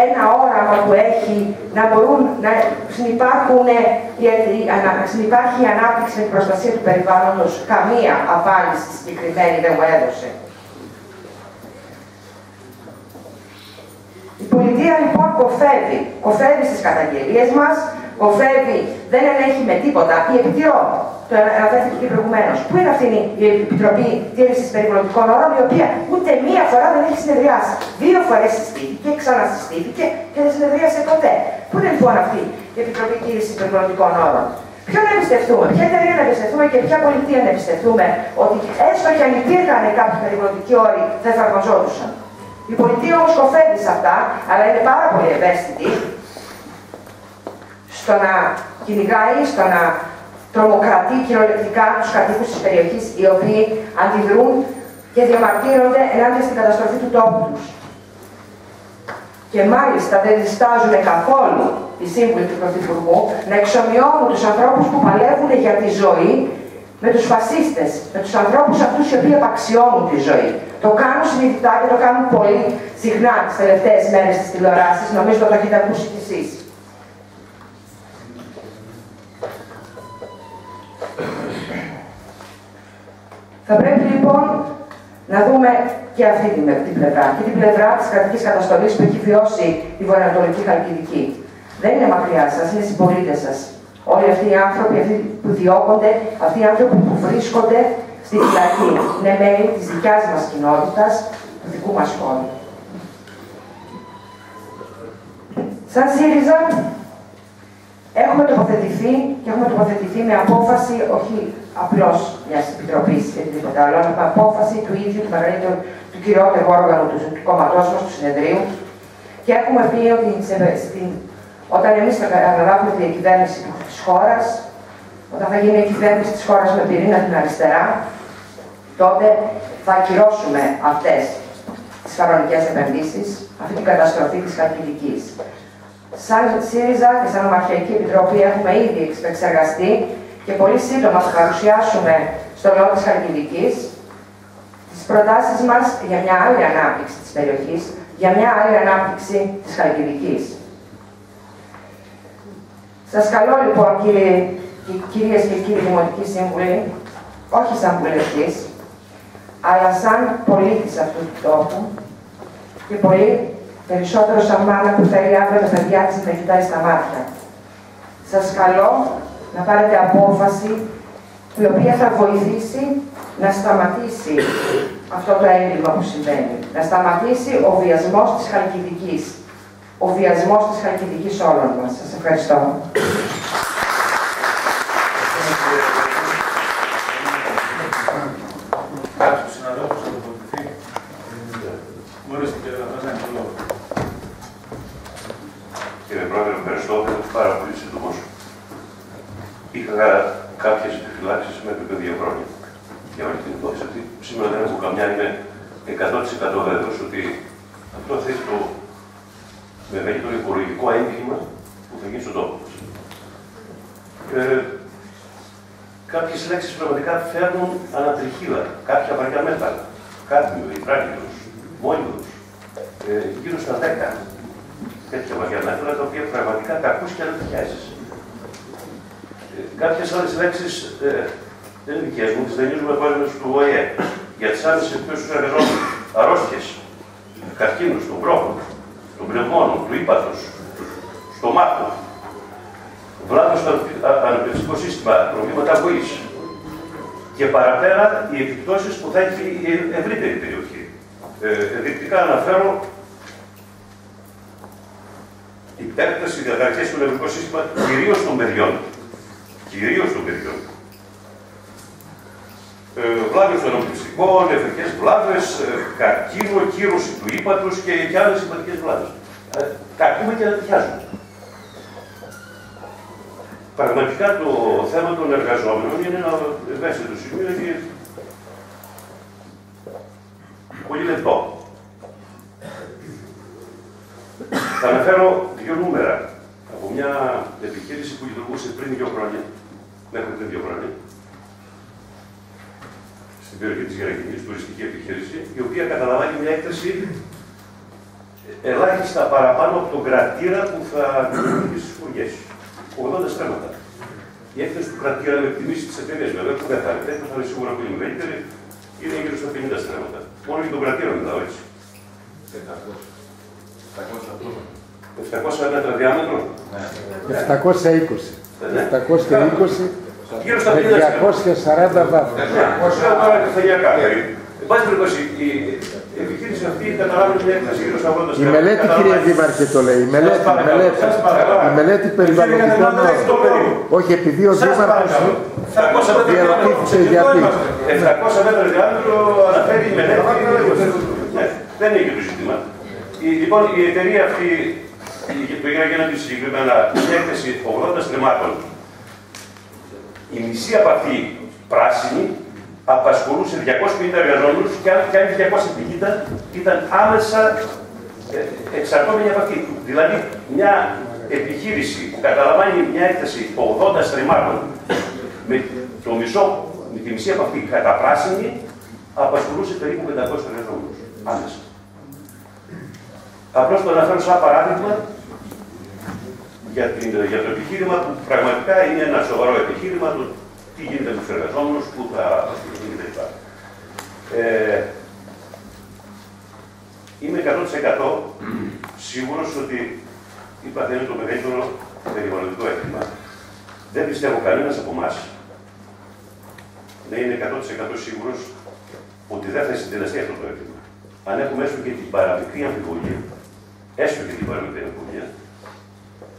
ένα όραμα που έχει να μπορούν να συνυπάρχει η ανάπτυξη με την προστασία του περιβάλλοντος. Καμία απάντηση συγκεκριμένη δεν μου έδωσε. Η πολιτεία λοιπόν κοφεύει. Κοφεύει στις καταγγελίες μας, κοφεύει, δεν ελέγχει με τίποτα. Η Επιτροπή, το αναφέρθηκε και προηγουμένως. Πού είναι αυτή η Επιτροπή Τήρησης Περιβαλλοντικών Όρων, η οποία ούτε μία φορά δεν έχει συνεδριάσει? 2 φορές συστήθηκε, ξανασυστήθηκε και δεν συνεδρίασε ποτέ. Πού είναι λοιπόν αυτή η Επιτροπή Τήρησης Περιβαλλοντικών Όρων? Ποιον να εμπιστευτούμε, ποια εταιρεία να εμπιστευτούμε και ποια πολιτεία να εμπιστευτούμε ότι έστω και αν υπήρχαν κάποιοι περιβαλλοντικοί όροι θα εφαρμοζόντουσαν? Η πολιτεία όμως κοφεύει σε αυτά, αλλά είναι πάρα πολύ ευαίσθητη στο να κυνηγάει, στο να τρομοκρατεί κυριολεκτικά τους κατοίκους της περιοχής, οι οποίοι αντιδρούν και διαμαρτύρονται ενάντια στην καταστροφή του τόπου τους. Και μάλιστα δεν διστάζουν καθόλου οι σύμβουλοι του Πρωθυπουργού να εξομοιώνουν τους ανθρώπους που παλεύουν για τη ζωή με τους φασίστες, με τους ανθρώπους αυτούς οι οποίοι απαξιώνουν τη ζωή. Το κάνουν συνειδητά και το κάνουν πολύ συχνά τις τελευταίες μέρες της τηλεοράσης, νομίζω το έχετε ακούσει κι εσείς. Θα πρέπει λοιπόν να δούμε και αυτή την πλευρά, και την πλευρά της κρατικής καταστολής που έχει βιώσει η βορειοανατολική Χαλκιδική. Δεν είναι μακριά σας, είναι συμπολίτες σας. Όλοι αυτοί οι άνθρωποι, αυτοί που διώκονται, αυτοί οι άνθρωποι που βρίσκονται στη φυλακή, είναι μέλη της δικιάς μας κοινότητας, του δικού μας χώρου. Σαν ΣΥΡΙΖΑ, έχουμε τοποθετηθεί και έχουμε τοποθετηθεί με απόφαση, όχι απλώς μιας επιτροπής και τίποτα άλλο, αλλά με απόφαση του ίδιου του μεγαλύτερου του χειρότερο όργανο του κόμματός μας, του συνεδρίου, και έχουμε πει ότι όταν εμείς θα αναλάβουμε την κυβέρνηση της χώρας, όταν θα γίνει η κυβέρνηση της χώρας με πυρήνα την αριστερά, τότε θα ακυρώσουμε αυτές τις κανονικές επενδύσεις, αυτή την καταστροφή της Χαλκιδικής. Σαν ΣΥΡΙΖΑ και σαν Νομαρχιακή Επιτροπή έχουμε ήδη εξεργαστεί και πολύ σύντομα θα παρουσιάσουμε στο λαό της Χαλκιδικής τις προτάσεις μας για μια άλλη ανάπτυξη της περιοχής, για μια άλλη ανάπτυξη της Χαλκιδικής. Σας καλώ λοιπόν, κυρίες και κύριοι Δημοτικοί Σύμβουλοι, όχι σαν βουλευτής, αλλά σαν πολίτης αυτού του τόπου και πολύ περισσότερο σαν μάνα που θέλει αύριο τα παιδιά της να κοιτάει στα μάτια. Σας καλώ να πάρετε απόφαση η οποία θα βοηθήσει να σταματήσει αυτό το έγκλημα που συμβαίνει. Να σταματήσει ο βιασμός της Χαλκιδικής. Ο βιασμός της Χαλκιδικής όλων μας. Σας ευχαριστώ. Κύριε Πρόεδρε, με περισσότερο πάρα πολύ σύντομο. Είχα κάποιες επιφυλάξεις μέχρι και 2 χρόνια. Για όλη την υπόθεση ότι σήμερα δεν έχω καμιά, είμαι 100% βέβαιος ότι αυτό θα είναι το μεγαλύτερο οικολογικό έγκλημα που θα γίνει στον τόπο μας. Κάποιες λέξεις πραγματικά φέρνουν ανατριχίλα, κάποια βαριά μέταλλα. Κάτμιο, υδράγγειλος, μόλυβδος, γύρω στα 10. Τέτοια βαριά μέταλλα τα οποία πραγματικά τα ακούς και ανατριχιάζεις. Κάποιες άλλες λέξεις δεν είναι δικές μου, τις δανείζουμε πάλι του ΟΗΕ. Για τις άλλες επιπτώσεις του εργαζόμενου, αρρώστιες, καρκίνους, των βρόχων, των πνευμόνων, του ύπατος, στομάτων, βλάβες στο αναπνευστικό σύστημα, προβλήματα αγωγής. Και παραπέρα οι επιπτώσεις που θα έχει η ευρύτερη περιοχή. Ενδεικτικά αναφέρω την έκταση της διαδικασίας του νευρικού σύστημα, κυρίως των παιδιών. Κυρίως των παιδιών. Βλάβες των αναπνευστικών, νεφρικές βλάβες, καρκίνο, κύρωση του ύπατος και άλλες σημαντικές βλάβες. Τα ακούμε και ανατριχιάζουμε. Πραγματικά το θέμα των εργαζόμενων είναι ένα ευαίσθητο σημείο και πολύ λεπτό. Θα αναφέρω 2 νούμερα από μια επιχείρηση που λειτουργούσε πριν 2 χρόνια, μέχρι πριν 2 χρόνια, στην περιοχή της Γερακινής, τουριστική επιχείρηση, η οποία καταλαμβάνει μια έκταση ελάχιστα παραπάνω από τον κρατήρα που θα δημιουργήσει στις φουργές. 80 στρέμματα. Η έκταση του κρατήρα με εκτιμήσει της εταιρείας, βέβαια, που δεν θα είναι σίγουρα πολύ μεγαλύτερη, είναι γύρω στα 50 στρέμματα. Μόνο για τον κρατήρα μεταώ έτσι. 700 μέτρα διάμετρο. 720. Γύρω στα 240 βάθμια. Ωστόσο, τώρα και στα γιακά. Εν πάση περιπτώσει, η επιχείρηση αυτή καταλάβει μια έκταση γύρω στα 80 στρέμματα. Η μελέτη, κύριε Δήμαρχε, το λέει. Η μελέτη περιβαλλοντικών. Όχι, επειδή ο Δήμαρχος διαρωτήθηκε γιατί. 700 μέτρα διάμετρο αναφέρει η μελέτη. Δεν είναι και το ζήτημα. Λοιπόν, η εταιρεία αυτή, το Γεραγένα της συγκεκριμένα, μια έκταση 80 στρεμμάτων. Η μισή από αυτή πράσινη απασχολούσε 250 εργαζόμενους και άλλοι 250 ήταν άμεσα εξαρτώμενοι από αυτή. Δηλαδή, μια επιχείρηση που καταλαμβάνει μια έκταση 80 στρεμμάτων με τη μισή από αυτή κατά πράσινη απασχολούσε περίπου 500 εργαζόμενους άμεσα. Απλώς το αναφέρω σαν παράδειγμα για το επιχείρημα που πραγματικά είναι ένα σοβαρό επιχείρημα, το τι γίνεται με τους εργαζόμενους, που θα γίνει κλπ. Είμαι 100% σίγουρος ότι είπα δεν είναι το μεγαλύτερο περιβαλλοντικό έγκλημα. Δεν πιστεύω κανένας από εμάς να είναι 100% σίγουρος ότι δεν θα συντελεστεί αυτό το έγκλημα. Αν έχουμε έστω και την παραμικρή αμφιβολία,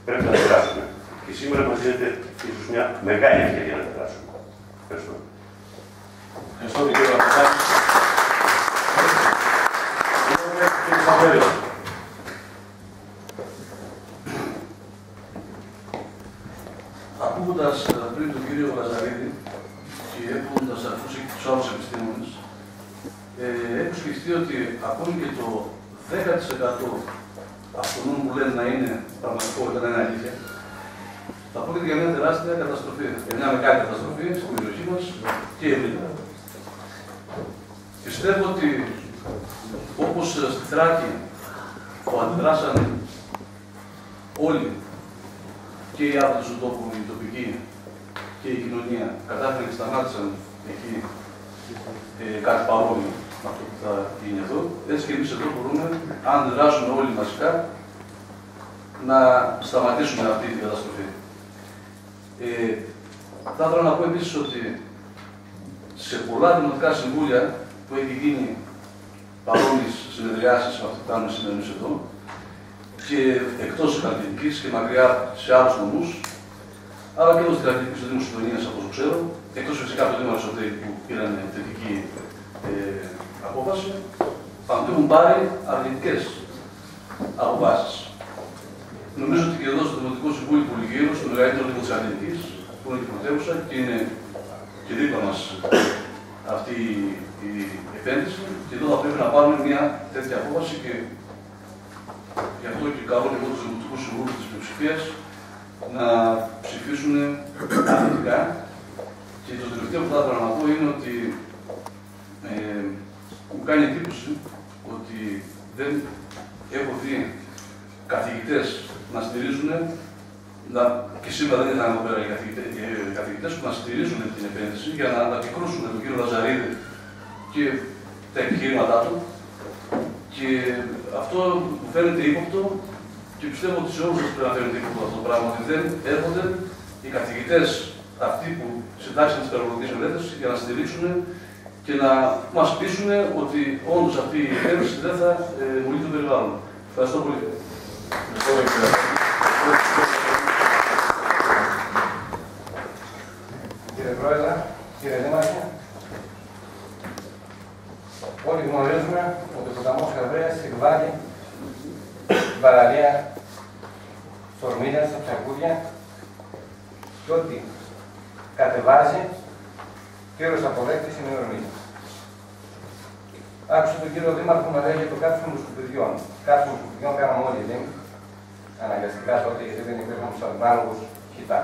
πρέπει να δράσουμε. Και σήμερα μας δίνεται ίσως μια μεγάλη ευκαιρία να δράσουμε. Ευχαριστώ. Ευχαριστώ, κύριε Παπαδάκη. Ακούγοντας πριν τον κύριο Λαζαρίδη και έχοντας αρφούς εκεί τους άλλους επιστήμονες, έχω σκεφτεί ότι ακόμη και το 10% αυτών που λένε να είναι πραγματικό όταν είναι αλήθεια, θα πω για μια τεράστια καταστροφή, για μια μεγάλη καταστροφή στην περιοχή μας και ευρύτερα. Πιστεύω ότι όπως στη Θράκη που αντιδράσαν όλοι και οι άλλοι του τόπου, οι τοπικοί και η κοινωνία, κατάφερε και σταμάτησαν εκεί κάτι παρόμοιο με αυτό που θα γίνει εδώ, έτσι και εμείς εδώ μπορούμε, αν δράσουμε όλοι μαζικά, να σταματήσουμε αυτή την καταστροφή. Θα ήθελα να πω επίσης ότι σε πολλά δημοτικά συμβούλια που έχει γίνει παρόμοιες συνεδριάσεις με αυτό που κάνουμε σήμερα εμείς εδώ, και εκτός της Χαλκιδικής και μακριά σε άλλους νομούς, αλλά και εντός της Χαλκιδικής του Δήμου Συντονίας, από όσο ξέρω, εκτός φυσικά από το Δήμαρχο Σωτήρη που πήραν θετική απόφαση, έχουν πάρει αρνητικές αποφάσεις. Νομίζω ότι και εδώ στο Δημοτικό Συμβούλιο του Πολυγύρου, στο μεγαλύτερο Δήμο της Χαλκιδικής, που είναι η πρωτεύουσα και είναι και δίπλα μας αυτή η επένδυση, και εδώ θα πρέπει να πάρουμε μια τέτοια απόφαση. Και γι' αυτό και καλό και εγώ του Δημοτικού Συμβούλου της Πλειοψηφίας να ψηφίσουν αρνητικά. Και το τελευταίο που θα ήθελα να πω είναι ότι μου κάνει εντύπωση ότι δεν έχω δει καθηγητές να στηρίζουν, και σήμερα δεν ήταν εδώ πέρα οι καθηγητές που να στηρίζουν την επένδυση για να ανταπικρούσουν τον κύριο Λαζαρίδη και τα επιχείρηματά του. Και αυτό μου φαίνεται ύποπτο και πιστεύω ότι σε όλους μας πρέπει να φαίνεται ύποπτο αυτό το πράγμα, ότι δεν έρχονται οι καθηγητές αυτοί που συντάξαν τις περιβαλλοντικές μελέτες για να στηρίξουν και να μας πείσουν ότι όντως αυτή η επένδυση δεν θα βολεί το περιβάλλον. Ευχαριστώ πολύ. Κύριε Πρόεδρε, κύριε Δήμαρχε, όλοι γνωρίζουμε ότι ο ποταμός Χαβρέας συμβάλλει στην παραλία Σωρούμια στα Ψαγκούδια και ότι κατεβάζει πλήρως αποδέκτης ημερομηνία. Άκουσα τον κύριο Δήμαρχο να λέγει το κάψιμο των σκουπιδιών. Κάψιμο των σκουπιδιών κάναμε όλοι οι Δήμοι, αναγκαστικά τότε, γιατί δεν υπήρχαν τους ανάλογους χιτά.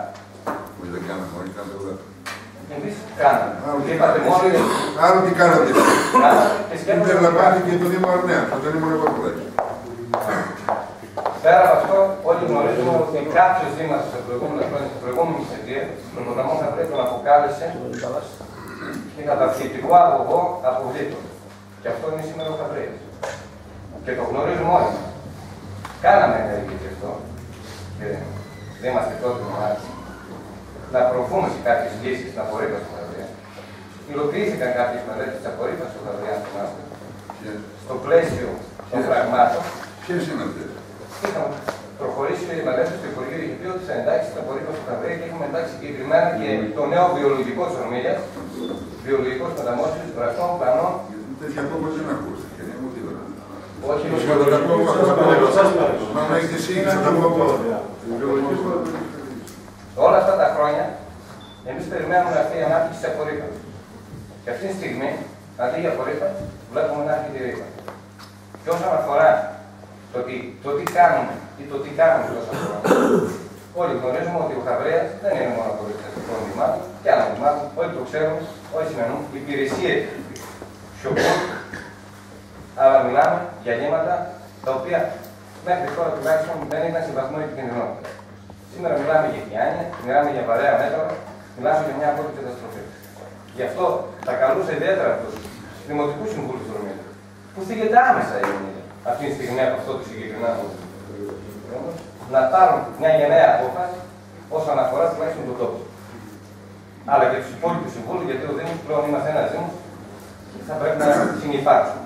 Εμείς δεν κάναμε όλοι, κάναμε όλα. Εμείς κάναμε. Είπατε μόνοι. Άρα τι κάνατε. Υπερλαμβάνει και το Δήμο Αρνέα, το Δήμο Νεοφόρι. Πέρα από αυτό, όλοι γνωρίζουμε ότι κάποιος δήμαρχος σε προηγούμενη θητεία, στον ποταμό Χαβρέα, τον αποκάλεσε την καταψυκτικό αγωγό αποβλήτων. Και αυτό είναι σήμερα ο Χαβρέας. Και το γνωρίζουμε όλοι. Κάναμε ενέργεια γι' αυτό, και δεν είμαστε τότε μονάχοι, να προβούμε σε κάποιες λύσεις στην απορρίπανση του Χαβρέα. Υλοποιήθηκαν κάποιες μελέτες της απορρίπανσης του Χαβρέα στον άνθρωπο. Στο πλαίσιο των πραγμάτων. Ποιες είναι αυτές? Είχαμε προχωρήσει οι μελέτες του Υπουργείου, είχε πει ότι θα εντάξει την απορρίπανση του Χαβρέα και έχουμε εντάξει συγκεκριμένα και το νέο βιολογικό της Ορμήλιας, βιολογικός μεταμόσχευση βραστών πλανών. Τέτοια απόφαση δεν ακούστε, και δεν μου τι ώρα. Όχι, όχι, όχι. Όλα αυτά τα χρόνια εμείς περιμένουμε αυτή η ανάπτυξη της απορρίπανσης. Και αυτή τη στιγμή, αντί για απορρίπανση, βλέπουμε να έρχεται η ρήπανση. Και όσον αφορά το τι κάνουμε ή το τι κάνουμε όσον αφορά, όλοι γνωρίζουμε ότι ο Χαβρέας δεν είναι μόνο απορρίπανση δημάτων και άλλων δημάτων. Όλοι το ξέρουμε, όλοι συνεννοούμε. Υπηρεσίες σιωπούν, αλλά μιλάμε για λύματα τα οποία μέχρι τώρα τουλάχιστον δεν ήταν σε βαθμό επικινδυνότητας. Σήμερα μιλάμε για πιάνια, μιλάμε για βαρέα μέτρα, μιλάμε για μια πρώτη καταστροφή. Γι' αυτό θα καλούσα ιδιαίτερα του Δημοτικού Συμβούλου του Ορμήλου, που θίγεται άμεσα η Ορμήλια αυτή τη στιγμή από αυτό το συγκεκριμένο πρόβλημα, να πάρουν μια γενναία απόφαση όσον αφορά τουλάχιστον τον τόπο. Αλλά και του υπόλοιπου συμβούλου, γιατί ο Δήμος πλέον είμαστε ένα Δήμο και θα πρέπει να συνυπάρξουμε.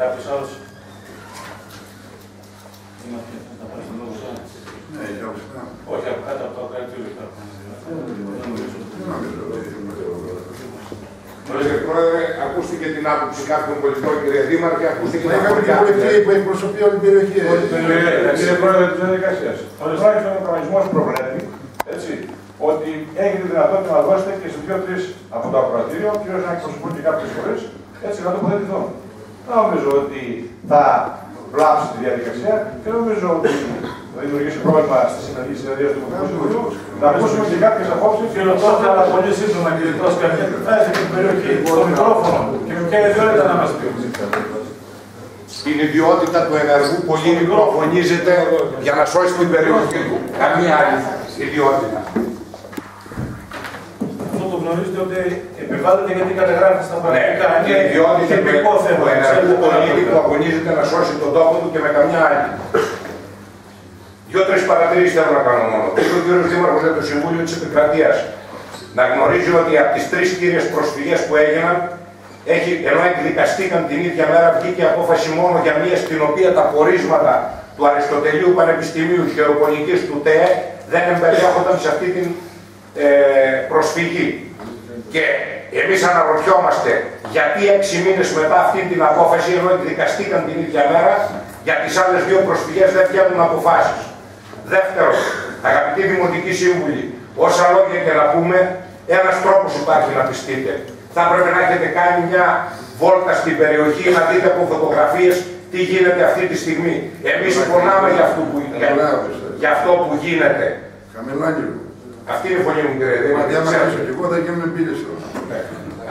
Κάποιο άλλο. Ναι, για ουσιαστικά. Όχι, από κάτω από το κρατήριο θα Κύριε Πρόεδρε, ακούστηκε την άποψη κάποιων πολιτών, κύριε Δήμαρχε, ακούστηκε την άποψη κάποιων πολιτών. Που εκπροσωπεί όλη την περιοχή. Κύριε Πρόεδρε της Διαδικασίας. κανονισμός προβλέπει, έτσι, ότι έχετε δυνατότητα να δώσετε και σε 2-3 από το ακροατήριο, κυρίως να εκπροσωπούν και κάποιες φορές, έτσι, να τοποθετηθούν. Δεν νομίζω ότι θα βλάψει τη διαδικασία και νομίζω ότι θα δημιουργήσει πρόβλημα στη σημερινή συνεδρία του Δημοτικού Συμβουλίου. Να ακούσουμε και κάποιες απόψεις. Φιλοξόφια, αλλά πολύ σύντομα, κύριε Πρόσκαρη, θα είστε στην περιοχή, στο μικρόφωνο και με ποια ιδιότητα να μας πει. Στην ιδιότητα του ενεργού πολίτη προφωνίζεται για να σώσει την περιοχή του. Καμία άλλη ιδιότητα. Αυτό το γνωρίζετε ότι επιβάλλεται γιατί καταγράφεται στα πανεπιστήμια. Ναι, και η ιδιότητα του ενεργού πολίτη προφωνίζεται να σώσει τον τόπο του και με καμιά άλλη. 2-3 παρατηρήσεις θέλω να κάνω μόνο. Ο κύριος Δήμαρχος για το Συμβούλιο της Επικρατείας να γνωρίζει ότι από τις 3 κύριες προσφυγές που έγιναν, ενώ εκδικαστήκαν την ίδια μέρα, βγήκε απόφαση μόνο για μία στην οποία τα πορίσματα του Αριστοτελείου Πανεπιστημίου Χειροπονικής του ΤΕΕ δεν εμπεριέχονταν σε αυτή την προσφυγή. Και εμείς αναρωτιόμαστε γιατί 6 μήνες μετά αυτή την απόφαση, ενώ εκδικαστήκαν την ίδια μέρα, για τις άλλες 2 προσφυγές δεν βγαίνουν αποφάσεις. Δεύτερον, αγαπητοί Δημοτικοί Σύμβουλοι, όσα λόγια και να πούμε, ένας τρόπος υπάρχει να πιστείτε. Θα πρέπει να έχετε κάνει μια βόλτα στην περιοχή, να δείτε από φωτογραφίες τι γίνεται αυτή τη στιγμή. Εμείς πονάμε για αυτό που γίνεται. Χαμελάγγελο. Αυτή είναι η φωνή μου, κύριε Δήμαρχε. Εγώ θα γίνω εμπειρίες.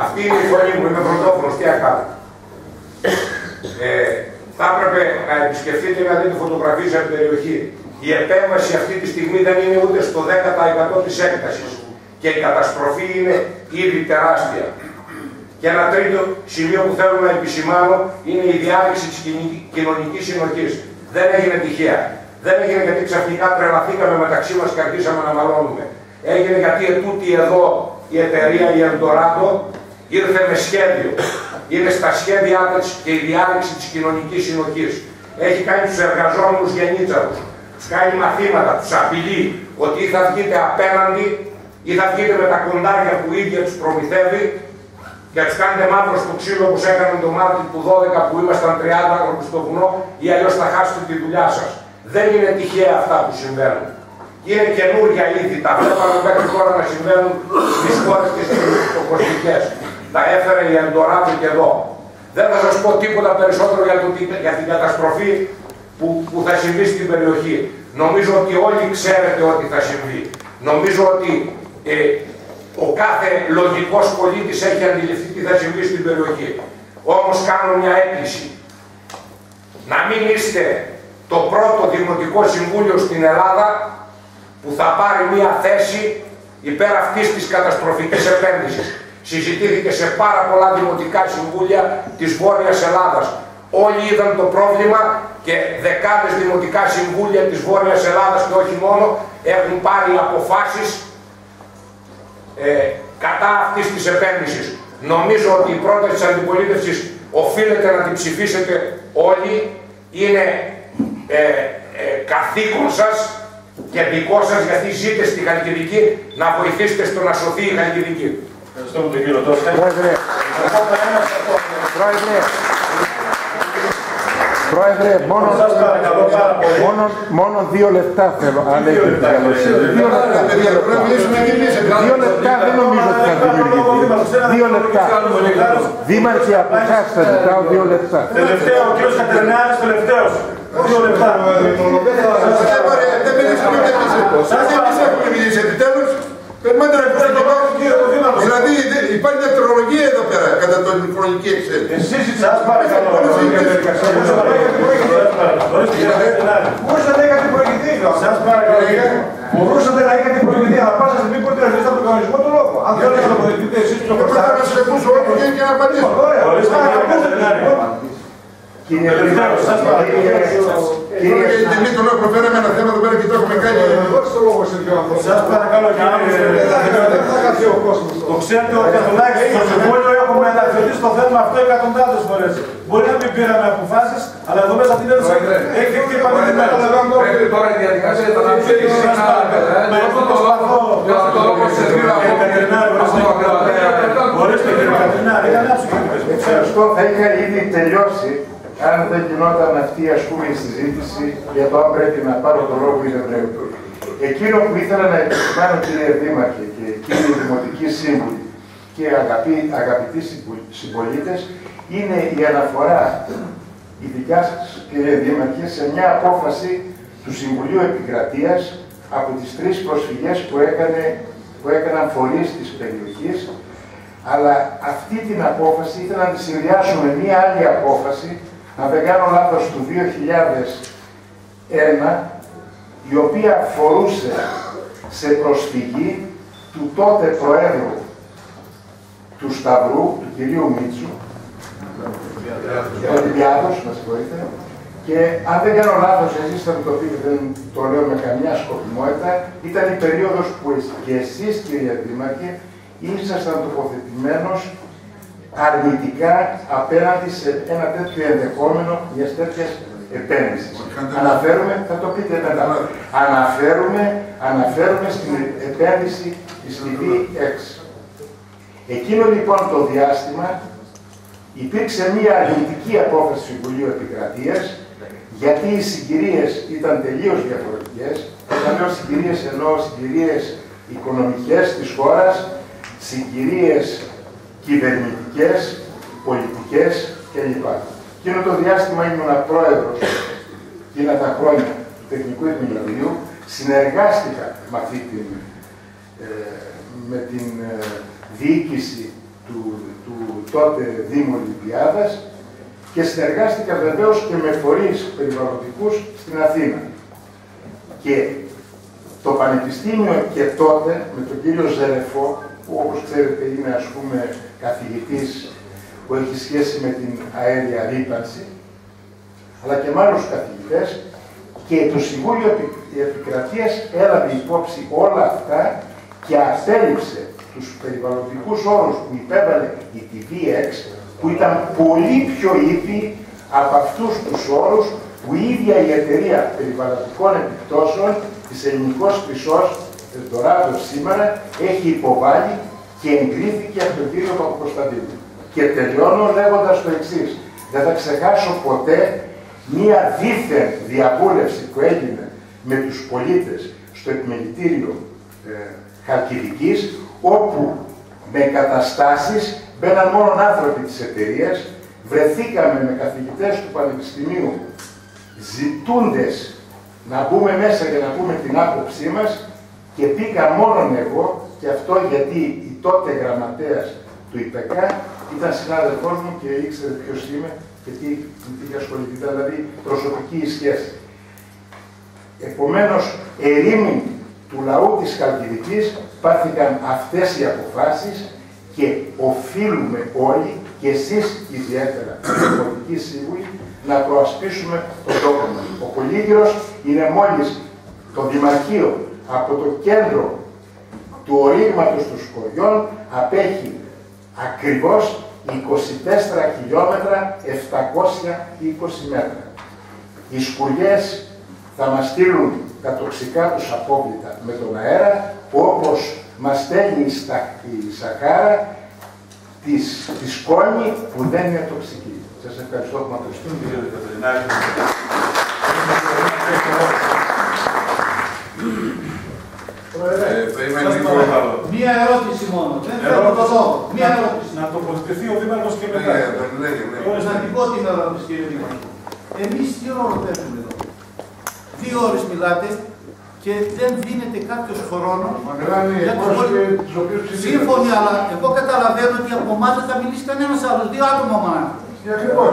Αυτή είναι η φωνή μου, είμαι πρωτόφωνος, τι ακάτω. Θα έπρεπε να επισκεφτείτε να δείτε φωτογραφίες από την περιοχή. Η επέμβαση αυτή τη στιγμή δεν είναι ούτε στο 10% της έκτασης. Και η καταστροφή είναι ήδη τεράστια. Και ένα τρίτο σημείο που θέλω να επισημάνω είναι η διάλυση της κοινωνικής συνοχής. Δεν έγινε τυχαία. Δεν έγινε γιατί ξαφνικά τρελαθήκαμε μεταξύ μας και αρχίσαμε να μαλώνουμε. Έγινε γιατί ετούτη εδώ η εταιρεία, η Eldorado, ήρθε με σχέδιο. Είναι στα σχέδιά της και η διάλυση της κοινωνικής συνοχής. Έχει κάνει τους εργαζόμενους γενίτσαρους. Τους κάνει μαθήματα, τους απειλεί ότι θα βγείτε απέναντι ή θα βγείτε με τα κοντάρια που η ίδια τους προμηθεύει και τους κάνετε μαύρο στο ξύλο όπως έκανε το Μάρτιο του 12 που ήμασταν 30 άνθρωποι στο βουνό ή αλλιώς θα χάσετε τη δουλειά σας. Δεν είναι τυχαία αυτά που συμβαίνουν. Είναι καινούργια είδη, τα βλέπαμε μέχρι τώρα να συμβαίνουν στις χώρες και στις κοσμικές. Τα έφερε η Eldorado και εδώ. Δεν θα σας πω τίποτα περισσότερο για την καταστροφή που θα συμβεί στην περιοχή. Νομίζω ότι όλοι ξέρετε ότι θα συμβεί. Νομίζω ότι ο κάθε λογικός πολίτης έχει αντιληφθεί τι θα συμβεί στην περιοχή. Όμως κάνω μια έκκληση. Να μην είστε το πρώτο Δημοτικό Συμβούλιο στην Ελλάδα που θα πάρει μια θέση υπέρ αυτής της καταστροφικής επένδυσης. Συζητήθηκε σε πάρα πολλά Δημοτικά Συμβούλια της Βόρειας Ελλάδας. Όλοι είδαν το πρόβλημα και δεκάδες Δημοτικά Συμβούλια της Βόρειας Ελλάδας και όχι μόνο έχουν πάρει αποφάσεις κατά αυτής της επένδυσης. Νομίζω ότι η πρόταση της αντιπολίτευσης οφείλεται να την ψηφίσετε όλοι. Είναι καθήκον σας και δικό σας γιατί ζείτε στη Χαλκιδική να βοηθήσετε στο να σωθεί η Χαλκιδική. Ευχαριστώ τον κύριο Τόφτα. Πρόεδρε, μόνο 2 λεπτά θέλω. Αν έχετε την καλοσύνη. 2 λεπτά δεν νομίζω ότι θα δημιουργηθεί. 2 λεπτά. Δήμαρχε, από εσάς θα ζητάω 2 λεπτά. Τελευταίο, ο κύριος Κατρινάρης, τελευταίος. 2 λεπτά. Δεν μιλήσει ούτε εμείς. Αν εμείς έχουμε μιλήσει επιτέλους, περιμένετε να ακούσει το λόγο του κύριου Δήμαρχου. Δηλαδή υπάρχει δευτερολογία εδώ πέρα κατά τον χρονική εξέλιξη. Εσείς σας παρακαλώ. Μπορούσατε να είχατε προηγηθεί. Σας παρακαλώ. Μπορούσατε να είχατε προηγηθεί. Αλλά πάσα στιγμή που ήρθε από τον κανονισμό του λόγου. Αν θέλετε να τοποθετηθείτε εσείς το πρώτο. Πρέπει να σας ακούσω όλο και να απαντήσω. Ωραία. Κύριε Λευτέρω, σας παρακαλώ. Κύριε Λευτέρω, προφέραμε ένα θέμα εδώ πέρα και το έχουμε κάνει. Σας παρακαλώ, κύριε. Το ξέρετε ότι τουλάχιστον στο Συμβούλιο έχουμε αναφερθεί στο θέμα αυτό εκατοντάδες φορές. Μπορεί να μην πήραμε αποφάσεις, αλλά εδώ μέσα την έδωσα. Έχει χτυπάμε την πέρα. Πρέπει τώρα η διαδικασία να την φύγει. Με αυτό το λάθο, ορίστε κύριε Κατρινάρη, είχαν άψογε. Ευχαριστώ, θα είχα ήδη τελειώσει. Αν δεν γινόταν αυτή η συζήτηση για το αν πρέπει να πάρω το λόγο ή δεν πρέπει. Εκείνο που ήθελα να επισημάνω, κύριε Δήμαρχε και κύριοι Δημοτικοί Σύμβουλοι και αγαπητοί συμπολίτες, είναι η αναφορά η δικιά σας, κύριε Δήμαρχε, σε μια απόφαση του Συμβουλίου Επικρατείας από τις τρεις προσφυγές που έκαναν φορείς της περιοχής, αλλά αυτή την απόφαση ήθελα να τη συνδυάσω με μια άλλη απόφαση, αν δεν κάνω λάθος, του 2001, η οποία αφορούσε σε προσφυγή του τότε Προέδρου του Σταυρού, του κυρίου Μίτσου, Ολυμπιάδος, μας συγχωρείτε, και αν δεν κάνω λάθος, εσείς θα μου το πείτε, δεν το λέω με καμιά σκοπιμότητα, ήταν η περίοδος που και εσείς, κύριε Δήμαρχε, ήσασταν τοποθετημένος αρνητικά απέναντι σε ένα τέτοιο ενδεχόμενο για τέτοιες επένδυσης. Αναφέρουμε, θα το πείτε μετά, αναφέρουμε στην επένδυση της ΛΥΒΗ-6. Εκείνο λοιπόν το διάστημα υπήρξε μία αρνητική απόφαση του Συμβουλίου Επικρατείας, γιατί οι συγκυρίες ήταν τελείως διαφορετικές. Όταν λέω συγκυρίες, εννοώ συγκυρίες οικονομικές της χώρας, συγκυρίες κυβερνητικές, πολιτικές κλπ. Εκείνο το διάστημα ήμουν πρόεδρος, εκείνα τα χρόνια, του Τεχνικού Επιμελητηρίου. Συνεργάστηκα με αυτή την, με την διοίκηση του τότε Δήμου Ολυμπιάδας και συνεργάστηκα βεβαίως και με φορείς περιβαλλοντικούς στην Αθήνα. Και το Πανεπιστήμιο και τότε, με τον κύριο Ζερεφό, που όπως ξέρετε είναι ας πούμε καθηγητής που έχει σχέση με την αέρια ρήπανση, αλλά και με άλλους καθηγητές, και το Συμβούλιο Επικρατείας έλαβε υπόψη όλα αυτά και απέλυψε τους περιβαλλοντικούς όρους που υπέβαλε η TV6, που ήταν πολύ πιο ήδη από αυτούς τους όρους που η ίδια η εταιρεία περιβαλλοντικών επιπτώσεων της Ελληνικός Χρυσός, Eldorado σήμερα, έχει υποβάλει και εγκρίθηκε από το Δήμο Παπακοσταντίνου. Και τελειώνω λέγοντας το εξής. Δεν θα ξεχάσω ποτέ μία δίθεν διαβούλευση που έγινε με τους πολίτες στο Επιμελητήριο Χαλκιδικής, όπου με καταστάσεις μπαίναν μόνο άνθρωποι της εταιρείας, βρεθήκαμε με καθηγητές του Πανεπιστημίου, ζητούντες να μπούμε μέσα για να πούμε την άποψή μας, και πήγα μόνον εγώ, και αυτό γιατί η τότε γραμματέας του ΙΠΕΚΑ ήταν συνάδελφός μου και ήξερε ποιος είμαι και τι είχε ασχοληθεί, δηλαδή προσωπική σχέση. Επομένως, ερήμην του λαού της Χαλκιδικής πάθηκαν αυτές οι αποφάσεις και οφείλουμε όλοι, και εσείς ιδιαίτερα, οι πολιτικοί σύμβουλοι, να προασπίσουμε τον τόπο μας. Ο Πολύγυρος είναι μόλις το Δημαρχείο από το κέντρο του ορίγματος των σκοριών, απέχει ακριβώς 24 χιλιόμετρα, 720 μέτρα. Οι σκουριές θα μας στείλουν τα τοξικά τους απόβλητα με τον αέρα, όπως μας στέλνει η Σαχάρα τη σκόνη που δεν είναι τοξική. Σας ευχαριστώ που με ακούσατε. Μία ερώτηση μόνο. Δεν θέλω το λόγο. Μία ερώτηση. Να τοποθετηθεί ο Δήμαρχος και μετά. Προστατικό την ερώτηση, κύριε Δήμαρχο. Εμείς τι ρόλο παίζουμε εδώ? 2 ώρες μιλάτε και δεν δίνεται κάποιο χρόνο για τους πολίτες. Σύμφωνοι, αλλά εγώ καταλαβαίνω ότι από εμάς δεν θα μιλήσει κανένας άλλος. 2 άτομα μόνο. Γιατί ακριβώς?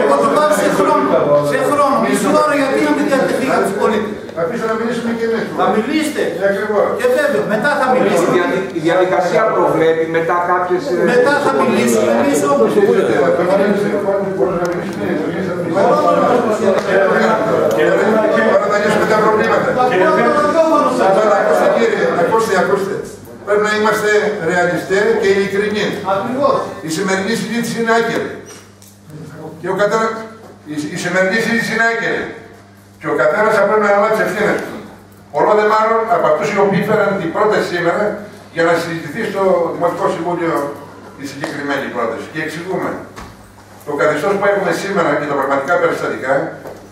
Εγώ το πάω σε χρόνο. Σε χρόνο. Μισή ώρα, γιατί να μην διατεθεί για τους πολίτες. Θα μιλήσουμε και εμείς. Θα μιλήσετε. Και βέβαια, μετά θα μιλήσουμε. Η διαδικασία προβλέπει μετά κάποιες... Μετά θα μιλήσουμε εμείς όμως. Ακούστε, πρέπει να είμαστε ρεαλιστές και ειλικρινείς. Η σημερινή συζήτηση είναι άκερη. Η σημερινή συζήτηση είναι άκερη. Και ο καθένας θα πρέπει να αναλάβει τις ευθύνες του. Όλο δε μάλλον από αυτούς οι οποίοι φέραν την πρόταση σήμερα για να συζητηθεί στο Δημοτικό Συμβούλιο η συγκεκριμένη πρόταση. Και εξηγούμε. Το καθεστώς που έχουμε σήμερα και τα πραγματικά περιστατικά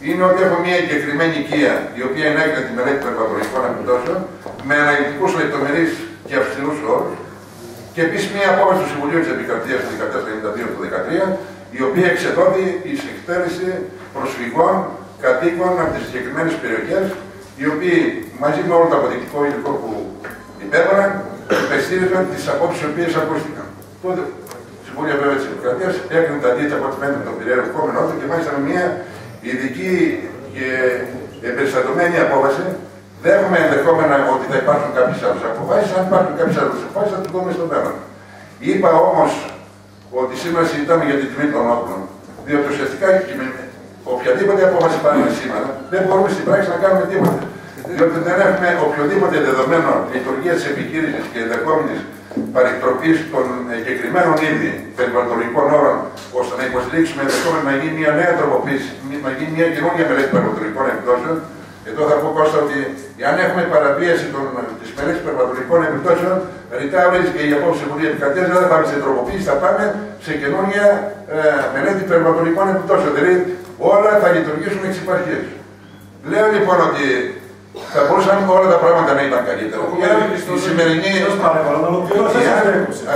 είναι ότι έχω μια εγκεκριμένη οικία, η οποία ενέκρινε τη μελέτη των επαγγελματικών επιπτώσεων, με αναλυτικούς λεπτομερείς και αυστηρούς όρους, και επίσης μια απόφαση του Συμβουλίου της Επικρατείας του 1492 του 13, η οποία εξετώνει εις εκτέλεση προσφυγών κατοίκων από τις συγκεκριμένες περιοχές, οι οποίοι μαζί με όλο το αποδεικτικό υλικό που υπέβαλαν, υπεστήριζαν τις απόψεις οι οποίες ακούστηκαν. Τότε, η Συμβούλια βέβαια της Επικρατείας έκανε τα αντίθετα από ό,τι φαίνεται με τον περιεχόμενό του και μάλιστα με μια ειδική και εμπεριστατωμένη απόφαση. Δέχομαι ενδεχόμενα ότι θα υπάρχουν κάποιες άλλες αποφάσεις. Αν υπάρχουν κάποιες άλλες αποφάσεις, θα το δούμε στο μέλλον. Είπα όμως ότι σήμερα συζητάμε για την τιμή των όπλων. Διότι ουσιαστικά οποιαδήποτε απόφαση πάρουμε σήμερα, δεν μπορούμε στην πράξη να κάνουμε τίποτα. Διότι δεν έχουμε οποιοδήποτε δεδομένο λειτουργία της επιχείρησης και ενδεχόμενης παρεκτροπής των εγκεκριμένων ήδη περιβαλλοντικών όρων, ώστε να υποστηρίξουμε ενδεχόμενα να γίνει μια νέα τροποποίηση, να γίνει μια καινούργια μελέτη περιβαλλοντικών επιπτώσεων. Εδώ θα πω, Κώστα, ότι αν έχουμε παραβίαση της μελέτης περιβαλλοντικών επιπτώσεων, ρητά και η απόψη του Συμβουλίου Επικρατείας, δεν θα πάμε σε τροποποίηση, θα πάμε σε καινούργια μελέτη περιβαλλοντικών επιπτώσεων. Δηλαδή όλα θα λειτουργήσουν εξ υπαρχής. Λέω λοιπόν ότι θα μπορούσαν όλα τα πράγματα να ήταν καλύτερα. Η σημερινή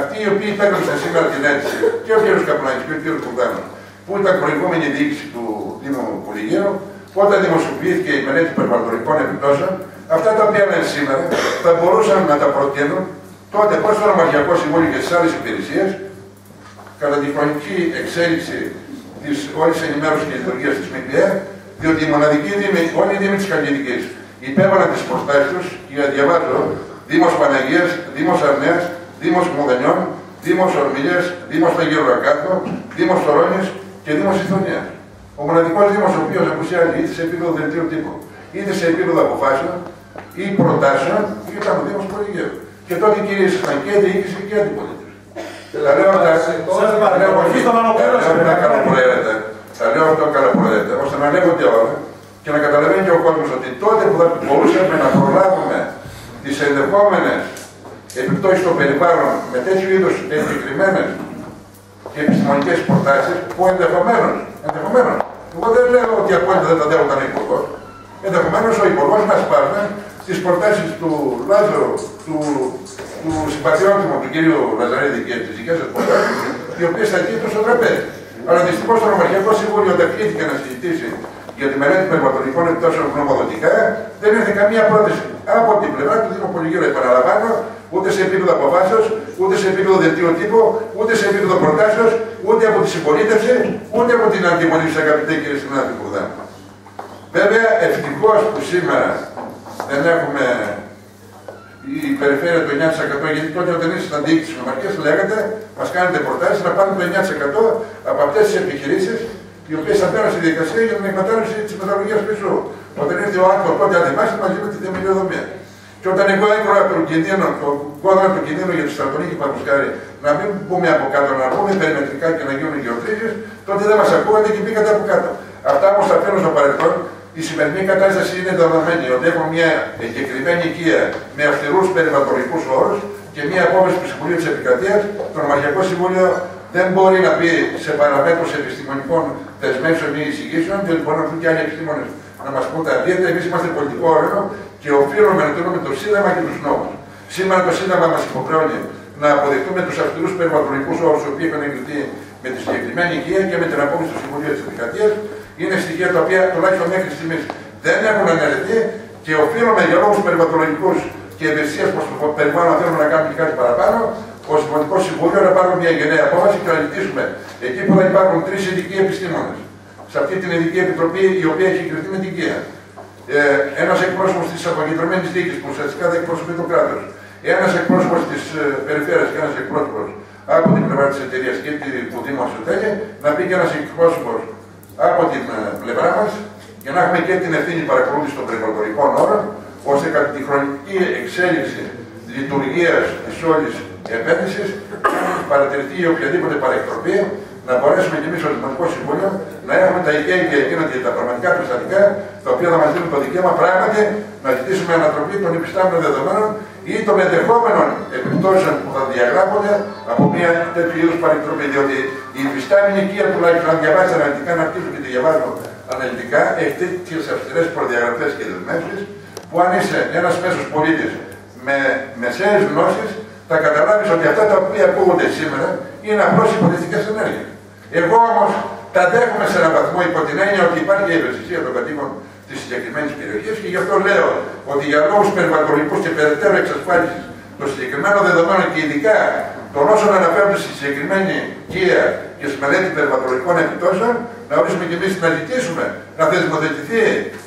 αυτοί οι οποίοι υπέγραψαν σήμερα την αίτηση, και ο κ. Καπλάνης και ο κ. Μπογδάνος, που ήταν προηγούμενη διοίκηση του Δήμου Πολυγύρου, όταν δημοσιοποιήθηκε η μελέτη περιβαλλοντικών επιπτώσεων, αυτά τα οποία λένε σήμερα θα μπορούσαν να τα προτείνουν τότε πώς το Νομαρχιακό Συμβούλιο και στις άλλες υπηρεσίες, κατά τη χρονική εξέλιξη της όλης ενημέρωσης και λειτουργίας της ΜΠΕ, διότι οι μοναδικοί δήμοι, όλοι οι δήμοι της Χαλκιδικής, υπέβαλαν τις προστάσεις τους για διαβάζω Δήμος Παναγίας, Δήμος Αρνέας, Δήμος Μοδενιών, Δήμος Ορμιλίας, Δήμος Ταγίου Ρακάτο, Δήμος Σωρώνης και Δήμος Ιθωνίας. Ο μοναδικός Δήμος ο οποίος απουσιάζει είτε σε επίπεδο δελτίου τύπου, είτε σε επίπεδο αποφάσεων ή προτάσεων, ήταν ο Δήμος Πολυγύρου. Και τότε κύριε ήταν και διοίκηση και αντιπολίτευση. Τα λέω αυτά, τα λέω αυτό καλοπροαίρετα, ώστε να λέγονται όλα και να καταλαβαίνει και ο κόσμος ότι τότε που θα μπορούσαμε να προλάβουμε τις ενδεχόμενες επιπτώσεις των περιβάλλων με τέτοιου είδους εγκεκριμένες και επιστημονικές προτάσεις που ενδεχομένως, εγώ δεν λέω ότι απόλυτα δεν τα δέχονταν ο υπουργός. Ενδεχομένως ο υπουργός να σπάρνε στις προτάσεις του Λάζαρου, του συμπατριώτη μου, του κ. Λαζαρίδη και τις δικές σας προτάσεις, οι οποίες θα κοίτουν στο τραπέζι. Αλλά δυστυχώς το Νομαρχιακό Συμβούλιο δεχτήθηκε να συζητήσει για τη μελέτη περιβαλλοντικών επιπτώσεων γνωμοδοτικά, δεν ήρθε καμία πρόταση από την πλευρά του Δήμου Πολυγύρου. Επαναλαμβάνω, ούτε σε επίπεδο αποφάσεως, ούτε σε επίπεδο δελτίου τύπου, ούτε σε επίπεδο προτάσεως, ούτε από τη συμπολίτευση, ούτε από την αντιπολίτευση, αγαπητέ κύριε συνάδελφε Μπογδάνο. Βέβαια, ευτυχώς που σήμερα δεν έχουμε η περιφέρεια του 9%, γιατί τότε όταν ήσασταν διοίκηση της Νομαρχίας, λέγατε, μας κάνετε προτάσεις να πάνε το 9% από αυτές τις επιχειρήσεις, οι οποίες θα πέρασαν στη διαδικασία για την εκμετάλλευση της μεταλλουργίας πίσω. Όταν ήρθε ο Άγιον Όρος, τότε ανεβάσει μαζί με τη θεμελιοδομία. Και όταν εγώ έκανα τον κίνδυνο, τον κόδωνα του κινδύνου για τη Θεσσαλονίκη, παραδείγματος χάρη, να μην πούμε από κάτω, να πούμε περιμετρικά και να γίνουν γεωτρήσεις, τότε δεν μας ακούγατε και πήγατε από κάτω. Αυτά όμως τα φέρνω στο παρελθόν. Η σημερινή κατάσταση είναι δεδομένη ότι έχω μια εγκεκριμένη οικία με αυστηρούς περιβαλλοντικούς όρους και μια απόφαση του Συμβουλίου της Επικρατείας. Το Νομαρχιακό Συμβούλιο δεν μπορεί να πει σε παραμέτρους επιστημονικών δεσμεύσεων ή εισηγήσεων, διότι μπορούν να πούν και άλλοι επιστήμονες να μας πούν τα αντίθετα. Εμείς είμαστε πολιτικό όργανο και οφείλουμε να τηρούμε το Σύνταγμα και τους νόμους. Σήμερα το Σύνταγμα μας υποχρεώνει να αποδεχτούμε τους αυστηρούς περιβαλλοντικούς όρους, οι οποίοι έχουν εγκριθεί με τη συγκεκριμένη οικία και με την απόφαση του Συμβουλίου της Επικρατείας. Είναι στοιχεία τα οποία τουλάχιστον μέχρι στιγμής δεν έχουν αναλυθεί και οφείλουμε για λόγους περιβαλλοντικούς και ευαισθησίας προς το περιβάλλον, θέλουμε να κάνουμε κάτι παραπάνω. Ως Δημοτικό Συμβούλιο να πάρουμε μια γενναία απόφαση και να ζητήσουμε εκεί που θα υπάρχουν τρεις ειδικοί επιστήμονες. Σε αυτή την ειδική επιτροπή η οποία έχει εγκριθεί με την ΚΕΑ. Ένας εκπρόσωπος της αποκεντρωμένης διοίκησης που ουσιαστικά θα εκπροσωπεί το κράτος. Ένας εκπρόσωπος της περιφέρειας και ένας εκπρόσωπος από την πλευρά της εταιρείας και του Δήμου Αριστοτέλη. Να μπει και ένας εκπρόσωπος από την πλευρά μας για να έχουμε και την ευθύνη παρακολούθηση των περιβαλλοντικών όρων, ώστε κατά τη χρονική εξέλιξη λειτουργίας της όλης επένδυσης, παρατηρηθεί η οποιαδήποτε παρεκτροπή, να μπορέσουμε κι εμείς ως Δημοτικό Συμβούλιο να έχουμε τα υγεία και εκείνα και τα πραγματικά περιστατικά, τα οποία θα μας δίνουν το δικαίωμα πράγματι να ζητήσουμε ανατροπή των υφιστάμενων δεδομένων ή των ενδεχόμενων επιπτώσεων που θα διαγράφονται από μια τέτοιου είδους παρεκτροπή. Διότι η υφιστάμενη οικία, τουλάχιστον αν διαβάζει αναλυτικά, να αρχίσουν και τη διαβάζουν αναλυτικά έχει τις αυστηρές προδιαγραφές και δεσμεύσεις που αν είσαι ένας μέσος πολίτης με μεσαίες γνώσεις θα καταλάβεις ότι αυτά τα οποία ακούγονται σήμερα είναι απλώς πολιτικές ενέργειες. Εγώ όμως τα δέχομαι σε έναν βαθμό υπό την έννοια ότι υπάρχει η ευαισθησία των κατοίκων της συγκεκριμένης περιοχής και γι' αυτό λέω ότι για λόγους περιβαλλοντικούς και περαιτέρω εξασφάλισης των συγκεκριμένων δεδομένων και ειδικά των όσων αναφέρονται στη συγκεκριμένη ΚΙΑ και στη μελέτη περιβαλλοντικών επιπτώσεων, να ορίσουμε κι εμείς να ζητήσουμε να θεσμοθετηθεί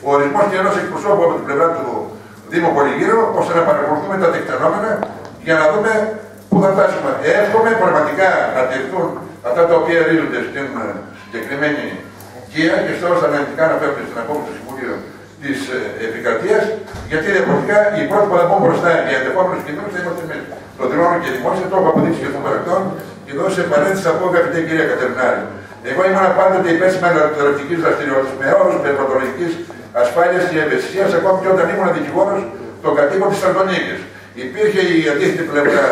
ο ορισμός και ενός εκπροσώπου από την πλευρά του Δήμου Πολυγύρου, ώστε να παρακολουθούμε τα τεκτενόμενα για να δούμε πού θα φτάσουμε. Εύχομαι πραγματικά να τηρηθούν αυτά τα οποία ρίζονται στην συγκεκριμένη ΚΙΑ και στα όσα αναλυτικά αναφέρονται στην απόφαση του Συμβουλίου της Επικρατείας, γιατί διαφορετικά οι πρώτοι που θα μπουν μπροστά για ενδεχόμενους κινδύνους θα είμαστε εμείς. Το δηλώνω και δημόσια, το έχω αποδείξει και στον παρελθόν και εδώ σε παρένθεση από αγαπητή κυρία Κατερινάρη. Εγώ ήμουν πάντοτε υπέρ τη μεταναστευτική δραστηριότητα με όρου περιβαλλοντική ασφάλεια και ευαισθησία, ακόμη και όταν ήμουν δικηγόρος των κατοίκων τη Θεσσαλονίκη. Υπήρχε η αντίθετη πλευρά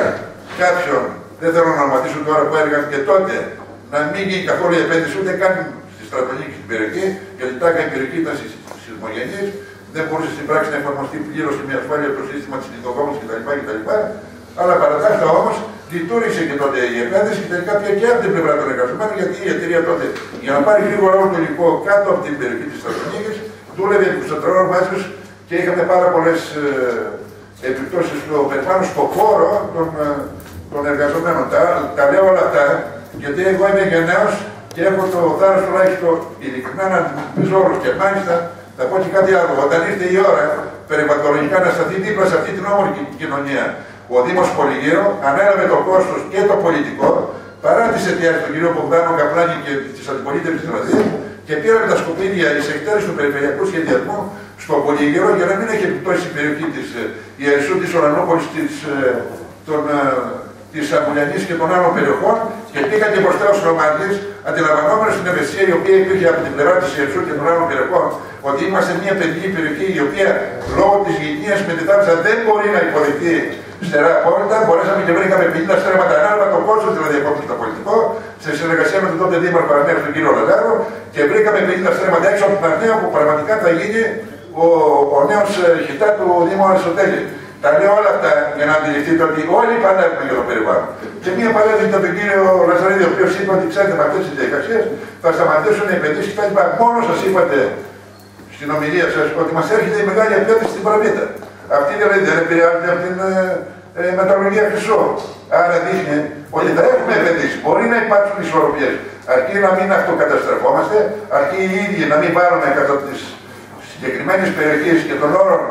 κάποιων, δεν θέλω να ονοματίσω τώρα, που έλεγαν και τότε να μην γίνει καθόλου η επένδυση ούτε καν στη Θεσσαλονίκη στην περιοχή, γιατί τάκα η περιοχή ήταν σεισμογενής, δεν μπορούσε στην πράξη να εφαρμοστεί πλήρως και με ασφάλεια το σύστημα τη λιτοκόμηση κτλ. Αλλά παρατάστα όμως λειτουργήσε και τότε η επένδυση και τελικά πια και από την πλευρά των εργαζομένων, γιατί η εταιρεία τότε για να πάρει γρήγορα όλο το υλικό κάτω από την περιοχή της Θεσσαλονίκης δούλευε επί εξωτερών βάσεως και είχαμε πάρα πολλές επιπτώσεις πάνω στον χώρο των εργαζομένων. Τα λέω όλα αυτά γιατί εγώ είμαι γενναίος και έχω το θάρρος τουλάχιστον ειλικρινά να αντιμετωπίζω όλους. Και μάλιστα θα πω και κάτι άλλο. Όταν ήρθε η ώρα περιβαλλοντικά να σταθεί δίπλα σε αυτή την όμορφη κοινωνία, ο Δήμος Πολυγύρου ανέλαβε το κόστος και το πολιτικό, παρά τις αιτιάσεις του κ. Μπογδάνου, Καπλάνη και της αντιπολίτευσης δηλαδή, και πήραμε τα σκουπίδια εις εκτέλεση του περιφερειακού σχεδιασμού στο Πολυγύρο για να μην έχει επιπτώσει η περιοχή της Ιερισσού, της Ορανόπολης, της Αμμουλιανής και των άλλων περιοχών. Και πήγαν και μπροστά ως νομάρχης, αντιλαμβανόμενος την ευαισθησία η οποία υπήρχε από την πλευρά της Ιερισσού και των άλλων περιοχών, ότι είμαστε μια παιδική περιοχή η οποία λόγω της γειτονίας με τη θάλασσα δεν μπορεί να υποδεχθεί στερά απόλυτα. Μπορέσαμε και βρήκαμε 50 στρέμματα ανάλογα το πόσο δηλαδή απόψε το πολιτικό, σε συνεργασία με τον τότε Δήμαρχο Ανέφερε τον κύριο Λαζάρο, και βρήκαμε 50 στρέμματα έξω από την Αρνέα που πραγματικά θα γίνει ο νέος χιτά του Δήμου Αριστοτέλη. Τα λέω όλα αυτά για να αντιληφθείτε ότι όλοι πανεύουμε για το περιβάλλον. Και μία παρέμβαση από τον κύριο Λαζαρίδη, ο οποίος είπε ότι ξέρετε με αυτές τις διαδικασίες θα σταματήσουν οι επενδύσεις και τα μόνο σας είπατε στην ομιλία σας ότι μας έρχεται η μεγάλη επένδυση στην Pravita. Αυτή δηλαδή δεν επηρεάζεται από την μεταλλουργία χρυσό. Άρα δείχνει ότι θα έχουμε επενδύσει. Μπορεί να υπάρξουν ισορροπίες. Αρκεί να μην αυτοκαταστρεφόμαστε, αρκεί οι ίδιοι να μην πάρουμε κατά τη συγκεκριμένη περιοχή και των όρων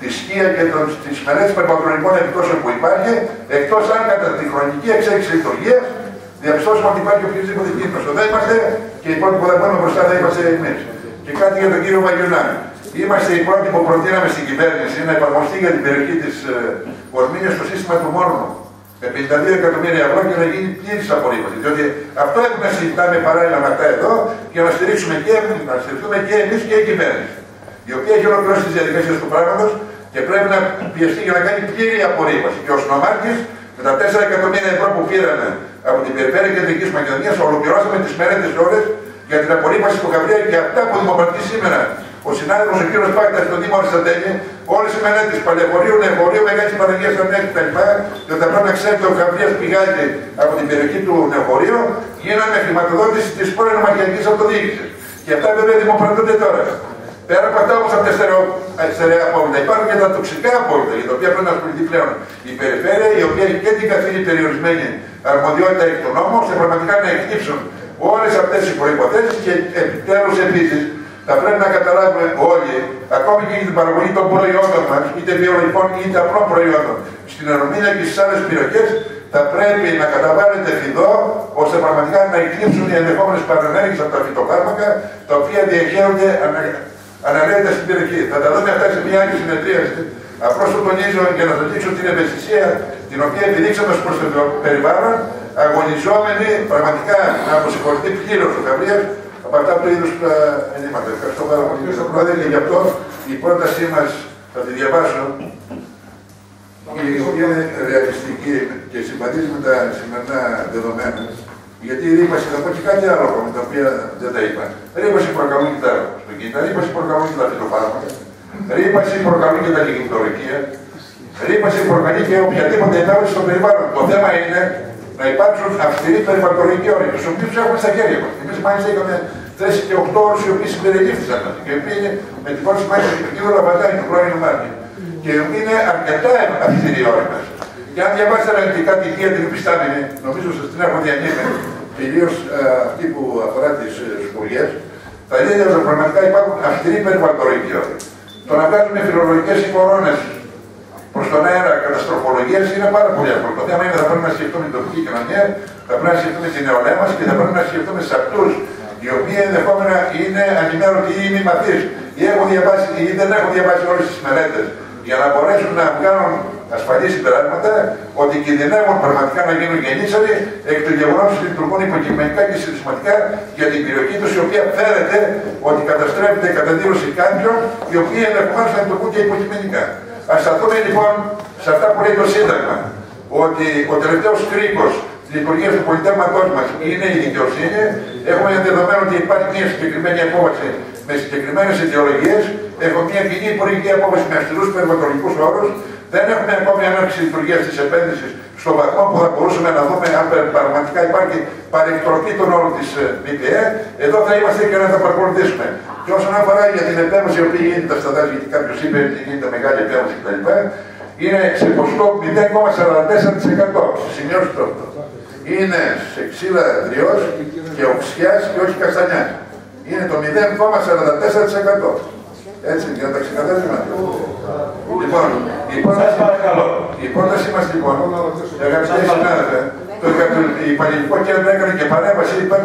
τη σκία και τη μελέτη περιβαλλοντικών επιπτώσεων που υπάρχει, εκτός αν κατά τη χρονική εξέλιξη λειτουργία διαπιστώσουμε ότι υπάρχει οποιοδήποτε κίνδυνο. Δεν είμαστε και οι πρώτοι που θα πάμε μπροστά δεν είμαστε εμείς. Και κάτι για τον κύριο Μαγιονάνη. Είμαστε οι πρώτοι που προτείναμε στην κυβέρνηση να εφαρμοστεί για την περιοχή της Ορμήνιας το σύστημα του Μόρνου με 52 εκατομμύρια ευρώ και να γίνει πλήρης απορρίμωση. Διότι αυτό έχουμε να συζητάμε παράλληλα με αυτά εδώ για να στηρίξουμε και εμείς, να στηριχθούμε και εμείς και η κυβέρνηση. Η οποία έχει ολοκληρώσει τις διαδικασίες του πράγματος και πρέπει να πιεστεί για να κάνει πλήρη απορρίμωση. Και ο Νομαρχιακός με τα 4 εκατομμύρια ευρώ που πήραμε από την Περιφέρεια Κεντρικής Μακεδονίας ολοκληρώσαμε τις μελέτες όλες για την απορρίμωση του Χαβρέα και αυτά που δημοπρατεί σήμερα. Ο συνάδελφος ο κ. Πάκτα στον Δήμο Αριστοτέλη, όλες οι μελέτες παλαιοχωρίου, νεοφορείου, Μεγάλης Παναγίας στα νέα κτλ. Και τα πρώτα ξέρετε ο Χαβρέας πηγάζει από την περιοχή του νεοφορείου, γίνανε χρηματοδότηση της πρώην Νομαρχιακής Αυτοδιοίκησης. Και αυτά βέβαια δημοπρατούνται τώρα. Πέρα από αυτά, όμως από τα στερεά απόβλητα, υπάρχουν και τα τοξικά απόβλητα για τα οποία πρέπει να ασχοληθεί πλέον η Περιφέρεια, η οποία έχει και την καθήλη περιορισμένη αρμοδιότητα εκ των νόμων, ώστε πραγματικά να εκτύψουν όλες αυτές οι προϋποθέσεις και επιτέλους επίσης. Θα πρέπει να καταλάβουμε όλοι, ακόμη και για την παραγωγή των προϊόντων μας, είτε βιολογικών είτε απλών προϊόντων, στην Ορμήνια και στις άλλες περιοχές, θα πρέπει να καταβάλλεται φιδό, ώστε πραγματικά να εκλείψουν οι ενδεχόμενες παρενέργειες από τα φυτοφάρμακα, τα οποία διαχέονται αναλέγοντα στην περιοχή. Θα τα δούμε αυτά σε μια άλλη συνεδρίαση. Απλώς το τονίζω για να σας δείξω την ευαισθησία την οποία επιδείξαμε προς το περιβάλλον, αγωνιζόμενοι πραγματικά να αποσυγχωρηθεί πλήρως ο Χαβρέας από αυτά του είδους τα ενήματα. Ευχαριστώ πάρα πολύ κύριε Πρόεδρε και γι' αυτό η πρότασή μας θα τη διαβάσω, η οποία είναι ρεαλιστική και συμβαδίζει με τα σημερινά δεδομένα. Γιατί η ρήπαση θα πω και κάτι άλλο πράγμα τα οποία δεν τα είπα. Ρήπαση προκαλούν και τα αυτοκίνητα, ρήπαση προκαλούν και τα φυτοφάρμακα, ρήπαση προκαλούν και τα λιγνητορρυκεία, ρήπαση προκαλεί και οποιαδήποτε ενάμεση στο περιβάλλον. Το θέμα είναι να υπάρξουν αυστηροί περιβαλλοντικοί όροι, του οποίου έχουμε στα χέρια μα. Εμεί μάλιστα είχαμε 3 και 8 όρου οι οποίοι συμπεριλήφθησαν και οι οποίοι με την πρώτη μάχη του κ. Λαβαντάνη του πρώην Μάρτη. Και είναι αρκετά αυστηροί οι όροι μα. Και αν διαβάσετε αρνητικά τυχεία την επιστάμινη, νομίζω σα την έχω διανύμενη, κυρίως αυτή που αφορά τις σχολιές, θα δείτε ότι πραγματικά υπάρχουν αυστηροί περιβαλλοντικοί όροι. Το να βγάζουμε φιλολογικές κορώνες προς τον αέρα καταστροφολογίας είναι πάρα πολύ εύκολο. Το θέμα είναι ότι θα πρέπει να σκεφτούμε την τοπική κοινωνία, θα πρέπει να σκεφτούμε την νεολαία μας και θα πρέπει να σκεφτούμε σε αυτούς οι οποίοι ενδεχόμενα είναι ανημέρωτοι ή μη μαθείς ή δεν έχουν διαβάσει όλες τις μελέτες για να μπορέσουν να κάνουν ασφαλή συμπεράσματα ότι κινδυνεύουν πραγματικά να γίνουν γεννήσαροι εκ του γεγονότος ότι λειτουργούν υποκειμενικά και συστηματικά για την περιοχή τους, η οποία φέρεται ότι καταστρέφεται κατά δήλωση κάποιων, οι οποίοι ενδεχομένως να λειτουργούν και υποκειμενικά. Ας σταθούμε λοιπόν σε αυτά που λέει το Σύνταγμα, ότι ο τελευταίος κρίκος της λειτουργίας του πολιτεύματός μας είναι η δικαιοσύνη. Έχουμε δεδομένο ότι υπάρχει μια συγκεκριμένη απόφαση με συγκεκριμένες ιδεολογίες. Έχω μια κοινή υπουργική απόφαση με αυστηρούς περιβαλλοντικούς όρους. Δεν έχουμε ακόμη ανάπτυξη λειτουργία τη επένδυση στον βαθμό που θα μπορούσαμε να δούμε αν πραγματικά υπάρχει παρεκτροπή των όρων τη ΜΠΕ. Εδώ θα είμαστε και να τα παρακολουθήσουμε. Και όσον αφορά για την επέμβαση, η οποία γίνεται τα σταδάκια, γιατί κάποιο είπε ότι γίνεται μεγάλη επέμβαση κτλ., είναι σε ποσό 0,44%. Σημειώστε αυτό. Είναι σε ξύλα δριός και οξιάς και όχι καστανιάς. Είναι το 0,44%. Έτσι, για τα ξεκαθαρίσματα. Λοιπόν, η πρότασή μας λοιπόν, αγαπητοί συνάδελφοι, το Υπαλληλικό Κέντρο έκανε και παρέμβαση υπέρ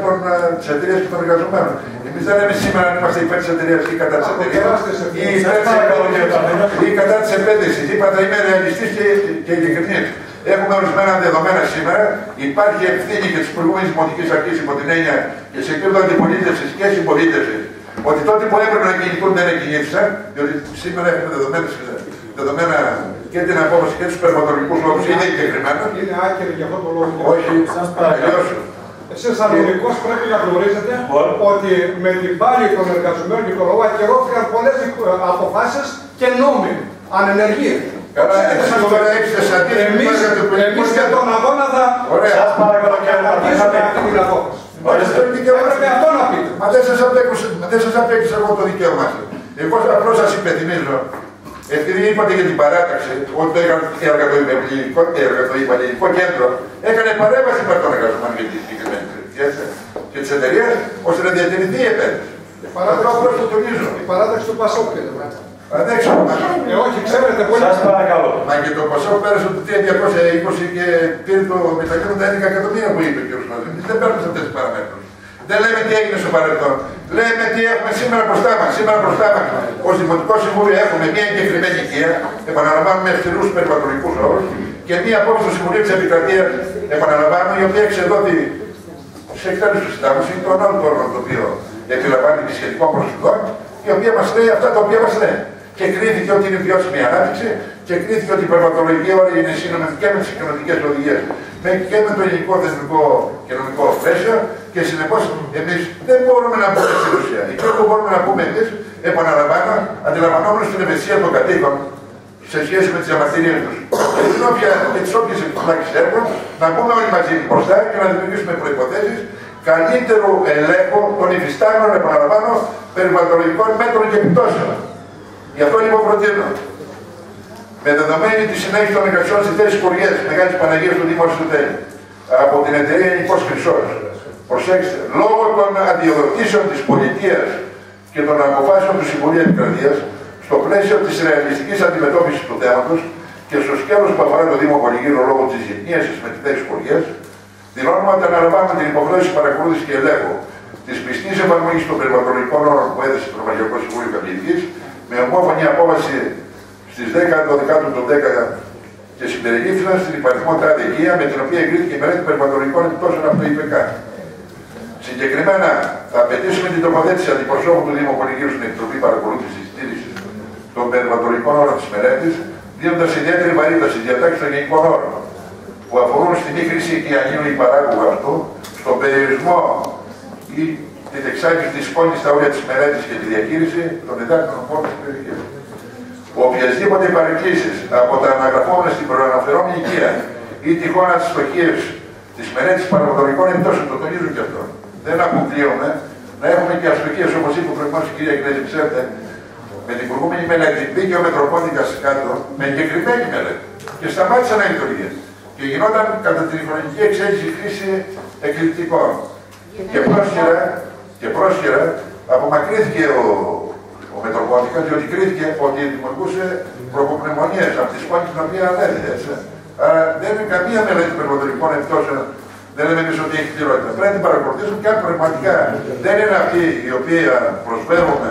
της εταιρείας και των εργαζομένων. Εμείς δεν λέμε σήμερα αν είμαστε υπέρ της εταιρείας ή κατά της εταιρείας ή κατά της επένδυσης. Είπα θα είμαι ρεαλιστής και ειλικρινής. Έχουμε ορισμένα δεδομένα σήμερα. Υπάρχει ευθύνη και της προηγούμενης δημοτικής αρχής υπό την έννοια και σε επίπεδο αντιπολίτευσης και συμπολίτευσης. Ότι τότε που έπρεπε να κινηθούν δεν εκκινήθησαν, διότι σήμερα έχουμε δεδομένα και την απόφαση και τους περιβαλλοντικούς λόγους, είναι εγκεκριμένα. Είναι άκερη για αυτόν τον λόγο. Όχι, τελειώσω. Εσείς σαν νομικός πρέπει να γνωρίζετε ότι με την πάλη των εργαζομένων και των λόγων ακυρώθηκαν πολλές αποφάσεις και νόμοι, ανενεργίες. Καλά, εσείς τώρα έχετε σαν την εμείς για τον αγώνα θα αντίσουμε αυτή την απόφαση. Μα δεν σας απέκτησα εγώ το δικαίωμά σας. Εγώ απλώς σας υπενθυμίζω, επειδή είπατε για την παράταξη, ότι το Εργατοϊπαλληλικό Κέντρο έκανε παρέμβαση με τον εργαζομένο για την συγκεκριμένη κριτική και της εταιρείας, ώστε να διατηρηθεί η επένδυση. Η παράταξη του Πασόκ πήρε. Αντέξτε, όχι, ξέρετε πολύ. Σας παρακαλώ. Μα και το Πασόκ πέρασε το 320 και πήρε το μετακίνητο τα 11 εκατομμύρια που είπε ο κ. Ναζίδης. Δεν παίρνουμε σε αυτές τις παραμέτρους. Δεν λέμε τι έγινε στο παρελθόν. Λέμε τι έχουμε σήμερα μπροστά μας. Σήμερα μπροστά μας, ως Δημοτικό Συμβούλιο, έχουμε μια εγκεκριμένη οικία. Επαναλαμβάνουμε αυστηρούς περιβαλλοντικούς όρους και μια απόφαση του Συμβουλίου της Επικρατείας, επαναλαμβάνω, η οποία εξεδόθη σε εκτέλεση του Συντάγματος ή των άλλων όργανων το οποίο επιλαμβάνει τη σχετικό προσφυγό, η οποία μας λέει αυτά τα οποία μας λέει. Και κρίθηκε ότι είναι βιώσιμη ανάπτυξη και κρίθηκε ότι η περιβαλλοντική όρη είναι σύνομα και με τις κοινωνικές οδηγίες και με το ελληνικό θεσμικό κοινωνικό πλαίσιο και συνεπώς εμείς δεν μπορούμε να πούμε στην ουσία. Εκεί που μπορούμε να πούμε εμείς, επαναλαμβάνω, αντιλαμβανόμενοι στην ευαισθησία των κατοίκων σε σχέση με τις διαμαρτυρίες τους και τις όποιες επιφυλάξεις έργων, να πούμε όλοι μαζί μπροστά και να δημιουργήσουμε προϋποθέσεις καλύτερου ελέγχου των υφιστάμενων, επαναλαμβάνω, περιβαλλοντικών μέτρων και επιπτώσεων. Γι' αυτό λοιπόν προτείνω, με δεδομένη τη συνέχιση των εργασιών στη θέση Υπουργεία τη Μεγάλη Παναγία του Δήμου Αριστοτέλη από την εταιρεία Ελληνικός Χρυσός, προσέξτε, λόγω των αδειοδοτήσεων τη πολιτείας και των αποφάσεων του Συμβουλίου Επικρατείας, στο πλαίσιο τη ρεαλιστική αντιμετώπιση του θέματος και στο σκέλος που αφορά το Δήμο Πολυγύρου λόγω τη γυτνίασης με τη θέση Υπουργεία, δηλώνουμε ότι αναλαμβάνουμε την υποχρέωση παρακολούθηση και ελέγχου τη πιστή εφαρμογή των περιβαλλοντικών όρων που έδεσε το Νομαρχιακό Συμβούλιο Καπλανής, με ομόφωνη απόφαση στις 10-12 του 10 και συμπεριλήφθησαν στην υπαριθμό τάδε οικία με την οποία εγκρίθηκε η μελέτη περιβαλλοντικών επιπτώσεων από το ΙΠΚ. Συγκεκριμένα, θα απαιτήσουμε την τοποθέτηση αντιπροσώπου του Δήμου Πολυγύρου στην Επιτροπή Παρακολούθησης της Τήρησης των Περιβαλλοντικών Όρων της μελέτης, δίνοντας ιδιαίτερη βαρύτητα στις διατάξεις των γενικών όρων. που αφορούν στην μη χρήση οικιανίου ή παράγωγου αυτού, στον περιορισμό ή την εξάλληψη τη σκόνη στα όρια τη μελέτη και τη διαχείριση των υδάτινων πόρων τη περιοχή. Οποιασδήποτε παρεκκλήσεις από τα αναγραφόμενα στην προαναφερόμενη οικία ή τυχόν αντιστοχίευση τη μελέτη παραγωγικών επιπτώσεων, το τονίζουν και αυτό. Δεν αποκλείουμε να έχουμε και αστοχίες, όπως είπε προηγουμένως η κυρία Κνέζη, ξέρετε, με την προηγούμενη μελέτη μπήκε ο Μετροπόδικας κάτω, με εγκεκριμένη μελέτη, και σταμάτησαν να λειτουργεί. Και γινόταν κατά την χρονική εξέλιξη χρήση εκκληπτικών. Και πρόσχερα απομακρύνθηκε ο Μετροπόδικας, διότι κρίθηκε ότι δημιουργούσε προποπνευμονίες από τη σκόνη την οποία ανέλυε. Άρα δεν είναι καμία μελέτη περιβαλλοντικών επιπτώσεων. Δεν λέμε εμείς ότι έχει χειρότητα. Πρέπει να την παρακολουθήσουμε και αν πραγματικά δεν είναι αυτοί οι οποίοι προσφέρουμε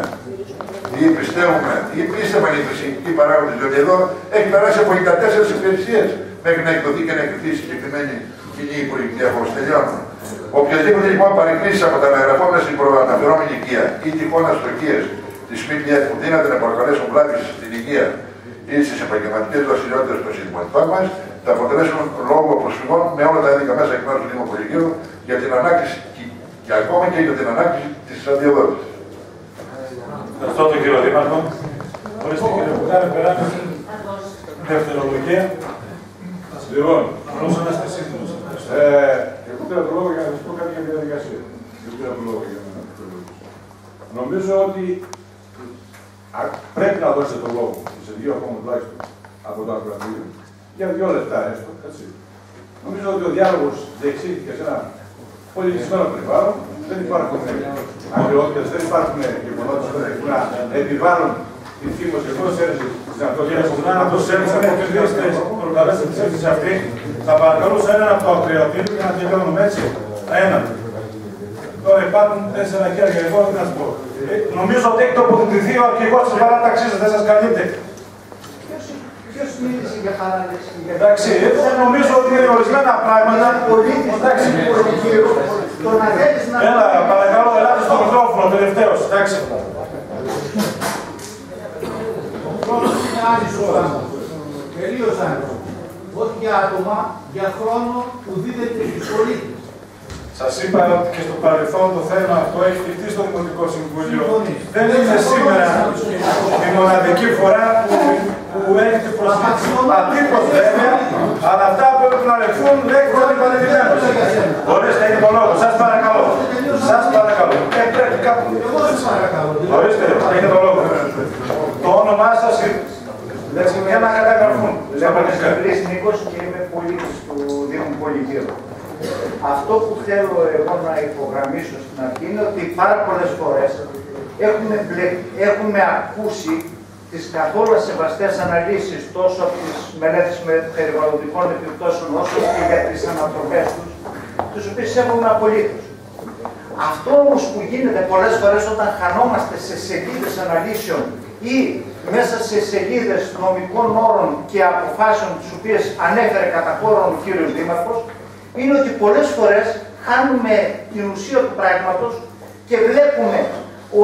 ή πιστεύουμε ή πίστευαν οι φυσικοί παράγοντες. Διότι εδώ έχει περάσει από 14 υπηρεσίες μέχρι να εκδοθεί και να εκδοθεί η συγκεκριμένη κοινή υπουργική απόφαση. Τελειώνουμε. Οποιαδήποτε λοιπόν παρεκκλήσεις από τα αναγραφόμενα στην προαναφερόμενη οικία ή τυχόν αστοχίες της ΜΠΕ που δύναται να προκαλέσουν βλάβες στην υγεία ή στις επαγγελματικές δραστηριότητες των συντηρητών μας, θα αποτελέσουν λόγο προσφυγών με όλα τα έδικα μέσα εκ μέρους του Δήμου Πολυγύρου για την ανάκτηση και ακόμα και για την ανάκτηση της αδειοδότησης. Ευχαριστώ τον κύριο Δήμαρχο. Ορίστε κύριε Μπογδάνο, περάμε στην δευτερολογία. Λοιπόν, απλώς ένας και σύντομος. Εγώ πήρα το λόγο για να σας πω κάτι για τη διαδικασία. Νομίζω ότι πρέπει να δώσετε το λόγο, σε δύο ακόμα τουλάχιστον, από το ακροατήριο, για 2 λεπτά έστω. Έτσι. Νομίζω ότι ο διάλογος διεξήχθηκε σε ένα πολύ κλεισμένο περιβάλλον. Δεν υπάρχουν αγριότητες, δεν υπάρχουν γεγονότα που να επιβάλλουν την θύμωση και πώς έρθει στην αυτοκίνηση. Αν το σέβησαν, αν προκαλέσετε τη σέβηση αυτή, θα παρακαλούσα έναν από το ακροατήριο για να την κάνουμε έτσι. Έναν. Τώρα υπάρχουν 4 χέρια, εγώ τι να σας πω. Νομίζω ότι έχει τοποθετηθεί ο αρχηγός της παράταξής, δεν σας καλείται. Ποιος μίλησε για παράταξη? Εντάξει, νομίζω ότι είναι ορισμένα πράγματα. Πολίτης του Πολυγύρου, το να θέλεις να... Έλα, παρακαλώ, ελάτε στο μικρόφωνο, τελευταίος, εντάξει. Ο χρόνος είναι άλλης ώρας, τελείως άλλος. Όχι για άτομα, για χρόνο που δίδεται στους πολίτες. Σας είπα ότι και στο παρελθόν το θέμα αυτό έχει χτιστεί στο Δημοτικό Συμβούλιο. Δεν είναι σήμερα η μοναδική φορά που έχει την προσφύγηση. Αντίποτε βέβαια, αλλά αυτά που έπρεπε να ρεχθούν δεν έχουν αντιπανεπιδένω. Ορίστε, έχει το λόγο. Σας παρακαλώ. Σας παρακαλώ. Πρέπει κάπου. Ορίστε, έχει το λόγο. Το όνομά σας είναι. Για να καταγραφούν. Λέγω Καπλής Νίκος και είμαι πολίτης του Δήμου Πολυγύρου. Αυτό που θέλω εγώ να υπογραμμίσω στην αρχή είναι ότι πάρα πολλές φορές έχουμε ακούσει τις καθόλου ασεβαστές αναλύσεις τόσο από τις μελέτες περιβαλλοντικών επιπτώσεων όσο και για τις ανατροπές τους, τις οποίες σέβομαι απολύτως. Αυτό όμως που γίνεται πολλές φορές όταν χανόμαστε σε σελίδες αναλύσεων ή μέσα σε σελίδες νομικών όρων και αποφάσεων τις οποίες ανέφερε κατά χώρον ο κύριος Δήμαρχος, είναι ότι πολλές φορές χάνουμε την ουσία του πράγματος και βλέπουμε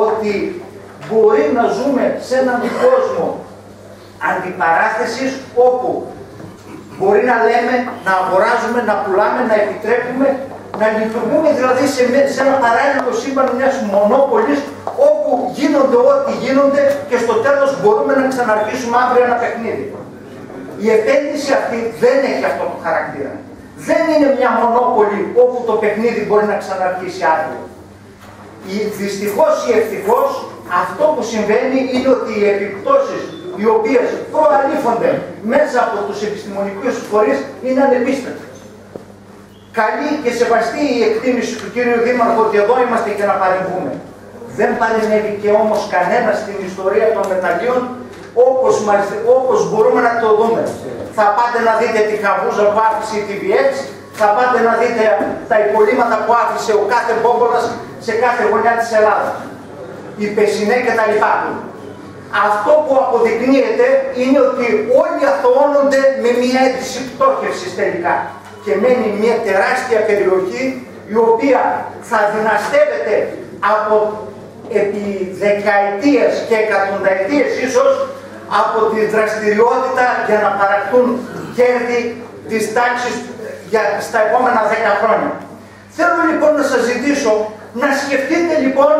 ότι μπορεί να ζούμε σε έναν κόσμο αντιπαράθεσης όπου μπορεί να λέμε, να αγοράζουμε, να πουλάμε, να επιτρέπουμε, να λειτουργούμε δηλαδή σε ένα παράλληλο σύμπαν μιας μονόπολης όπου γίνονται ό,τι γίνονται και στο τέλος μπορούμε να ξαναρχίσουμε αύριο ένα παιχνίδι. Η επένδυση αυτή δεν έχει αυτό το χαρακτήρα. Δεν είναι μια μονόπολη όπου το παιχνίδι μπορεί να ξαναρχίσει αύριο. Δυστυχώς ή ευτυχώς αυτό που συμβαίνει είναι ότι οι επιπτώσεις οι οποίες προαλήφονται μέσα από τους επιστημονικούς φορείς είναι ανεπίστευτες. Καλή και σεβαστή η εκτίμηση του κύριου Δήμαρχου ότι εδώ είμαστε και να παρεμβούμε. Δεν παρενέβη και όμως κανένα στην ιστορία των μεταλλίων όπως μπορούμε να το δούμε. Θα πάτε να δείτε τη χαβούζα που άφησε η TVX, θα πάτε να δείτε τα υπολείμματα που άφησε ο κάθε μπόμπολας σε κάθε γωνιά της Ελλάδας. Οι Πεσσινέ και τα λοιπά. Αυτό που αποδεικνύεται είναι ότι όλοι αθωώνονται με μια αίτηση πτώχευσης τελικά. Και μένει μια τεράστια περιοχή η οποία θα δυναστεύεται από επί δεκαετίες και εκατονταετίες ίσως από τη δραστηριότητα για να παρακτούν κέρδη της τάξης στα επόμενα 10 χρόνια. Θέλω λοιπόν να σας ζητήσω να σκεφτείτε λοιπόν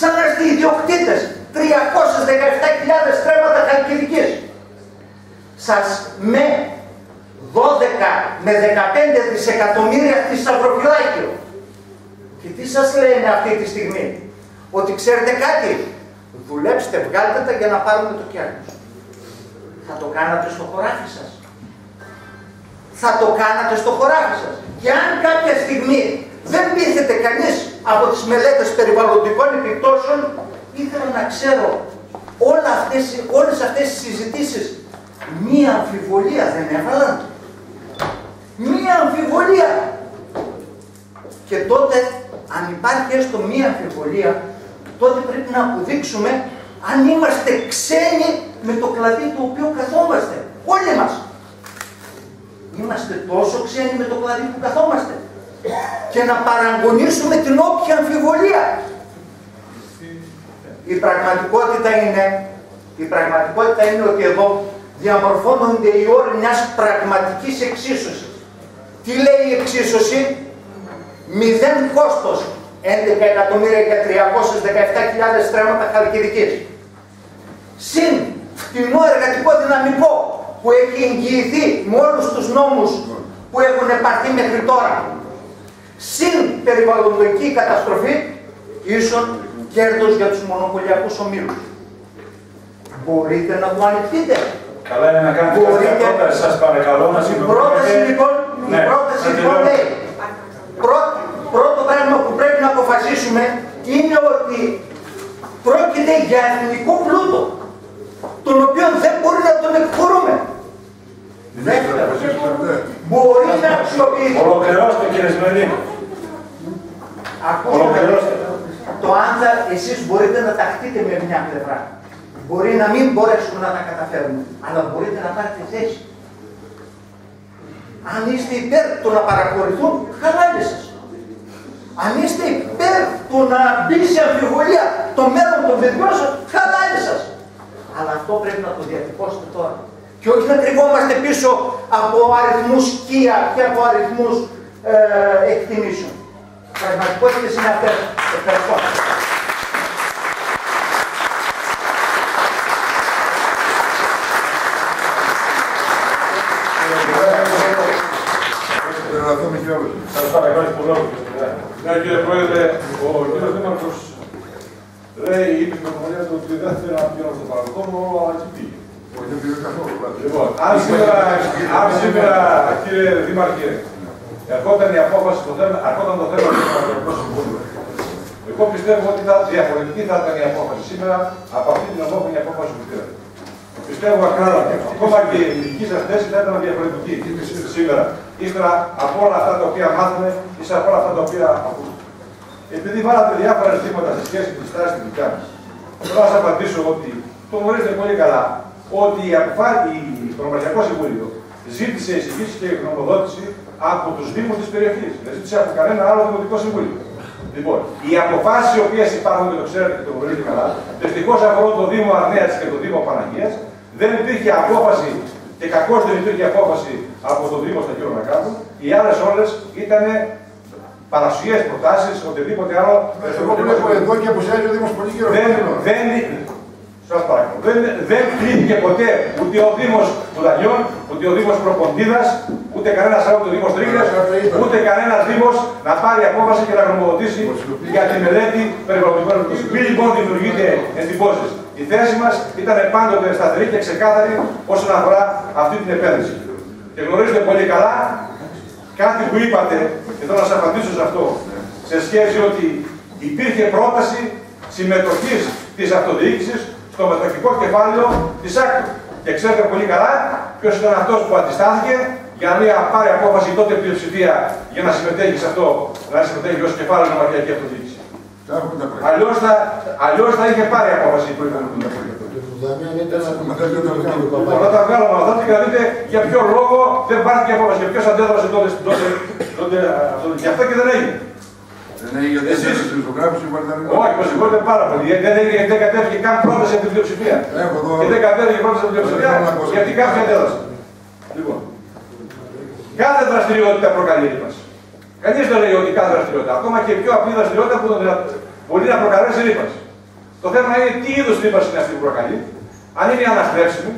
σαν να είστε ιδιοκτήτες 317.000 στρέμματα Χαλκιδικής. Σας με 12 με 15 δισεκατομμύρια θησαυροφυλάκιο. Και τι σας λένε αυτή τη στιγμή? Ότι ξέρετε κάτι, δουλέψτε, βγάλτε τα για να πάρουμε το κέρδος. Θα το κάνατε στο χωράφι σας? Θα το κάνατε στο χωράφι σας? Και αν κάποια στιγμή δεν πείθεται κανείς από τις μελέτες περιβαλλοντικών επιπτώσεων, ήθελα να ξέρω όλες αυτές τις συζητήσεις, μία αμφιβολία δεν έβαλαν? Μία αμφιβολία! Και τότε, αν υπάρχει έστω μία αμφιβολία, τότε πρέπει να αποδείξουμε αν είμαστε ξένοι με το κλαδί του οποίου καθόμαστε. Όλοι μας. Είμαστε τόσο ξένοι με το κλαδί που καθόμαστε. Και να παραγωνίσουμε την όποια αμφιβολία. Η πραγματικότητα είναι ότι εδώ διαμορφώνονται οι όροι μιας πραγματικής εξίσωσης. Τι λέει η εξίσωση? 0 κόστος. 11.317.000 στρέμματα Χαλκιδικής. Συν φτηνό εργατικό δυναμικό που έχει εγγυηθεί με όλους τους νόμους που έχουν πάρθει μέχρι τώρα. Συν περιβαλλοντική καταστροφή, ίσον κέρδος για τους μονοπωλιακούς ομίλους. Μπορείτε να το ανοιχτείτε. Καλά είναι να κάνετε κάποια πρόταση, σας παρακαλώ να συμπληρώσετε. Η πρόταση λοιπόν λέει. Πρώτο πράγμα που πρέπει να αποφασίσουμε είναι ότι πρόκειται για εθνικό πλούτο, τον οποίο δεν μπορεί να τον εκχωρούμε. Δεύτερο, μπορεί να αξιοποιηθεί. Ολοκληρώστε κύριε Σμελή. Ολοκληρώστε. Το άνθα εσείς μπορείτε να ταχτείτε με μια πλευρά. Μπορεί να μην μπορέσουμε να τα καταφέρουμε, αλλά μπορείτε να πάρετε θέση. Αν είστε υπέρ του να παρακολουθούν, χαλάτε σας. Αν είστε υπέρ του να μπει σε αμφιβολία το μέλλον των παιδιών σας, χαλάτε σας. Αλλά αυτό πρέπει να το διατυπώσετε τώρα. Και όχι να κρυβόμαστε πίσω από αριθμούς σκία και από αριθμούς εκτιμήσεων. Πραγματικότητες είναι αυτές. Ευχαριστώ. Σας παρακαλώ πολύ. Ναι, κύριε Πρόεδρε, ο κύριος Δήμαρχος λέει η πληροφορία του ότι δεν θέλω να πιάνω στο παρελθόν, αλλά εκεί πήγε. Όχι, δεν πήγε καθόλου. Λοιπόν, αν σήμερα, κύριε Δήμαρχε, ερχόταν η απόφαση στο θέμα, ερχόταν το θέμα του Δημοτικού Συμβούλου. Εγώ πιστεύω ότι διαφορετική θα ήταν η απόφαση σήμερα από αυτή την ομόφωνη απόφαση που πήρατε. Πιστεύω ακράδαντα. Ακόμα και η δική σας θέση θα ήταν διαφορετική σήμερα, ύστερα από όλα αυτά τα οποία μάθαμε, ύστερα από όλα αυτά τα οποία ακούσαμε. Επειδή βάλατε διάφορα ζητήματα σε σχέση με τη στάση τη δική μας, θέλω να σας απαντήσω ότι το γνωρίζετε πολύ καλά ότι το Νομαρχιακό Συμβούλιο ζήτησε εισηγήση και γνωμοδότηση από τους Δήμους της περιοχής. Δεν ζήτησε από κανένα άλλο Δημοτικό Συμβούλιο. Λοιπόν, οι αποφάσεις οι οποίες υπάρχουν και το ξέρετε και το γνωρίζετε καλά, δυστυχώς αφορούν το Δήμο Αρνέας και το Δήμο Παναγίας. Δεν υπήρχε απόφαση και κακώς δεν υπήρχε απόφαση από τον Δήμο στα κύριο να κάνουν. Οι άλλες όλες ήταν παρασυγές προτάσεις, οτιδήποτε άλλο. Εγώ βλέπω εδώ και από εσάς ο Δήμος Πολύγυρος. Δεν κλείθηκε ποτέ ούτε ο Δήμος Βουδανιών, ούτε ο Δήμος Προποντίδας, ούτε κανένας άλλο του Δήμος Τρίγλας, ούτε κανένας Δήμος να πάρει απόφαση και να γνωμοδοτήσει για τη μελέτη περιβαλλοντικών επιπτώσεων. Μην λοιπόν δημιουργείται εντυπώσεις. Η θέση μας ήταν πάντοτε σταθερή και ξεκάθαρη όσον αφορά αυτή την επένδυση. Και γνωρίζετε πολύ καλά κάτι που είπατε, και θέλω να σας απαντήσω σε αυτό, σε σχέση ότι υπήρχε πρόταση συμμετοχής της αυτοδιοίκησης στο μετοχικό κεφάλαιο της ΑΚΤΟ. Και ξέρετε πολύ καλά ποιος ήταν αυτός που αντιστάθηκε για να πάρει απόφαση τότε πλειοψηφία για να συμμετέχει σε αυτό, να συμμετέχει ως κεφάλαιο νομαρχιακή αυτοδιοίκηση. Αλλιώς θα είχε πάρει απόφαση που ήταν το μετοχικό. Όταν βγάλω μαθάτηκα δείτε για ποιο λόγο δεν πάρθηκε απόφαση και ποιος αντέδρασε τότε αυτό. Γι' αυτό και δεν έγινε. Εσείς, όχι, με συγχωρείτε πάρα πολύ. Δεν κατέφυγε καν πρόταση από την πλειοψηφία. Και δεν κατέφυγε πρόταση από την πλειοψηφία γιατί κάποιοι αντέδρασαν. Λοιπόν. Κάθε δραστηριότητα προκαλεί ρήπανση. Κανείς δεν λέει ότι κάθε δραστηριότητα, ακόμα και η πιο απλή δραστηριότητα που μπορεί να προκαλέσει ρήπανση. Το θέμα είναι τι είδους ρήπανση είναι αυτή που προκαλεί, αν είναι αναστρέψιμη,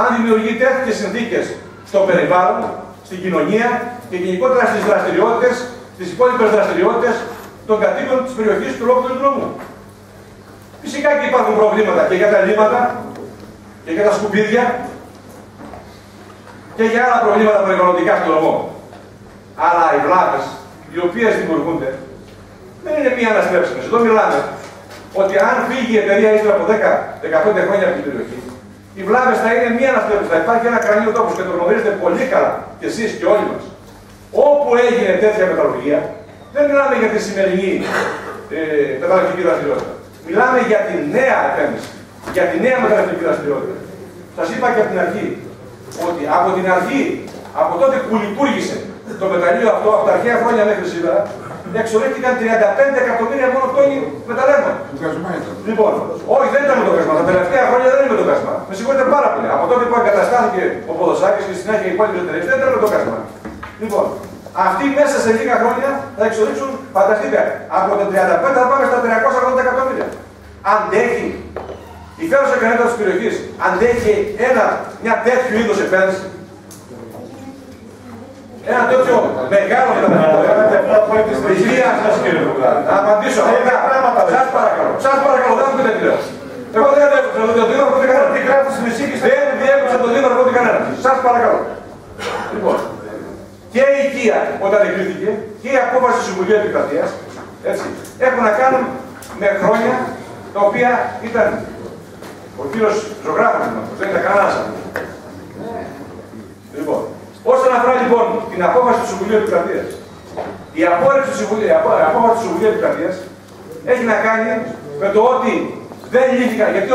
αν δημιουργεί τέτοιες συνθήκες στο περιβάλλον, στην κοινωνία και γενικότερα στις δραστηριότητες, στις υπόλοιπες δραστηριότητες των κατοίκων της περιοχής του λόγου του δρόμου. Φυσικά και υπάρχουν προβλήματα και για τα λίμματα και για τα σκουπίδια και για άλλα προβλήματα περιβαλλοντικά στον δρόμο. Αλλά οι βλάβες οι οποίες δημιουργούνται δεν είναι μία αναστρέψιμες. Εδώ μιλάμε ότι αν φύγει η εταιρεία ύστερα από 10-15 χρόνια από την περιοχή, οι βλάβες θα είναι μία αναστρέψιμες. Θα υπάρχει ένα κρανίο τόπος και το γνωρίζετε πολύ καλά κι εσείς και όλοι μας. Όπου έγινε τέτοια μεταλλουργία, δεν μιλάμε για τη σημερινή μεταλλουργική δραστηριότητα. Μιλάμε για τη νέα επένδυση, για τη νέα μεταλλουργική δραστηριότητα. Σας είπα και από την αρχή ότι από την αρχή, από τότε που λειτουργήσε το μεταλλείο αυτό, από τα αρχαία χρόνια μέχρι σήμερα, εξορρίφθηκαν 35 εκατομμύρια μόνο τόνοι μεταλλεύματα. Λοιπόν, όχι, δεν ήταν μετοκασμά. Τα τελευταία χρόνια δεν είναι μετοκασμά. Με συγχωρείτε πάρα πολύ. Από τότε που εγκαταστάθηκε ο Ποδοσάκης και στη συνέχεια οι υπόλοιπες εταιρείες δεν ήταν μετοκασμά. Λοιπόν, αυτοί μέσα σε λίγα χρόνια θα εξορίξουν, φανταστείτε, από τα 35 θα πάμε στα 380 εκατομμύρια. Αντέχει η φέρουσα κανένα τη περιοχή, αντέχει μια τέτοιου είδους επένδυση. Ένα τέτοιο μεγάλο μεταλλαγικό. Υγεία σας κύριε Βουλγάρη. Να απαντήσω. Σας παρακαλώ, δεν μου πείτε τι λέω. Εγώ δεν διέκοψα τον Δήμαρχο ούτε κανένα. Τι κράτησε στην εισήγηση, δεν διέκοψα τον Δήμαρχο ούτε κανένα. Σας παρακαλώ. Λοιπόν, και η οικία όταν εγκρίθηκε και η απόφαση του Συμβουλίου της Επικρατείας έχουν να κάνουν με χρόνια τα οποία ήταν ο κύριος ζωγράφος, δεν ήταν κανένας. Λοιπόν, όσον αφορά λοιπόν την απόφαση του Συμβουλίου της Επικρατείας, η απόφαση του Συμβουλίου της Επικρατείας έχει να κάνει με το ότι δεν λύθηκαν, γιατί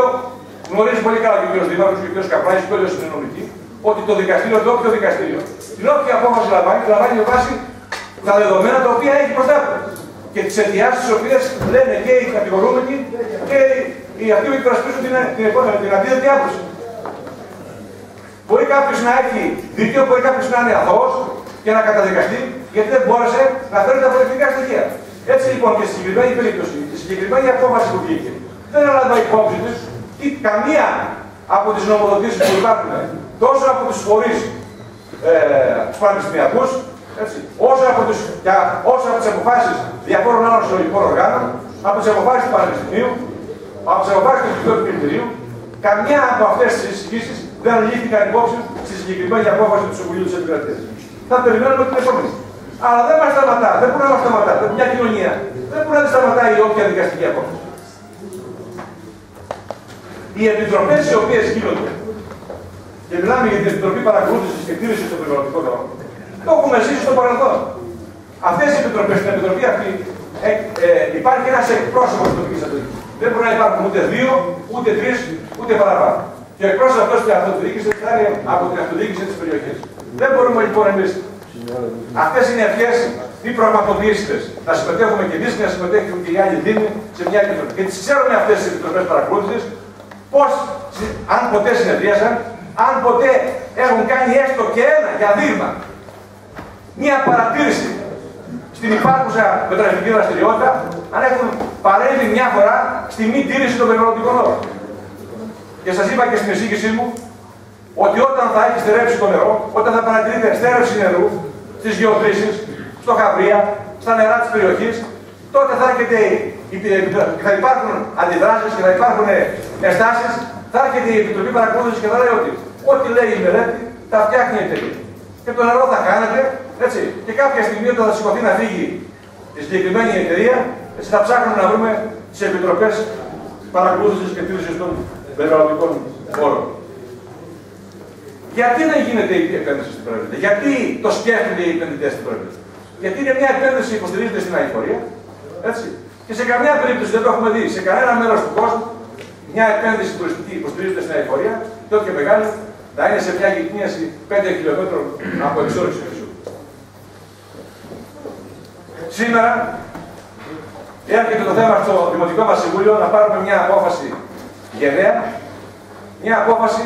γνωρίζει πολύ καλά και ο κύριος Δήμαρχος και ο κύριος Καπλάνης που έλεγε στην συνεννομική, ότι το δικαστήριο, το όποιο δικαστήριο, την όποια απόφαση λαμβάνει, τη λαμβάνει με βάση τα δεδομένα τα οποία έχει μπροστά του και τις αιτιάσεις τις οποίες λένε και οι κατηγορούμενοι και οι αυτοί που υπερασπίζουν την αντίθετη άποψη. Μπορεί κάποιος να έχει δίκιο, μπορεί κάποιος να είναι αθώος και να καταδικαστεί γιατί δεν μπόρεσε να φέρει τα αποδεικτικά στοιχεία. Έτσι λοιπόν και στη συγκεκριμένη περίπτωση, η συγκεκριμένη απόφαση που βγήκε, δεν έλαβε υπόψη της ή καμία από τις νομοδοτήσεις που υπάρχουν, τόσο από τους φορείς τους πανεπιστημιακούς, όσο από τις αποφάσεις διαφόρων άλλων συλλογικών οργάνων, από τις αποφάσεις του Πανεπιστημίου, από τις αποφάσεις του Εθνικού Επιμελητηρίου, καμιά από αυτές τις συζητήσεις δεν λήφθηκαν υπόψη στη συγκεκριμένη απόφαση του Συμβουλίου της Επικρατείας. Θα περιμένουμε την επόμενη. Αλλά δεν μας σταματά, δεν μπορεί να μας σταματά. Μια κοινωνία δεν μπορεί να τη σταματάει όποια δικαστική απόφαση. Οι επιτροπές οι οποίες γίνονται, και μιλάμε για την Επιτροπή Παρακολούθησης και Εκτήρησης των Περιβαλλοντικών Νόμων, το έχουμε ζήσει στο παρελθόν. Αυτές οι επιτροπές, στην επιτροπή αυτή, υπάρχει ένας εκπρόσωπος της τοπικής αυτοδιοίκησης. Δεν μπορεί να υπάρχουν ούτε δύο, ούτε τρεις, ούτε παραπάνω. Και ο εκπρόσωπος αυτός της αυτοδιοίκησης θα είναι από την αυτοδιοίκηση της περιοχής. Δεν μπορούμε λοιπόν εμείς αυτές οι ευχές ή πραγματοποιήσεις να συμμετέχουμε και εμείς και να συμμετέχουν και οι άλλοι δήμοι σε μια επιτροπή. Και τις ξέρουμε αυτές τις επιτροπές παρακολούθησης, πώς, αν ποτέ συνεδρίασαν, αν ποτέ έχουν κάνει έστω και ένα, για δείγμα, μία παρατήρηση στην υπάρχουσα μεταλλουργική δραστηριότητα, αν έχουν παρέμβει μια φορά στη μη τήρηση των περιβαλλοντικών νόμων. Και σας είπα και στην εισήγησή μου ότι όταν θα έχει στερέψει το νερό, όταν θα παρατηρείτε στέρευση νερού στις γεωτρήσεις, στο Χαβρέα, στα νερά της περιοχής, τότε θα υπάρχουν αντιδράσεις και θα υπάρχουν ενστάσεις. Θα έρχεται η Επιτροπή Παρακολούθησης και θα λέει ότι ό,τι λέει η μελέτη τα φτιάχνει η εταιρεία. Και το νερό θα χάνεται, έτσι. Και κάποια στιγμή όταν θα σηκωθεί να φύγει η συγκεκριμένη εταιρεία, έτσι, θα ψάχνουμε να βρούμε τις επιτροπές παρακολούθησης και τήρησης των περιβαλλοντικών όρων. Γιατί δεν γίνεται η επένδυση στην Pravita, γιατί το σκέφτονται οι επενδυτές στην Pravita? Γιατί είναι μια επένδυση που στηρίζεται στην αειφορία, έτσι. Και σε καμιά περίπτωση δεν το έχουμε δει, σε κανένα μέρος του κόσμου. Μια επένδυση τουριστική που στηρίζεται στην αειφορία, τότε και μεγάλη, θα είναι σε μια γειτονίαση 5 χιλιόμετρων από εξόρυξη χρυσού. Σήμερα έρχεται το θέμα στο Δημοτικό μας Συμβούλιο να πάρουμε μια απόφαση γενναία, μια απόφαση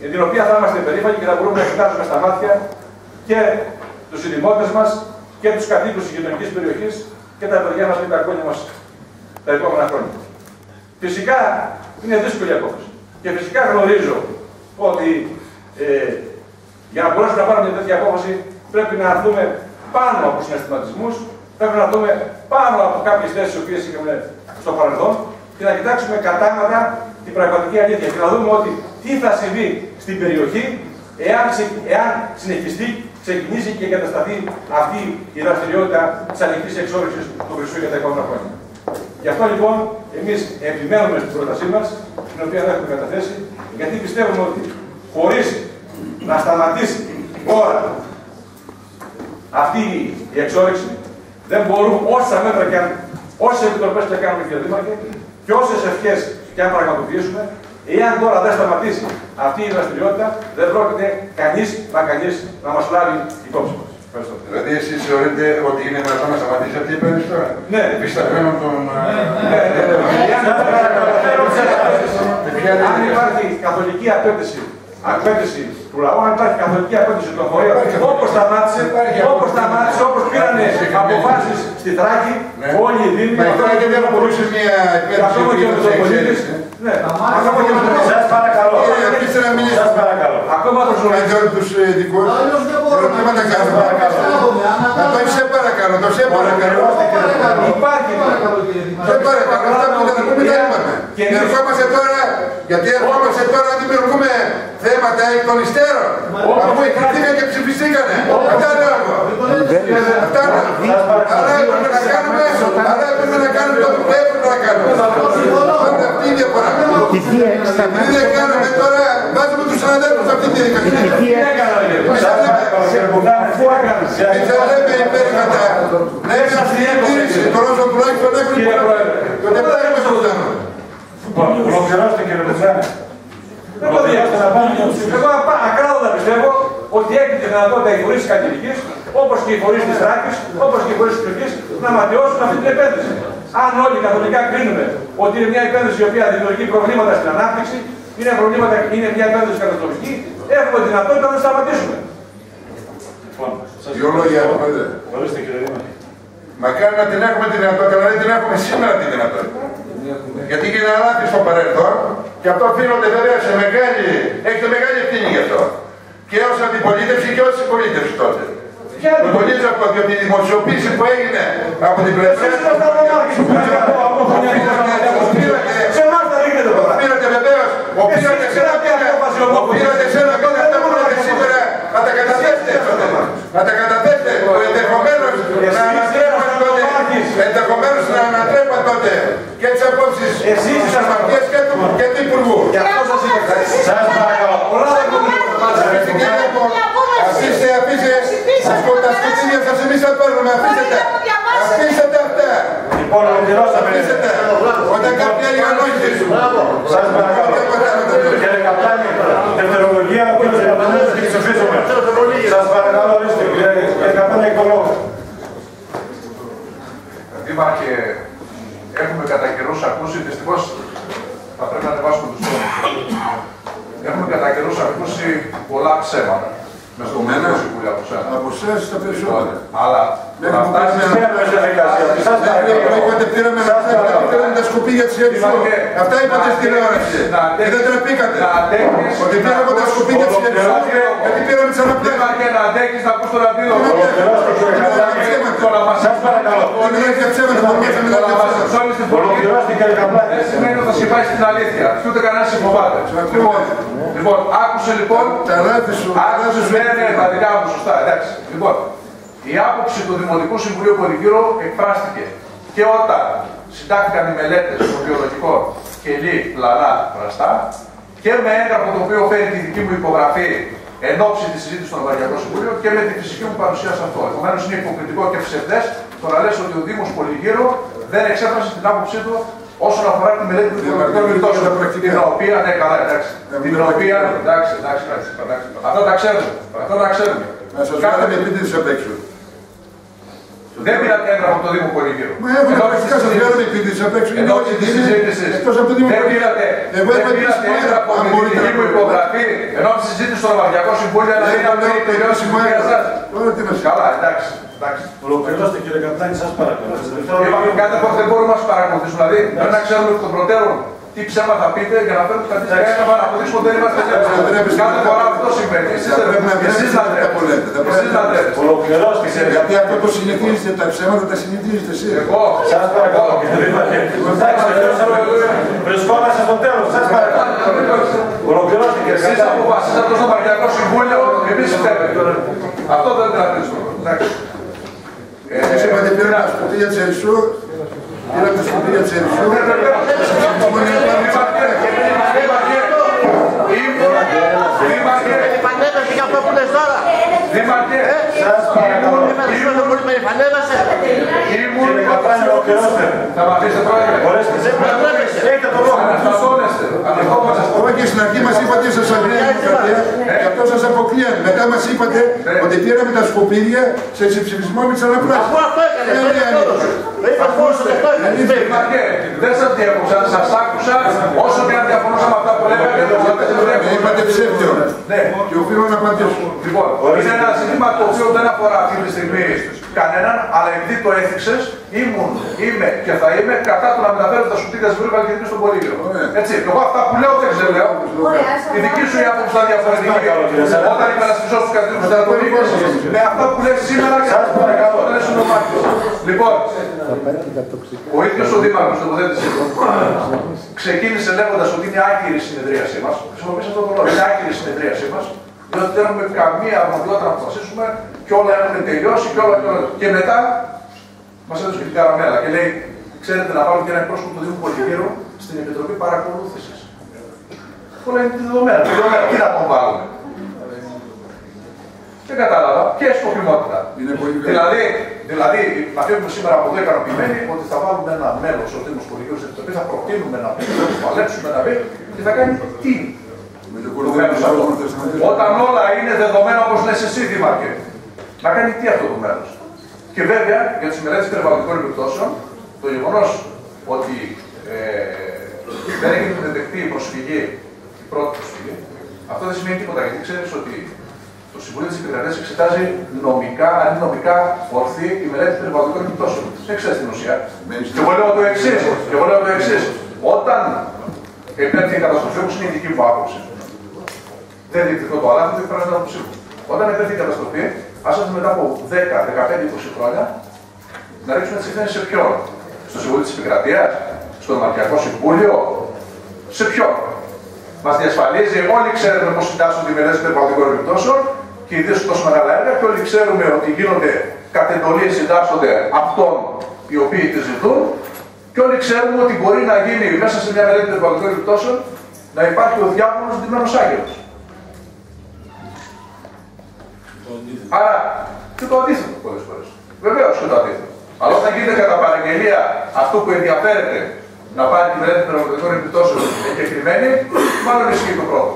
για την οποία θα είμαστε περήφανοι και θα μπορούμε να κοιτάζουμε στα μάτια και τους συλλημότες μας και τους κατοίκους της γειτονικής περιοχής και τα παιδιά μας και τα κόνια μας τα επόμενα χρόνια. Φυσικά είναι δύσκολη απόφαση. Και φυσικά γνωρίζω ότι για να μπορέσουμε να πάρουμε μια τέτοια απόφαση πρέπει να δούμε πάνω από τους συναισθηματισμούς, πρέπει να δούμε πάνω από κάποιες θέσεις που είχαμε στο παρελθόν και να κοιτάξουμε κατάματα την πραγματική αλήθεια και να δούμε ότι τι θα συμβεί στην περιοχή εάν συνεχιστεί, ξεκινήσει και εγκατασταθεί αυτή η δραστηριότητα της ανοιχτής εξόρυξης του χρυσού για τα επόμενα χρόνια. Γι' αυτό λοιπόν εμείς επιμένουμε στην πρότασή μας, την οποία δεν έχουμε καταθέσει, γιατί πιστεύουμε ότι χωρίς να σταματήσει τώρα αυτή η εξόρυξη, δεν μπορούν όσα μέτρα και αν, όσες επιτροπές και κάνουμε και δήμαρχοι και όσες ευχές και αν πραγματοποιήσουμε, εάν τώρα δεν σταματήσει αυτή η δραστηριότητα, δεν πρόκειται κανείς να μας λάβει υπόψη μας. Δηλαδή, εσείς θεωρείτε ότι είναι δυνατόν να σταματήσει αυτή η περίπτωση τώρα. Ναι. Επισταμένων των. Αν υπάρχει καθολική απέτηση του λαού, αν υπάρχει καθολική απέτηση των φορέων, όπως σταμάτησε, όπως πήραν αποφάσεις στη Θράκη, όλοι οι δήμοι. Με τώρα και δεν μπορούσε μια επέτηση που ναι, ακόμα και με τον σας παρακαλώ. Ακόμα τους δικούς. Το σε παρακαλώ. Υπάρχει. Σε παρακαλώ, αυτά που δεν είπαμε. Γιατί ερχόμαστε τώρα να δημιουργούμε θέματα εκ των υστέρων. Αφού εκκριθήκανε και ψηφιστήκανε. Αυτά είναι όλα. Αλλά έπρεπε να κάνουμε το που πρέπει να κάνουμε. Αυτή η διαφορά. Τι δεν κάνουμε τώρα, βάζουμε τους συναδέλφους αυτή τη δικασία. Τι έκανα, να έχει αυτή η εκτήρηση, το ρόλο τουλάχιστον έχουν πολλά. Ολοκληρώστε κύριε Πετράνη. Εγώ ακράδαντα πιστεύω ότι έχει τη δυνατότητα οι φορείς της Χαλκιδικής, όπως και οι φορείς της Θράκης, όπως και οι φορείς της Κρητικής, να ματαιώσουν αυτή την επένδυση. Αν όλοι καθολικά κρίνουμε ότι είναι μια επένδυση η οποία δημιουργεί προβλήματα στην ανάπτυξη, είναι μια επένδυση καταστροφική, έχουμε δυνατότητα να σταματήσουμε. Δυο λόγια, πρόεδρε. Ορίστε κύριε Δήμαρχε. Μακάρι να την έχουμε τη δυνατότητα, αλλά δεν την έχουμε σήμερα τη δυνατότητα. Γιατί γίνανε λάθη στο παρελθόν και αυτό οφείλονται βέβαια σε μεγάλη. Έχετε μεγάλη ευθύνη γι' αυτό. Και ω αντιπολίτευση και ω συμπολίτευση τότε. Αντιπολίτευση από τη δημοσιοποίηση που έγινε από την πλευρά του. Πήρατε σε ένα κόμμα που είναι σήμερα να τα καταθέσετε. Να τα καταθέσετε. Ενδεχομένως να ανατρέπα τότε και τις απόψεις της Αμαρτίας και του Υπουργού. Σας παρακαλώ. Αφήστε, τα σκοτσίδια σας εμείς θα παίρνουμε. Αφήστε τα αυτά. Λοιπόν, ολοκληρώσαμε. Όταν κάποιοι έλεγαν ανόχοι. Σας παρακαλώ. Κύριε Καπλάνη, δευτερολογία από τους Ιαπανούς και ψηφίζουμε. Σας παρακαλώ, ορίστε κύριε Καπλάνη, εκολόγω. Δήμαρχε, έχουμε κατά καιρούς ακούσει, δυστυχώς θα πρέπει να ανεβάσουμε τους τόνους. Έχουμε κατά καιρούς ακούσει πολλά ψέματα. Μες το Μνημόνιο Συμβούλιο από εσένα. Από εσένα τα περισσότερα. Αλλά να φτάσουμε να πήραμε τα σκουπίδια της Ιερισσού. Αυτά είπατε στην τηλεόραση. Και δεν τρεπήκατε. Ότι πήραμε τα σκουπίδια της Ιερισσού. Γιατί πήραμε τις αναπτύξεις. Δήμαρχε, να αντέχεις να ακούς το ραντίο. Σας παρακαλώ. Ολοκληρώστε κύριε Καπλάνη. Δεν σημαίνει ότι θα συμβάει στην αλήθεια. Και ούτε κανένας συμφοβάται. Λοιπόν, άκουσε λοιπόν. Ναι, τα δικά μου σωστά. Εντάξει. Λοιπόν, η άποψη του Δημοτικού Συμβουλίου Πολυγύρου εκφράστηκε και όταν συντάχθηκαν οι μελέτες στο βιολογικό κελί πλανά βραστά και με έγγραφο το οποίο φέρει τη δική μου υπογραφή εν ώψη τη συζήτηση στο Νομαρχιακό Συμβούλιο και με τη φυσική μου παρουσία σε αυτό. Επομένως, είναι υποκριτικό και ψευδές το να λες ότι ο Δήμος Πολυγύρου δεν εξέφρασε την άποψή του όσον αφορά τη μελέτη του βιολογικού μητώσεων. Την οποία, ναι, καλά, εντάξει. Την οποία, εντάξει. Αυτά τα ξέρουμε. Κάθε μελέτη τη απ' έξω. Δεν πήρατε έγγραφο από το Δήμο Πολύγυρου. Μα εγώ τα πρακτικά σας βγαίνουν οι ποιητές απ' έξω. Είναι όλοι οι Δήμοι εκτός από το Δήμο Πολύγυρου. Δεν πήρατε έγγραφο από την δική μου υπογραφή ενώ συζήτηση στο Νομαρχιακό Συμβούλιο να μην αφήνει τελειώσει η μοίρα σας. Καλά, εντάξει. Ολοκληρώστε κύριε Καπλάνη, σας παρακαλώ. Είπαμε κάτι που δεν μπορούμε να σας παρακολουθήσουμε. Δηλαδή πρέπει να ξέρουμε εκ των προτέρων τι ψέμα θα πείτε για να φέρουμε τα δυσαρέσκεια να παραπονίσουμε ότι δεν είμαστε τέτοιοι. Κάθε φορά αυτό συμβαίνει. Εσείς θα τρέπεστε. Ολοκληρώστε κύριε. Γιατί αυτό το συνηθίζετε, τα ψέματα τα συνηθίζετε εσείς. Εγώ. Σας παρακαλώ κύριε Δήμαρχε. Βρισκόμαστε στο τέλος. Σας παρακαλώ. Ολοκληρώστε κύριε. Εσείς αποφασίσατε στο Νομαρχιακό Συμβούλιο εμείς φταίμε. Αυτό δεν τραπεζούμε. Εσείς είπατε πήραμε τα σκουπίδια της Ερισσού. Πήραμε τα σκουπίδια της Ερισσού. Δήμαρχε, επανέβασε για αυτό που λες τώρα. Δήμαρχε, σας παρακαλώ. Ήμουν θα μ' αφήσετε τώρα. Έχετε το λόγο. Αναστατώνεστε. Όχι, στην αρχή μας είπατε σας αγριεύτηκατε. Γι' αυτό σας αποκλείαμε. Μετά μας είπατε ότι πήραμε τα σκουπίδια σε συμψηφισμό με τις αναπράσεις. Αφού αυτό έκανε. Δεν σας διέκοψα, σας άκουσα όσο και αν διαφωνούσα με αυτά που λέγατε. Είπατε ψεύτιο. Και οφείλω να απαντήσω. Λοιπόν, είναι ένα ζήτημα το οποίο δεν αφορά αυτή τη στιγμή κανέναν, αλλά επειδή το έθιξες, είμαι και θα είμαι κατά του να μεταφέρω τα σκουπίδια της Βρύβας και στον Πολύγυρο. Έτσι, εγώ αυτά που λέω δεν ξελέω. Η δική σου η άποψη θα διαφορετική. Όταν είμαι ένας μισός του κατοίκου της Ανατολίκης, με αυτά που λες σήμερα και αυτά που λες στο νομάκι. Λοιπόν, ο ίδιος ο Δήμαρχος τοποθέτησε. Ξεκίνησε λέγοντας ότι είναι άκυρη η συνεδρίασή μας. Χρησιμοποίησε αυτό το λόγο. Είναι άκυρη η συνεδρίασή μας. Διότι δεν έχουμε καμία αρμοδιότητα να αποφασίσουμε και όλα έχουν τελειώσει και όλα. Και μετά μας έδωσε και την καραμέλα και λέει: Ξέρετε, να βάλουμε και ένα εκπρόσωπο του Δήμου Πολυγύρου στην Επιτροπή Παρακολούθησης. Όλα είναι δεδομένα. Τι να τον βάλουμε. Δεν κατάλαβα. Ποια είναι η σκοπιμότητα. Δηλαδή, να φύγουμε σήμερα από εδώ ικανοποιημένοι ότι θα βάλουμε ένα μέλος ο Δήμος Πολυγύρου στην Επιτροπή, θα προτείνουμε να πει, θα παλέψουμε να πει και θα κάνει τι. Όταν όλα είναι δεδομένα όπως λες εσύ, Δήμαρχε, να κάνει τι αυτό το μέλος. Και βέβαια για τις μελέτες περιβαλλοντικών επιπτώσεων, το γεγονός ότι δεν έχει δεδεχτεί η προσφυγή, η πρώτη προσφυγή, αυτό δεν σημαίνει τίποτα γιατί ξέρεις ότι το Συμβούλιο της Επικρατείας εξετάζει νομικά, αν είναι νομικά ορθή η μελέτη περιβαλλοντικών επιπτώσεων. Δεν ξέρεις την ουσία. Και εγώ λέω το εξής. Όταν επέτυχε η καταστροφή, όπως είναι η δική μου άποψη, δεν διεκδικώ το αλάθη, δεν πρέπει να το ψήφω. Όταν επέτυχε η καταστροφή, άσχετα μετά από 10, 15, 20 χρόνια, να ρίξουμε τις ευθύνες σε ποιον. Στο Συμβούλιο της Επικρατείας, στο Νομαρχιακό Συμβούλιο, σε ποιον. Μας διασφαλίζει, όλοι ξέρουμε πώς συντάσσονται οι μελέτες περιβαλλοντικών επιπτώσεων και ιδίως τόσο μεγάλα έργα, και όλοι ξέρουμε ότι γίνονται κατ' εντολή συντάσσονται αυτών οι οποίοι τις ζητούν, και όλοι ξέρουμε ότι μπορεί να γίνει μέσα σε μια μελέτη περιβαλλοντικών επιπτώσεων να υπάρχει ο διάβολος ντυμένος άγγελος. Άρα και το αντίθετο πολλές φορές. Βεβαίως και το αντίθετο. Αλλά όταν γίνεται κατά παραγγελία αυτό που ενδιαφέρεται να πάρει τη μελέτη περιβαλλοντικών επιπτώσεων εγκεκριμένη, μάλλον ισχύει το πρώτο.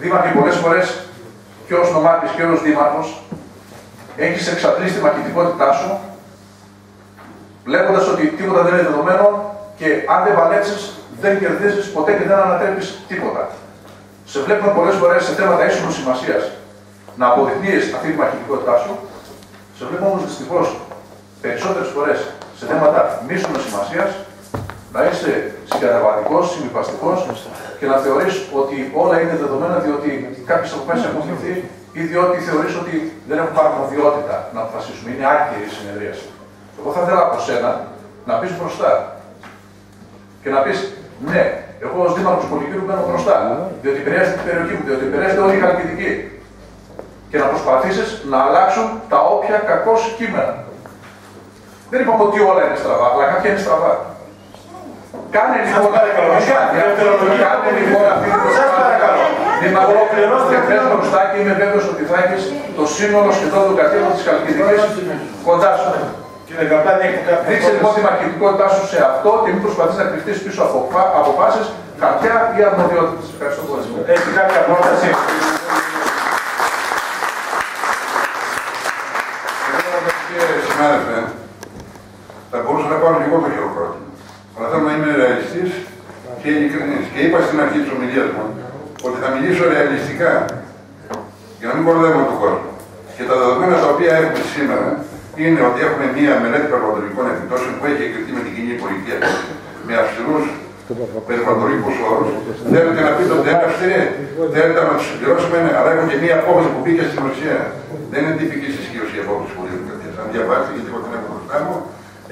Δήμαρχοι, πολλές φορές και ως νομάρχης και ως δήμαρχος έχεις εξαντλήσει τη μαχητικότητά σου βλέποντας ότι τίποτα δεν είναι δεδομένο και αν δεν παλέψεις δεν κερδίζεις ποτέ και δεν ανατρέπεις τίποτα. Σε βλέπουμε πολλές φορές σε θέματα ίσονος σημασίας να αποδεικνύεις αυτή τη μαχητικότητά σου. Σε βλέπουμε όμως δυστυχώς περισσότερες φορές σε θέματα μη ίσονος σημασίας να είσαι συγκαταβατικός, συμβιβαστικός και να θεωρείς ότι όλα είναι δεδομένα διότι κάποιες αποφάσεις έχουν ληφθεί ή διότι θεωρείς ότι δεν έχουν αρμοδιότητα να αποφασίσουν. Είναι άκυρη η συνεδρίαση. Εγώ θα ήθελα από σένα να πεις μπροστά και να πεις ναι. Εγώ ως Δήμαρχος Πολυγύρου μπαίνω μπροστά, διότι επηρεάζεται την περιοχή μου, διότι επηρεάζεται όλη η Χαλκιδική. Και να προσπαθήσεις να αλλάξουν τα όποια κακώς κείμενα. Δεν είπαμε ότι όλα είναι στραβά, αλλά κάποια είναι στραβά. Κάνε λοιπόν αυτή την προσπάθεια. Και πες μπροστά και είμαι βέβαιος ότι θα έχεις το σύνολο σχεδόν του κατοίκου της Χαλκιδικής κοντά σου. Δείξε λοιπόν τη μαχητικότητά σου σε αυτό και μην προσπαθείς να κρυφτείς πίσω αποφάσεις, χαρτιά ή αρμοδιότητες. Ευχαριστώ πολύ. Έχει κάποια πρόταση. συνάδελφε, θα μπορούσα να πάρω λιγότερο χειροκρότημα. Αλλά θέλω να είμαι ρεαλιστής και ειλικρινής. Και είπα στην αρχή της ομιλίας μου ότι θα μιλήσω ρεαλιστικά για να μην κορδεύω τον κόσμο. Και τα δεδομένα τα οποία έχουμε σήμερα είναι ότι έχουμε μία μελέτη περιβαλλοντικών επιπτώσεων που έχει εγκριθεί με την κοινή πολιτεία με αυστηρούς περιβαλλοντικούς όρους. Θέλετε να πείτε ότι δεν είναι αυστηροί, θέλετε να τους συμπληρώσουμε, αλλά έχουν και μία απόφαση που μπήκε στην ουσία. Δεν είναι τυπική συσχήρωση η απόφαση που μπήκε στην ουσία. Αν διαβάσετε, γιατί εγώ την έχω μπροστά μου,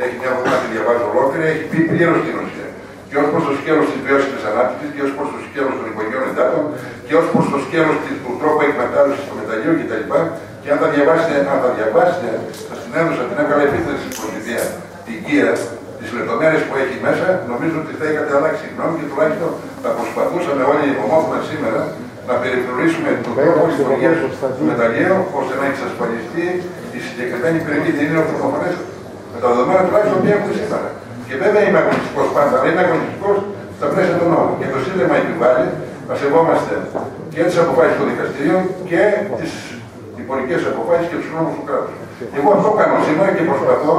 έχει μια βδομάδα τη διαβάζω ολόκληρη, έχει πει πλήρως στην ουσία. Και ως προς το σκέλος της βιώσιμης ανάπτυξης, και ως προς το σκέλος των οικογενειών εντάτων, και ως προς το σκέλος του τρόπου εκμετάλλευσης των μεταλλίων κτλ. Και αν τα διαβάσετε, θα συνέδωσα την έβγαλα επίθεση στην πολιτεία, την γκία, τις λεπτομέρειες που έχει μέσα, νομίζω ότι θα είχατε αλλάξει γνώμη και τουλάχιστον θα προσπαθούσαμε όλοι οι ομόφωνα σήμερα να περιφρουρήσουμε τον τρόπο λειτουργίας του μεταλλίου, ώστε να εξασφαλιστεί η συγκεκριμένη περιοχή. Δεν είναι ορθοφωνές με τα δεδομένα τουλάχιστον που έχουμε σήμερα. Και βέβαια είμαι αγωνιστικός πάντα, αλλά είμαι αγωνιστικός στα πλαίσια των νόμων. Και το σύνταγμα επιβάλλει να σεβόμαστε και τις αποφάσεις των δικαστηρίων και τις πολιτικές αποφάσεις και τους νόμους του κράτους. Εγώ αυτό κάνω σήμερα και προσπαθώ,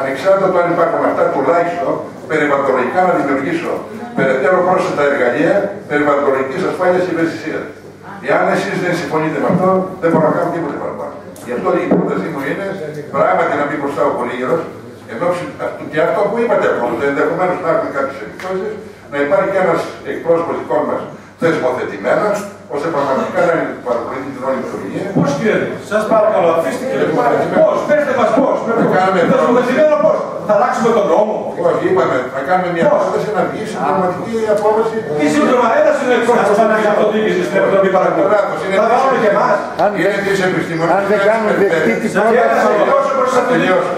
ανεξάρτητα το αν υπάρχουν αυτά, τουλάχιστον περιβαλλοντικά να δημιουργήσω περαιτέρω πρόσθετα εργαλεία περιβαλλοντικής ασφάλειας και ευαισθησίας. Εάν εσείς δεν συμφωνείτε με αυτό, δεν μπορώ να κάνω τίποτε παραπάνω. Γι' αυτό η πρότασή μου είναι πράγματι να μπει μπροστά ο Πολύγυρος, και αυτό που είπατε από το ενδεχομένω να έχουμε κάποιες επιπτώσεις, να υπάρχει και ένας εκπρόσωπος δικό μας θεσμοθετημένο, ώστε πραγματικά να παρακολουθεί την όλη λειτουργία. Πώς κύριε, σας παρακαλώ, αφήστε κύριε, πώς, πέστε μας πώς, πρέπει να κάνουμε θεσμοθετημένο πώς, θα αλλάξουμε τον νόμο. Όχι, είπαμε, θα κάνουμε μια απόφαση, να βγει συμπληρωματική απόφαση. Τι συμπληρωματική, ένα είναι εξωτερικός, αν έχει αυτοδίκηση στην Ευρώπη παρακολουθούν. Θα βάλουμε και εμάς. Είναι της επιστημονικής. Αν δεν κάνουμε δεκτή την πρόταση.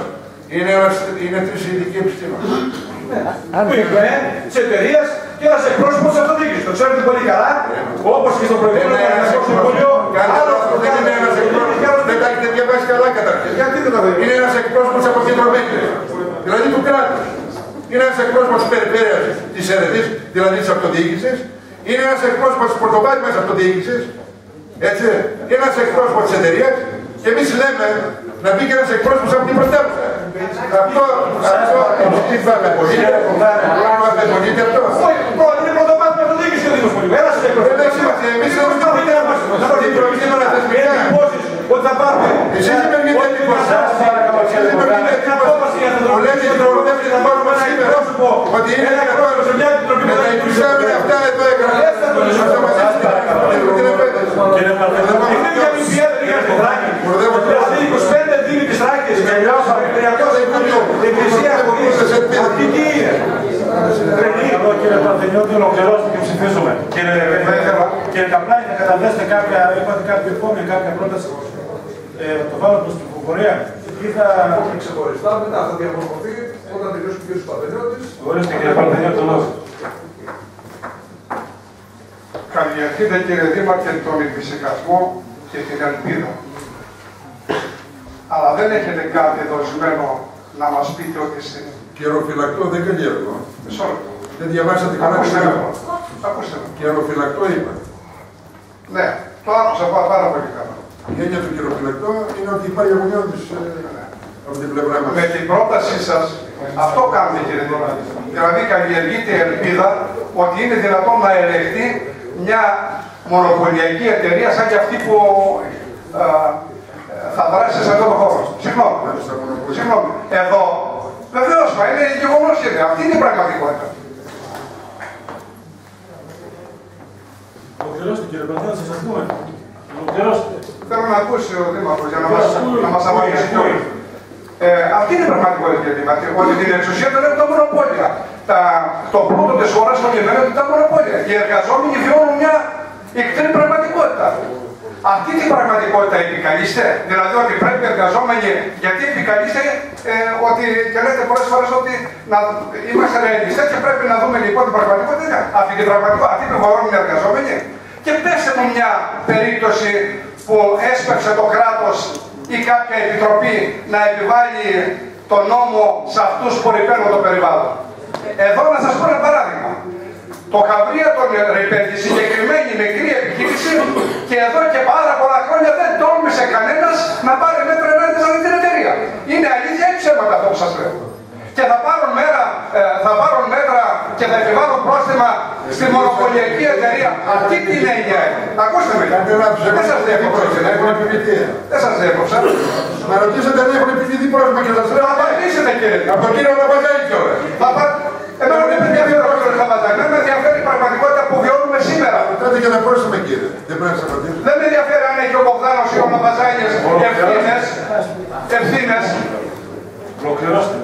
Είναι τρεις ειδικοί επιστήμονες. Που είπε της εταιρείας και ένας εκπρόσωπος της αυτοδιοίκησης. Το ξέρετε πολύ καλά, όπως και στο προηγούμενο Ελληνικό Συμβούλιο. Δεν είναι ένας εκπρόσωπος. Δεν τα έχετε διαβάσει καλά καταρχήν. Είναι ένας εκπρόσωπος από την Ευρώπη, δηλαδή του κράτους. Είναι ένας εκπρόσωπος της περιφέρειας της ΕΡΕΔΗΣ, δηλαδή της αυτοδιοίκησης. Είναι ένας εκπρόσωπος της πρωτοβάθμιας αυτοδιοίκησης. Έτσι. Ένας εκπρόσωπος της εταιρείας. Και εμείς λέμε να μπει και ένας εκπρόσωπος από την πρωτεύουσα. Αυτό ψήφαμε πολύ, πράγματι πολύ και αυτό. Είναι πρωτοβάθμια αυτοδιοίκηση και ο Δήμος Πολύου. Ένας εκπρόσωπος. Δεν είμαστε, εμείς δεν είμαστε προηγούμενα θεσμικά. Ότι θα πάρουμε. Εσείς δεν περιμένετε τίποτα. Εσείς δεν περιμένετε τίποτα. Μου λέτε ότι προοδεύτε να πάρουμε ένα εκπρόσωπο. Ότι είναι ένα εκπρόσωπο σε μια επιτροπή. Με τα υπηρεσάμε αυτά εδώ έκανα. Είναι για την πια δεν είχα στο Θράκη. Χρειάζεται 25 δήμοι της Θράκης. Τελειώσα, Περιφερειακός Συμβούλιο, Εκκλησία, Χαλκιδική. Εδώ κύριε Παρθενιώτη, ολοκληρώθηκε, ψηφίζουμε. Κύριε Καπλάνη, θα καταθέσετε κάποια, είπατε κάποια επόμενη, κάποια πρόταση. Το βάλω προς την υποφορία. Εκεί θα ξεχωριστά, μετά θα διαμορφωθεί όταν τελειώσει ο κύριος Παρθενιώτης. Ορίστε κύριε Παρθενιώτη, καλλιεργείτε κύριε Δήμαρχε τον εκδησυχασμό και την ελπίδα. Αλλά δεν έχετε κάτι δοσμένο να μας πείτε ότι στην καιροφυλακτό δεν καλλιεργώ. Μισό λεπτό. Δεν διαβάσατε καλά. Ακούστε με. Καιροφυλακτό είπα. Ναι, το άκουσα πάρα πολύ καλά. Η έννοια του καιροφυλακτό είναι ότι υπάρχει αγωνία από την πλευρά μας. Με την πρότασή σας, αυτό κάνετε κύριε Δήμαρχε. Δηλαδή καλλιεργείτε ελπίδα ότι είναι δυνατόν να ελεγχθεί μια μονοπωλιακή εταιρεία σαν και αυτή που θα δράσει σε αυτό το χώρο. Συγγνώμη. Εδώ βεβαίως μα είναι γεγονός και αυτή είναι η πραγματικότητα. Ολοκληρώστε κύριε Παντέρα, σας ακούμε. Ολοκληρώστε. Θέλω να ακούσει ο Δήμαρχος για να μας απαντήσει κιόλας. Αυτή είναι η πραγματικότητα κύριε Δήμαρχε, ότι την εξουσία δεν έχουν τα μονοπόλια. Το πρώτο της χώρας το κείμενο ήταν μονοπόλια. Οι εργαζόμενοι βιώνουν μια εκτρή πραγματικότητα. Αυτή την πραγματικότητα επικαλείστε, δηλαδή ότι πρέπει οι εργαζόμενοι, γιατί επικαλείστε ότι και λέτε πολλές φορές ότι είμαστε ρεαλιστές και πρέπει να δούμε λοιπόν την πραγματικότητα. Αυτή την πραγματικότητα, αυτή που βιώνουν οι εργαζόμενοι. Και πέστε μου μια περίπτωση που έσπευσε το κράτος ή κάποια επιτροπή να επιβάλλει τον νόμο σε αυτούς που ρηπαίνουν το περιβάλλον. Εδώ να σας πω ένα παράδειγμα. Το Χαβρία τον ρηπαίνει, συγκεκριμένη μικρή επιχείρηση και εδώ και πάρα πολλά χρόνια δεν τόλμησε κανένας να πάρει μέτρα ενάντια στην εταιρεία. Είναι αλήθεια ή ψέματα αυτό που σας λέω. Και θα πάρουν μέτρα και θα επιβάλλουν πρόστιμα στη μονοπωλιακή εταιρεία. Αυτή την έννοια είναι. Ακούστε με. Δεν σας διέκοψα. Δεν σας διέκοψα. Να ρωτήσετε αν έχουν επιβληθεί πρόστιμα και θα σας λέω. Θα απαντήσετε κύριε. Από κύριο Λαμπαζάκη κιόλα. Εμένα δεν με ενδιαφέρει ο κύριος Λαμπαζάκη. Δεν με ενδιαφέρει η πραγματικότητα που βιώνουμε σήμερα. Τότε και να πρόσθεμε κύριε. Δεν με ενδιαφέρει αν έχει ο Μπογδάνος ή ο Λαμπαζάκης ευθύνες. Ολοκληρώστε.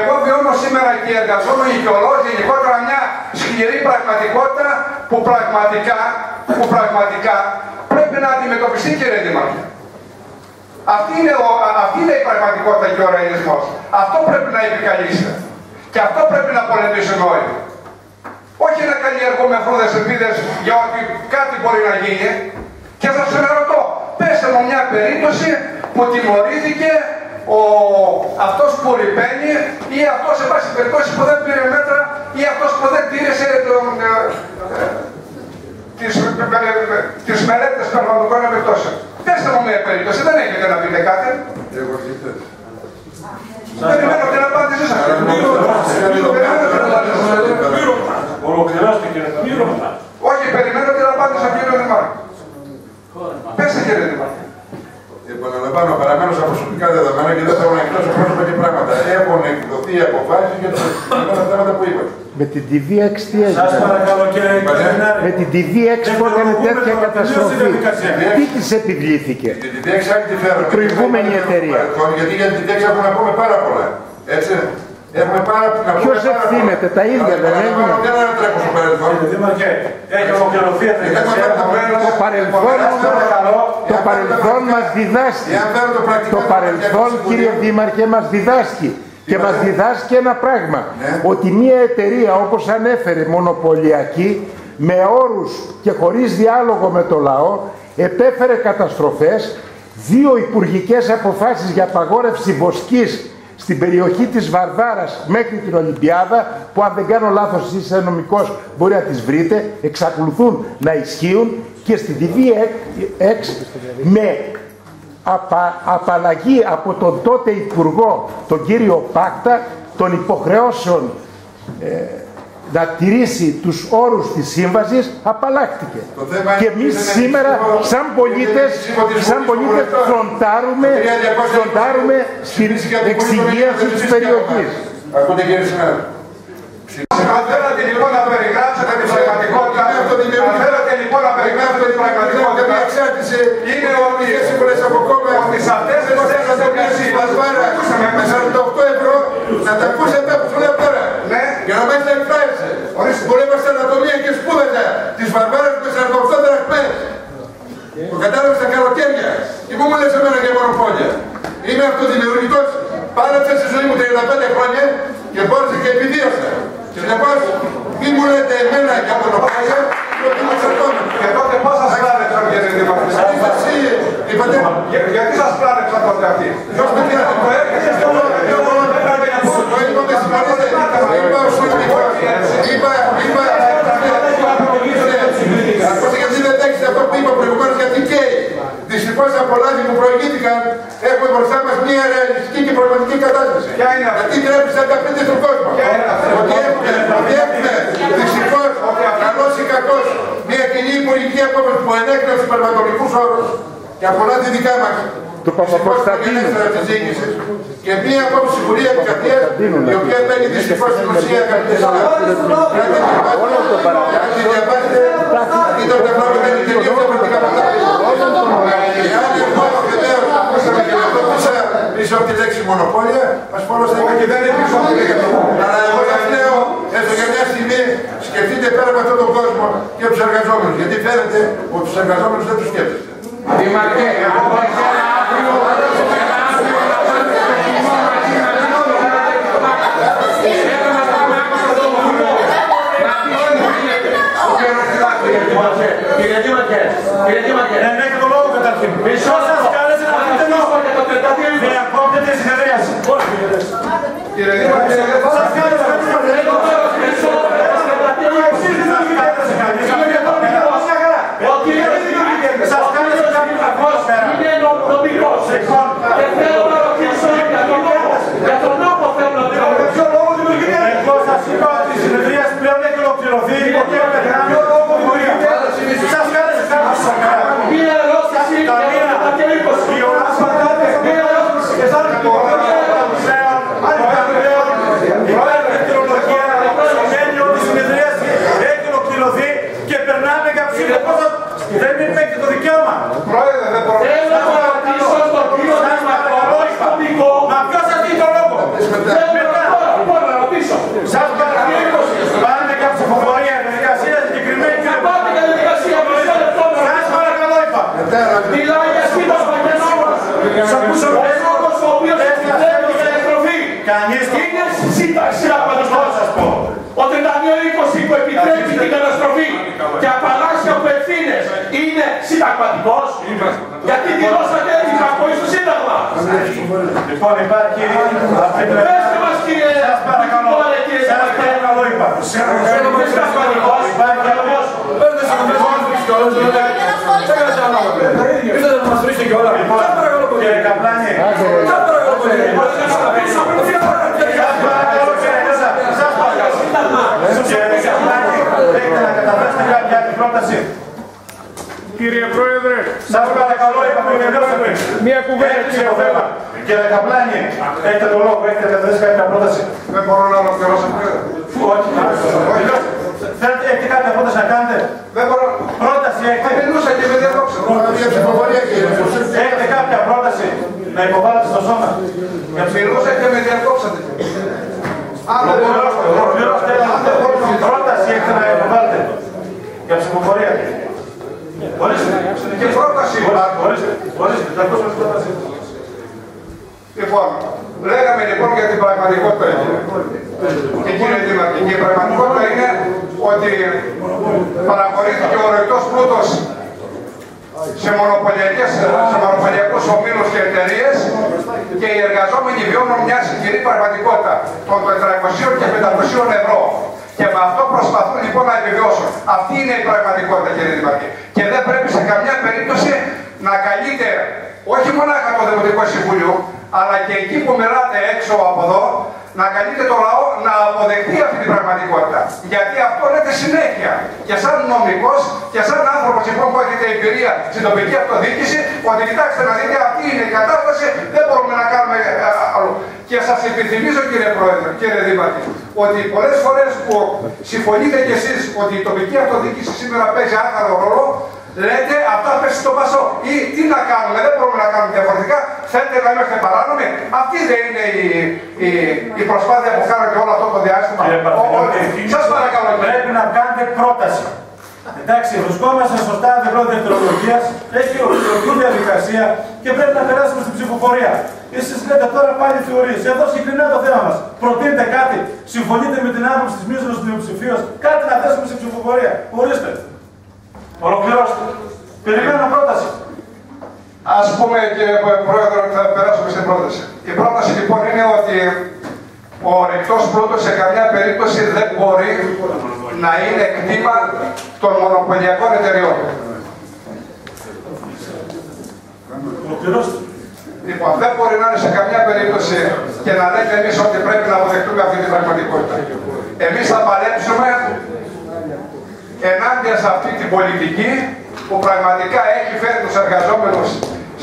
Εγώ βιώνω σήμερα και οι εργαζόμενοι και γενικότερα μια σκληρή πραγματικότητα που πραγματικά πρέπει να αντιμετωπιστεί κύριε Δήμαρχε. Αυτή είναι η πραγματικότητα και ο ρεαλισμός. Αυτό πρέπει να επικαλείστε. Και αυτό πρέπει να πολεμήσουμε όλοι. Όχι να καλλιεργούμε φρούδες ελπίδες για ότι κάτι μπορεί να γίνει. Και θα σας αναρωτώ, πέστε μου μια περίπτωση που τιμωρήθηκε αυτός που ρηπαίνει ή αυτός εν πάση περιπτώσει που δεν πήρε μέτρα ή αυτός που δεν τήρησε τις μελέτες πραγματικών επιπτώσεων. Πέστε μου μια περίπτωση, δεν έχετε να πείτε κάτι. Περιμένω την απάντησή σας. Όχι, περιμένω την απάντηση από κύριο Δημάρχη. Πέστε κύριε Δημάρχη. Επαναλαμβάνω, παραμένω στα προσωπικά δεδομένα και δεν θέλω να εκδώσω πρόσωπα και πράγματα. Έχουν εκδοθεί οι αποφάσεις για τα θέματα που είπατε. Με την TV εξτιέζεται. Σας παρακαλώ κύριε Κωνσταντινάρη. Με την TV εξτιέζεται έκανε τέτοια καταστροφή. Τι της επιβλήθηκε. Την TV εξτιέζεται. Η προηγούμενη εταιρεία. Γιατί για την TV εξτιέζεται έχουμε να πούμε πάρα πολλά. Έτσι. Έχουμε πάρα πολλά. Ποιο ευθύνεται, τα ίδια δεν έγινε. Δεν ανατρέχω στο παρελθόν. Δήμαρχε, έχει ολοκληρωθεί η διαδικασία. Το παρελθόν μας διδάσκει. Το παρελθόν, κύριε Δήμαρχε, μας διδάσκει. Και μας διδάσκει ένα πράγμα. Ότι μια εταιρεία, όπως ανέφερε, μονοπωλιακή, με όρους και χωρίς διάλογο με το λαό, επέφερε καταστροφές, 2 υπουργικές αποφάσεις για απαγόρευση βοσκής στην περιοχή της Βαρβάρας μέχρι την Ολυμπιάδα, που αν δεν κάνω λάθος είστε νομικός μπορεί να τις βρείτε, εξακολουθούν να ισχύουν, και στην TV6 με απαλλαγή από τον τότε υπουργό, τον κύριο Πάκτα, των υποχρεώσεων να τηρήσει τους όρους της σύμβασης, απαλλάχτηκε. Και εμείς σήμερα, σαν πολίτες, φροντάρουμε στην εξυγίαση της περιοχής. Ακούτε κύριε συνάδελφε. Αν θέλατε λοιπόν να περιγράψετε την πραγματικότητα, είναι ότι σε αυτές τις θέσεις εμείς με 48 ευρώ να τα ακούσετε από τώρα πέρα. Και να μην τα εκφράζεσαι. Πολέμας στην Ανατολία και σπούδαζα τις Βαρβάρες με 48 δραχμές. Το κατάλαβα στα καλοκαίρια. Και μου λες εμένα για μονοπόλια. Είμαι αυτοδημιουργικός. Πάλεψα στη ζωή μου 35 χρόνια και μπόρεσα και επιδίωσα. Και λοιπόν, μη μου λέτε εμένα για μονοπόλια, γιατί είμαι εξαρτώμενος. Και τότε πώς σας πλάνεψαν κύριε Δημάρχη. Γιατί σας πλάνεψαν τότε αυτοί. Δυστυχώς τα πολλάδια που προηγήθηκαν έχουμε μπροστά μας μια ρεαλιστική και πραγματική κατάσταση. Γιατί πρέπει να τα πείτε στον κόσμο. Ότι έχουμε δυστυχώς, καλός ή κακός, μια κοινή υπουργική απόφαση που ενέκρινε στους πραγματικούς όρους και αφορά τη δικά μας. Του Παπακοσταντίνου. Και μία από την Συμβουλία της Επικρατείας, η οποία μπαίνει δυστυχώς στην ουσία καρτής συνάδελφης. Αν τη διαβάζετε, είτε ο τεχνός δεν είναι τελείως διαφορετικά κατάσταση. Εάν εγώ βεβαίως ακούσαμε και λεπτοπούσα πίσω από τη λέξη μονοπόλια, ασφαλώς θα είμαι και δεν είναι πίσω. Αλλά εγώ σας λέω, έστω για μια στιγμή, σκεφτείτε πέρα από αυτόν τον κόσμο και τους εργαζόμενους. Γιατί φαίνεται ότι τους εργαζόμενους δεν τους σκέφτεστε. Δήμαρχε, εγώ έχω ένα άθλιο, να πάρετε το κοινό μαζί να δίνω να πάμε άκουσα το βουλό, να μην γίνεται. Κύριε Δήμαρχε, έχει το λόγο καταρχήν. Μισό σας κάλεσε να πείτε λόγο. Διακόπτεται η συνεδρίαση. Κύριε Δήμαρχε, σας κάλεσε να πείτε λόγο. Μισό σας κάλεσε να πείτε λόγο. Είναι νομικός, λοιπόν, δεν θέλω να οποιοδήποτε μεγάλο όπου μπορείτε. Σας κάλεσε σας μία ερώτηση και μήπως βιολάς πατάτε μία ερώτηση και σαν το μουσέα, αντικαμπλέον, η πρόεδρος κοινολογία, στο μέλιο της συνεδρίασης έχει ολοκληρωθεί και περνάμε κάποιοι πόσο δεν είναι και το δικαίωμα. Πρόεδρε, δεν πρόεδρε. Σας παρακαλώ, πάμε κάποια ψηφοφορία, διαδικασία συγκεκριμένη. Θα πάμε για διαδικασία, μισό λεπτό. Σας παρακαλώ, είπα. Μιλάει για σπίτι Παγενόπουλος. Σας ακούσω Παγενόπουλος, ο οποίος θέλει για εκτροφή. Είναι σύνταξη απαντός, σας πω. Ότι τα 20 που επιτρέπει την καταστροφή και απαλλάσσει από ευθύνες είναι συνταγματικός. Γιατί τη δώσατε έτσι να ακούει στο Σύνταγμα. Λοιπόν, υπάρχει. Πέστε μας, κύριε. Σας παρακαλώ. Σας παρακαλώ, υπάρχει. Σας παρακαλώ, υπάρχει. Σας παρακαλώ, υπάρχει. Σας παρακαλώ, υπάρχει. Δεν καταλάβω, παιδιά. Ήθελα να μας βρίσκετε κιόλα. Σας παρακαλώ, κύριε Καπλάνη. Σας παρακαλώ, κύριε πρόταση. Κύριε Πρόεδρε, σας παρακαλώ, επαναλαμβάνομαι. Μία κουβέντα για το θέμα. Κύριε Καπλάνη, έχετε το λόγο, έχετε καταθέσει κάποια πρόταση. Δεν μπορώ να ολοκληρώσω. Όχι, έχετε κάποια πρόταση να κάνετε. Δεν μπορώ. Πρόταση έχετε. Μιλούσα και με διαδόξα. Έχετε κάποια πρόταση να υποβάλλετε στο σώμα. Μιλούσα και με διαδόξατε. Πρόταση έχετε να υποβάλλετε. Για ψηφοφορία. Ορίστε. Και πρόταση. Ορίστε. Ορίστε. Θα ακούσουμε την πρόταση. Λοιπόν, λέγαμε λοιπόν για την πραγματικότητα. Κύριε Δήμαρχε, η πραγματικότητα είναι ότι παραχωρήθηκε ο ροητός πλούτος σε μονοπωλιακούς ομίλους και εταιρείες και οι εργαζόμενοι βιώνουν μια συγκυρή πραγματικότητα των 400 και 500 ευρώ. Και με αυτό προσπαθούν λοιπόν να επιβιώσουν. Αυτή είναι η πραγματικότητα, κύριε Δήμαρχε. Και δεν πρέπει σε καμιά περίπτωση να καλείται όχι μονάχα το Δημοτικό Συμβούλιο, αλλά και εκεί που μιλάτε έξω από εδώ, να καλείται το λαό να αποδεχτεί αυτή την πραγματικότητα. Γιατί αυτό λέτε συνέχεια. Και σαν νομικός και σαν άνθρωπος λοιπόν που έχετε εμπειρία στην τοπική αυτοδιοίκηση, ότι κοιτάξτε να δείτε, αυτή είναι η κατάσταση, δεν μπορούμε να κάνουμε άλλο. Και σας επιθυμίζω, κύριε Πρόεδρε, κύριε Δήμαρχε, ότι πολλές φορές που συμφωνείτε κι εσείς ότι η τοπική αυτοδιοίκηση σήμερα παίζει άχαρο ρόλο, λέτε αυτά πέσει στο πασό. Ή τι να κάνουμε, δεν μπορούμε να κάνουμε διαφορετικά. Θέλετε να είμαστε παράνομοι. Αυτή δεν είναι η προσπάθεια που κάνετε όλο αυτό το διάστημα. Σας παρακαλώ. Πρέπει να κάνετε πρόταση. Εντάξει, βρισκόμαστε σωστά δευρώ δευτερολογίας. Έχει ολοκληρωθεί διαδικασία και πρέπει να περάσουμε στην ψηφοφορία. Εσείς λέτε τώρα πάλι θεωρίες. Εδώ συγκρινά το θέμα μας. Προτείνετε κάτι, συμφωνείτε με την άποψη τη μείζωνος πλειοψηφίας. Κάτι να θέσουμε στην ψηφοφορία. Ορίστε. Ολοκληρώστε. Περιμένω πρόταση. Ας πούμε, κύριε Πρόεδρε, ότι θα περάσουμε στην πρόταση. Η πρόταση λοιπόν είναι ότι ο ρηκτός πλούτος σε καμιά περίπτωση δεν μπορεί να είναι κτήμα των μονοπωλιακών εταιριών. Ολοκληρώστε. Λοιπόν, δεν μπορεί να είναι σε καμιά περίπτωση και να λέτε εμείς ότι πρέπει να αποδεχτούμε αυτή την πραγματικότητα. Εμείς θα παλέψουμε ενάντια σε αυτή την πολιτική που πραγματικά έχει φέρει τους εργαζόμενους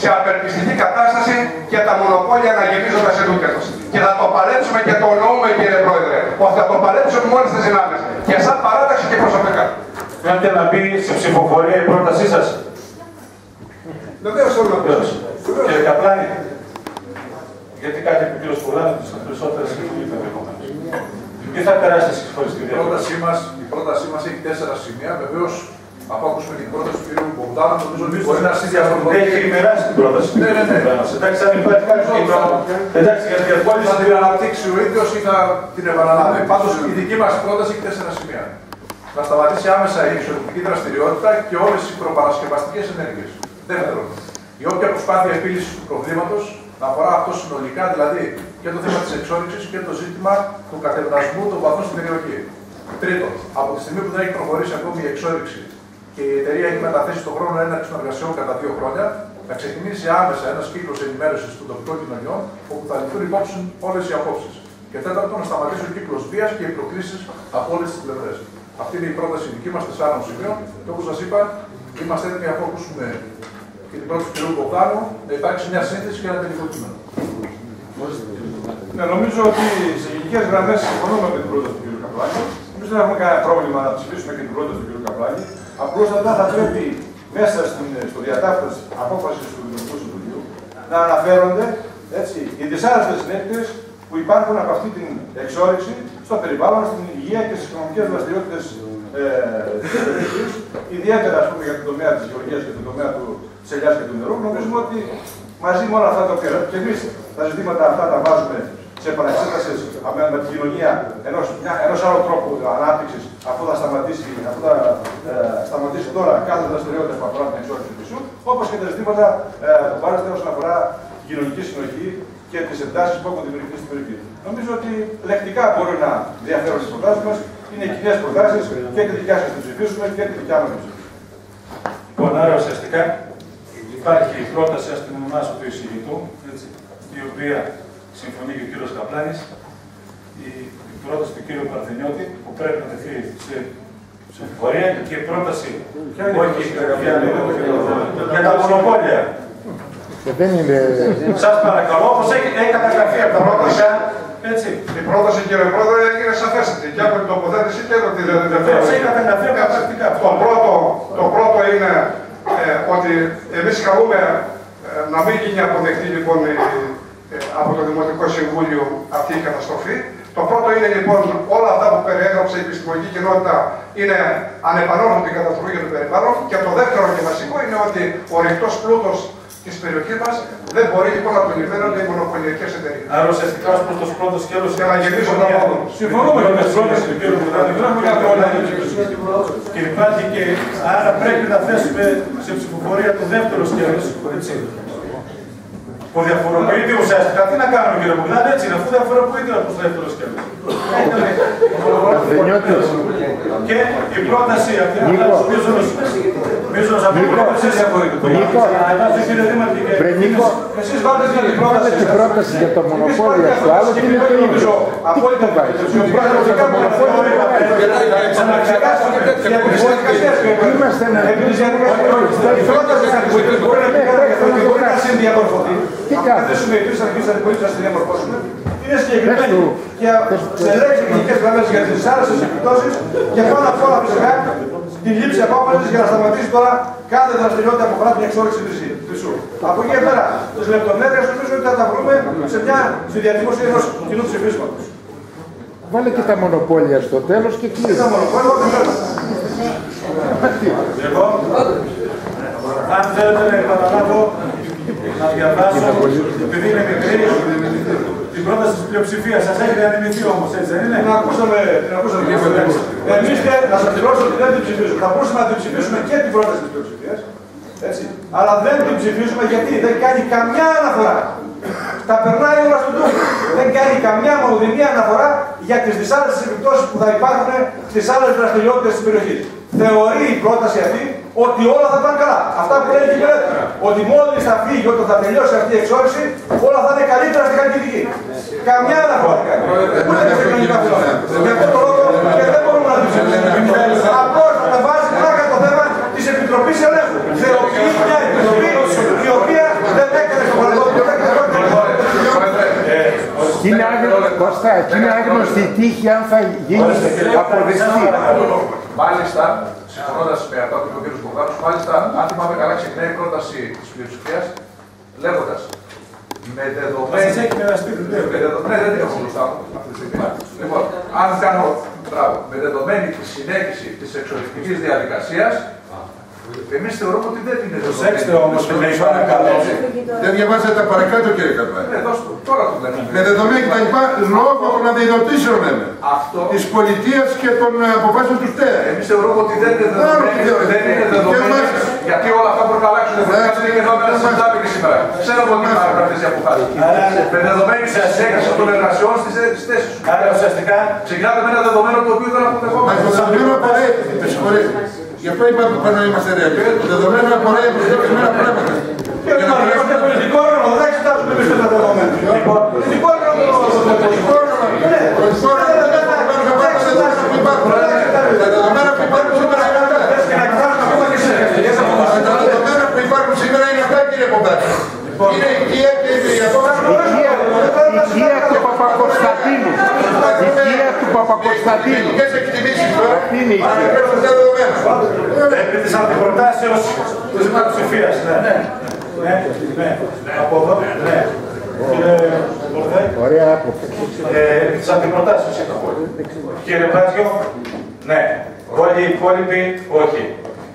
σε απελπιστική κατάσταση και τα μονοπόλια να γεμίζουν τα σελούκια τους. Και θα το παλέψουμε και το εννοούμε, κύριε Πρόεδρε, ότι θα το παλέψουμε μόλις τις δυνάμεις. Και σαν παράταξη και προσωπικά. Θέλετε να μπει σε ψηφοφορία η πρότασή σας. Βεβαίως θέλω να πει. Κύριε Καπλάνη, γιατί κάτι που κύριος Κουλάνης τους περισσότερες συμφωνήθηκαν επόμενες. Τι θα περάσει εσείς χωρίς τη διάρκεια. Η πρότασή μας έχει 4 σημεία. Βεβαίως, αφού ακούσουμε την πρόταση του κ. Μπογδάνου, νομίζω ότι μπορεί να συνδυαστεί. Έχει μοιράσει την πρόταση του κ. Μπογδάνου. Εντάξει, αν υπάρχει κάποιο κίνημα. Εντάξει, γιατί θα την αναπτύξει ο ίδιος ή θα την επαναλάβει. Πάντως, η δική μας πρόταση έχει 4 σημεία. Να σταματήσει άμεσα η εξωτερική δραστηριότητα και όλες οι προπαρασκευαστικές ενέργειες. Δεύτερον, η όποια προσπάθεια επίλυσης του προβλήματος να αφορά αυτό συνολικά, δηλαδή και το θέμα της εξόριξης και το ζήτημα του κατευνασμού των βαθών στην περιοχή. Τρίτον, από τη στιγμή που δεν έχει προχωρήσει ακόμη η εξόριξη και η εταιρεία έχει μεταθέσει τον χρόνο έναρξη των εργασιών κατά 2 χρόνια, να ξεκινήσει άμεσα ένας κύκλος ενημέρωσης των τοπικών κοινωνιών, όπου θα ληφθούν υπόψη όλες οι απόψεις. Και τέταρτον, να σταματήσει ο κύκλος βίας και οι προκλήσεις από όλες τις πλευρές. Αυτή είναι η πρόταση δική μας 4 σημείων και όπως σας είπα, είμαστε έτοιμοι αφού ακούσουμε και την πρόταση του κ. Μπογδάνου να υπάρξει μια σύνθεση και ένα τελικό κείμενο. Ναι, νομίζω ότι σε γενικές γραμμές συμφωνούμε με την πρόταση του κ. Καπλάνη. Εμείς δεν έχουμε κανένα πρόβλημα να ψηφίσουμε και την πρόταση του κ. Καπλάνη. Απλώς μετά θα πρέπει μέσα στο διατάφτα απόφαση του Δημοτικού Συμβουλίου να αναφέρονται έτσι, οι δυσάρεστες συνέπειες που υπάρχουν από αυτή την εξόρυξη στο περιβάλλον, στην υγεία και στις οικονομικές δραστηριότητες της περιοχής, ιδιαίτερα ας πούμε, για τον τομέα της γεωργίας και τον τομέα της ελιάς και του νερού. Νομίζουμε ότι μαζί με όλα αυτά τα οποία και εμείς τα ζητήματα αυτά τα βάζουμε σε επαναξέταση με την κοινωνία ενός άλλου τρόπου ανάπτυξης, αφού θα σταματήσει τώρα κάθε δραστηριότητα που αφορά την εξόρυξη του νησού, όπως και τα ζητήματα που βάζεται όσον αφορά την κοινωνική συνοχή και τις εντάσεις που έχουν δημιουργηθεί στην περιοχή. Νομίζω ότι λεκτικά μπορούν να διαφέρουν τις προτάσεις μας. Είναι κοινές προτάσεις και τη δικιά σας την ψηφίσουμε και τη δικιά μας την ψηφίσουμε. Λοιπόν, άρα ουσιαστικά υπάρχει η πρόταση στην ονομάσου του εισηγητού, έτσι, η οποία συμφωνεί και ο κύριος Καπλάνης, η πρόταση του κύριου Παρθενιώτη που πρέπει να τεθεί σε ψηφοφορία και η πρόταση όχι για τα μονοπόλια. Σας παρακαλώ, όπως έχει καταγραφεί από τα πρόταση, έτσι. Η πρόταση, κύριε Πρόεδρε, είναι σαφέστατη και από την τοποθέτηση και από τη διαδικασία. Έχει καταγραφεί καταστατικά. Το πρώτο είναι ότι εμείς καλούμε να μην γίνει αποδεκτή λοιπόν από το Δημοτικό Συμβούλιο αυτή η καταστροφή. Το πρώτο είναι λοιπόν όλα αυτά που περιέγραψε η επιστημονική κοινότητα είναι ανεπανόρθωτη καταστροφή για το περιβάλλον. Και το δεύτερο και βασικό είναι ότι ο ρηχτός πλούτος της περιοχής μας δεν μπορεί λοιπόν να προληφθαίνονται οι μονοπωλιακές εταιρείες. Άρα ουσιαστικά ως προς το πρώτο σκέλος για να γεμίσω τον αγώνα. Συμφωνούμε με τις πρώτες του κ. Μπογδάνου. Και υπάρχει και άρα πρέπει να θέσουμε σε ψηφοφορία το δεύτερο σκέλος. Που διαφοροποιείται ουσιαστικά. Τι να κάνουμε, κύριε Μπογδάνου, έτσι είναι, αφού διαφοροποιείται από το δεύτερο σκέλος. Και η πρόταση αυτή να μίζωνος από την πρόταση αναγκάζει, κύριε Δήμαρχε, εσείς βάλετε την πρόταση για το μονοπόλιο του άλλου και είναι το ίδιο. Τι το πάει. Είμαστε ένα μπορεί να συνδιαμορφωθεί. Αν θέσουμε επίσης αρχής αντιπολίτης να συνδιαμορφώσουμε, είναι συγκεκριμένοι και σε ελέγχει τεχνικές γραμμές για τις άρρωσες επιπτώσεις και πάνω απ' όλα φυσικά την λήψη απόφασης για να σταματήσει τώρα κάθε δραστηριότητα που αφορά την εξόρυξη του Ισού. Από εκεί πέρα, τις λεπτομέρειες νομίζω ότι θα τα βρούμε σε μια συνδιατύπωση ενός κοινού ψηφίσματος. Βάλε και τα μονοπόλια στο τέλος και κλείσει. Τα μονοπόλια αν θέλετε να επαναλάβω, να διαβάσω, επειδή είναι μικρή, την πρόταση της πλειοψηφίας σας έχει διανεμηθεί όμως, έτσι δεν είναι. Να ακούσαμε την πρόταση. Εμείς να σας δηλώσω ότι δεν την ψηφίζουμε. Θα μπορούσαμε να την ψηφίσουμε και την πρόταση της πλειοψηφίας. Έτσι. Αλλά δεν την ψηφίζουμε γιατί δεν κάνει καμιά αναφορά. Τα περνάει όλα στον τούμπο. Δεν κάνει καμιά μονοδυνή αναφορά για τις δυσάρεστες επιπτώσεις που θα υπάρχουν στις άλλες δραστηριότητες της περιοχής. Θεωρεί η πρόταση αυτή ότι όλα θα πάνε καλά. Αυτά που λέει η κυβέρνηση. Ότι μόλις θα φύγει, όταν θα τελειώσει αυτή η εξόρυξη, όλα θα είναι καλύτερα στη Χαλκιδική. Καμιά αναφορά δεν κάνει. Ούτε και σε κοινωνικά φαινόμενα. Γι' αυτό το λόγο και δεν μπορούμε να δημιουργήσουμε. Απλώς να τα βάζει πλάκα το θέμα της Επιτροπής Ελέγχου. Θεωρεί μια επιτροπή η οποία δεν έκανε στο παρελθόν. Είναι άγνωστη τύχη αν θα γίνει αποδεκτή. Μάλιστα, συμφωνώντας με αυτά που είπε ο κ. Μπογδάνος, μάλιστα, αν θυμάμαι καλά, ξεκινάει η πρόταση της πλειοψηφίας λέγοντας με δεδομένη. Λοιπόν, αν κάνω με δεδομένη τη συνέχιση της εξορυκτικής διαδικασίας, εμείς θεωρούμε ότι δεν είναι δεδομένη. Προσέξτε όμως, δεν διαβάζετε παρακάτω, κύριε Καπλάνη. Με δεδομένη και τα λοιπά, λόγω των αντιδοτήσεων τη πολιτεία και των αποφάσεων του ΣΤΕΑ. Εμείς θεωρούμε ότι δεν είναι δεδομένη. Γιατί όλα αυτά μπορούν να αλλάξουν. Είναι και εδώ μέσα στην τάπη και σήμερα. Ξέρουμε ότι υπάρχουν αυτές οι αποφάσεις. Με δεδομένη τη εξέγερση των εργασιών στις θέσεις του. Άρα ουσιαστικά ξεκινάμε με ένα δεδομένο το οποίο δεν αποδεχόμαστε. Μα το δεδομένο απαραίτητο, με συγχωρείτε. Γι' αυτό είπαμε που πρέπει να είμαστε ρεαλιστές. Το δεδομένο απαραίτητο είναι ένα πράγμα. Και να είμαστε πολιτικό όργανο, δεν εξετάζουμε εμείς τα δεδομένα. Πολιτικό όργανο, πολιτικό όργανο. Τα δεδομένα επίθεσαν την προτάσεως της πλειοψηφίας. Ναι. Από εδώ, ναι. Ωραία άποψη. Της αντιπροτάσεως είχα πω. Κύριε Βάζιο, ναι. Όλοι οι υπόλοιποι, όχι.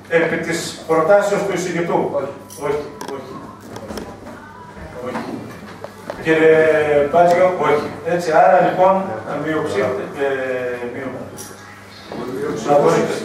Επί της προτάσεως του εισηγητού, όχι. Κύριε Βάζιο, όχι. Έτσι, άρα λοιπόν, μειοψήφιση. Να μπορείτε.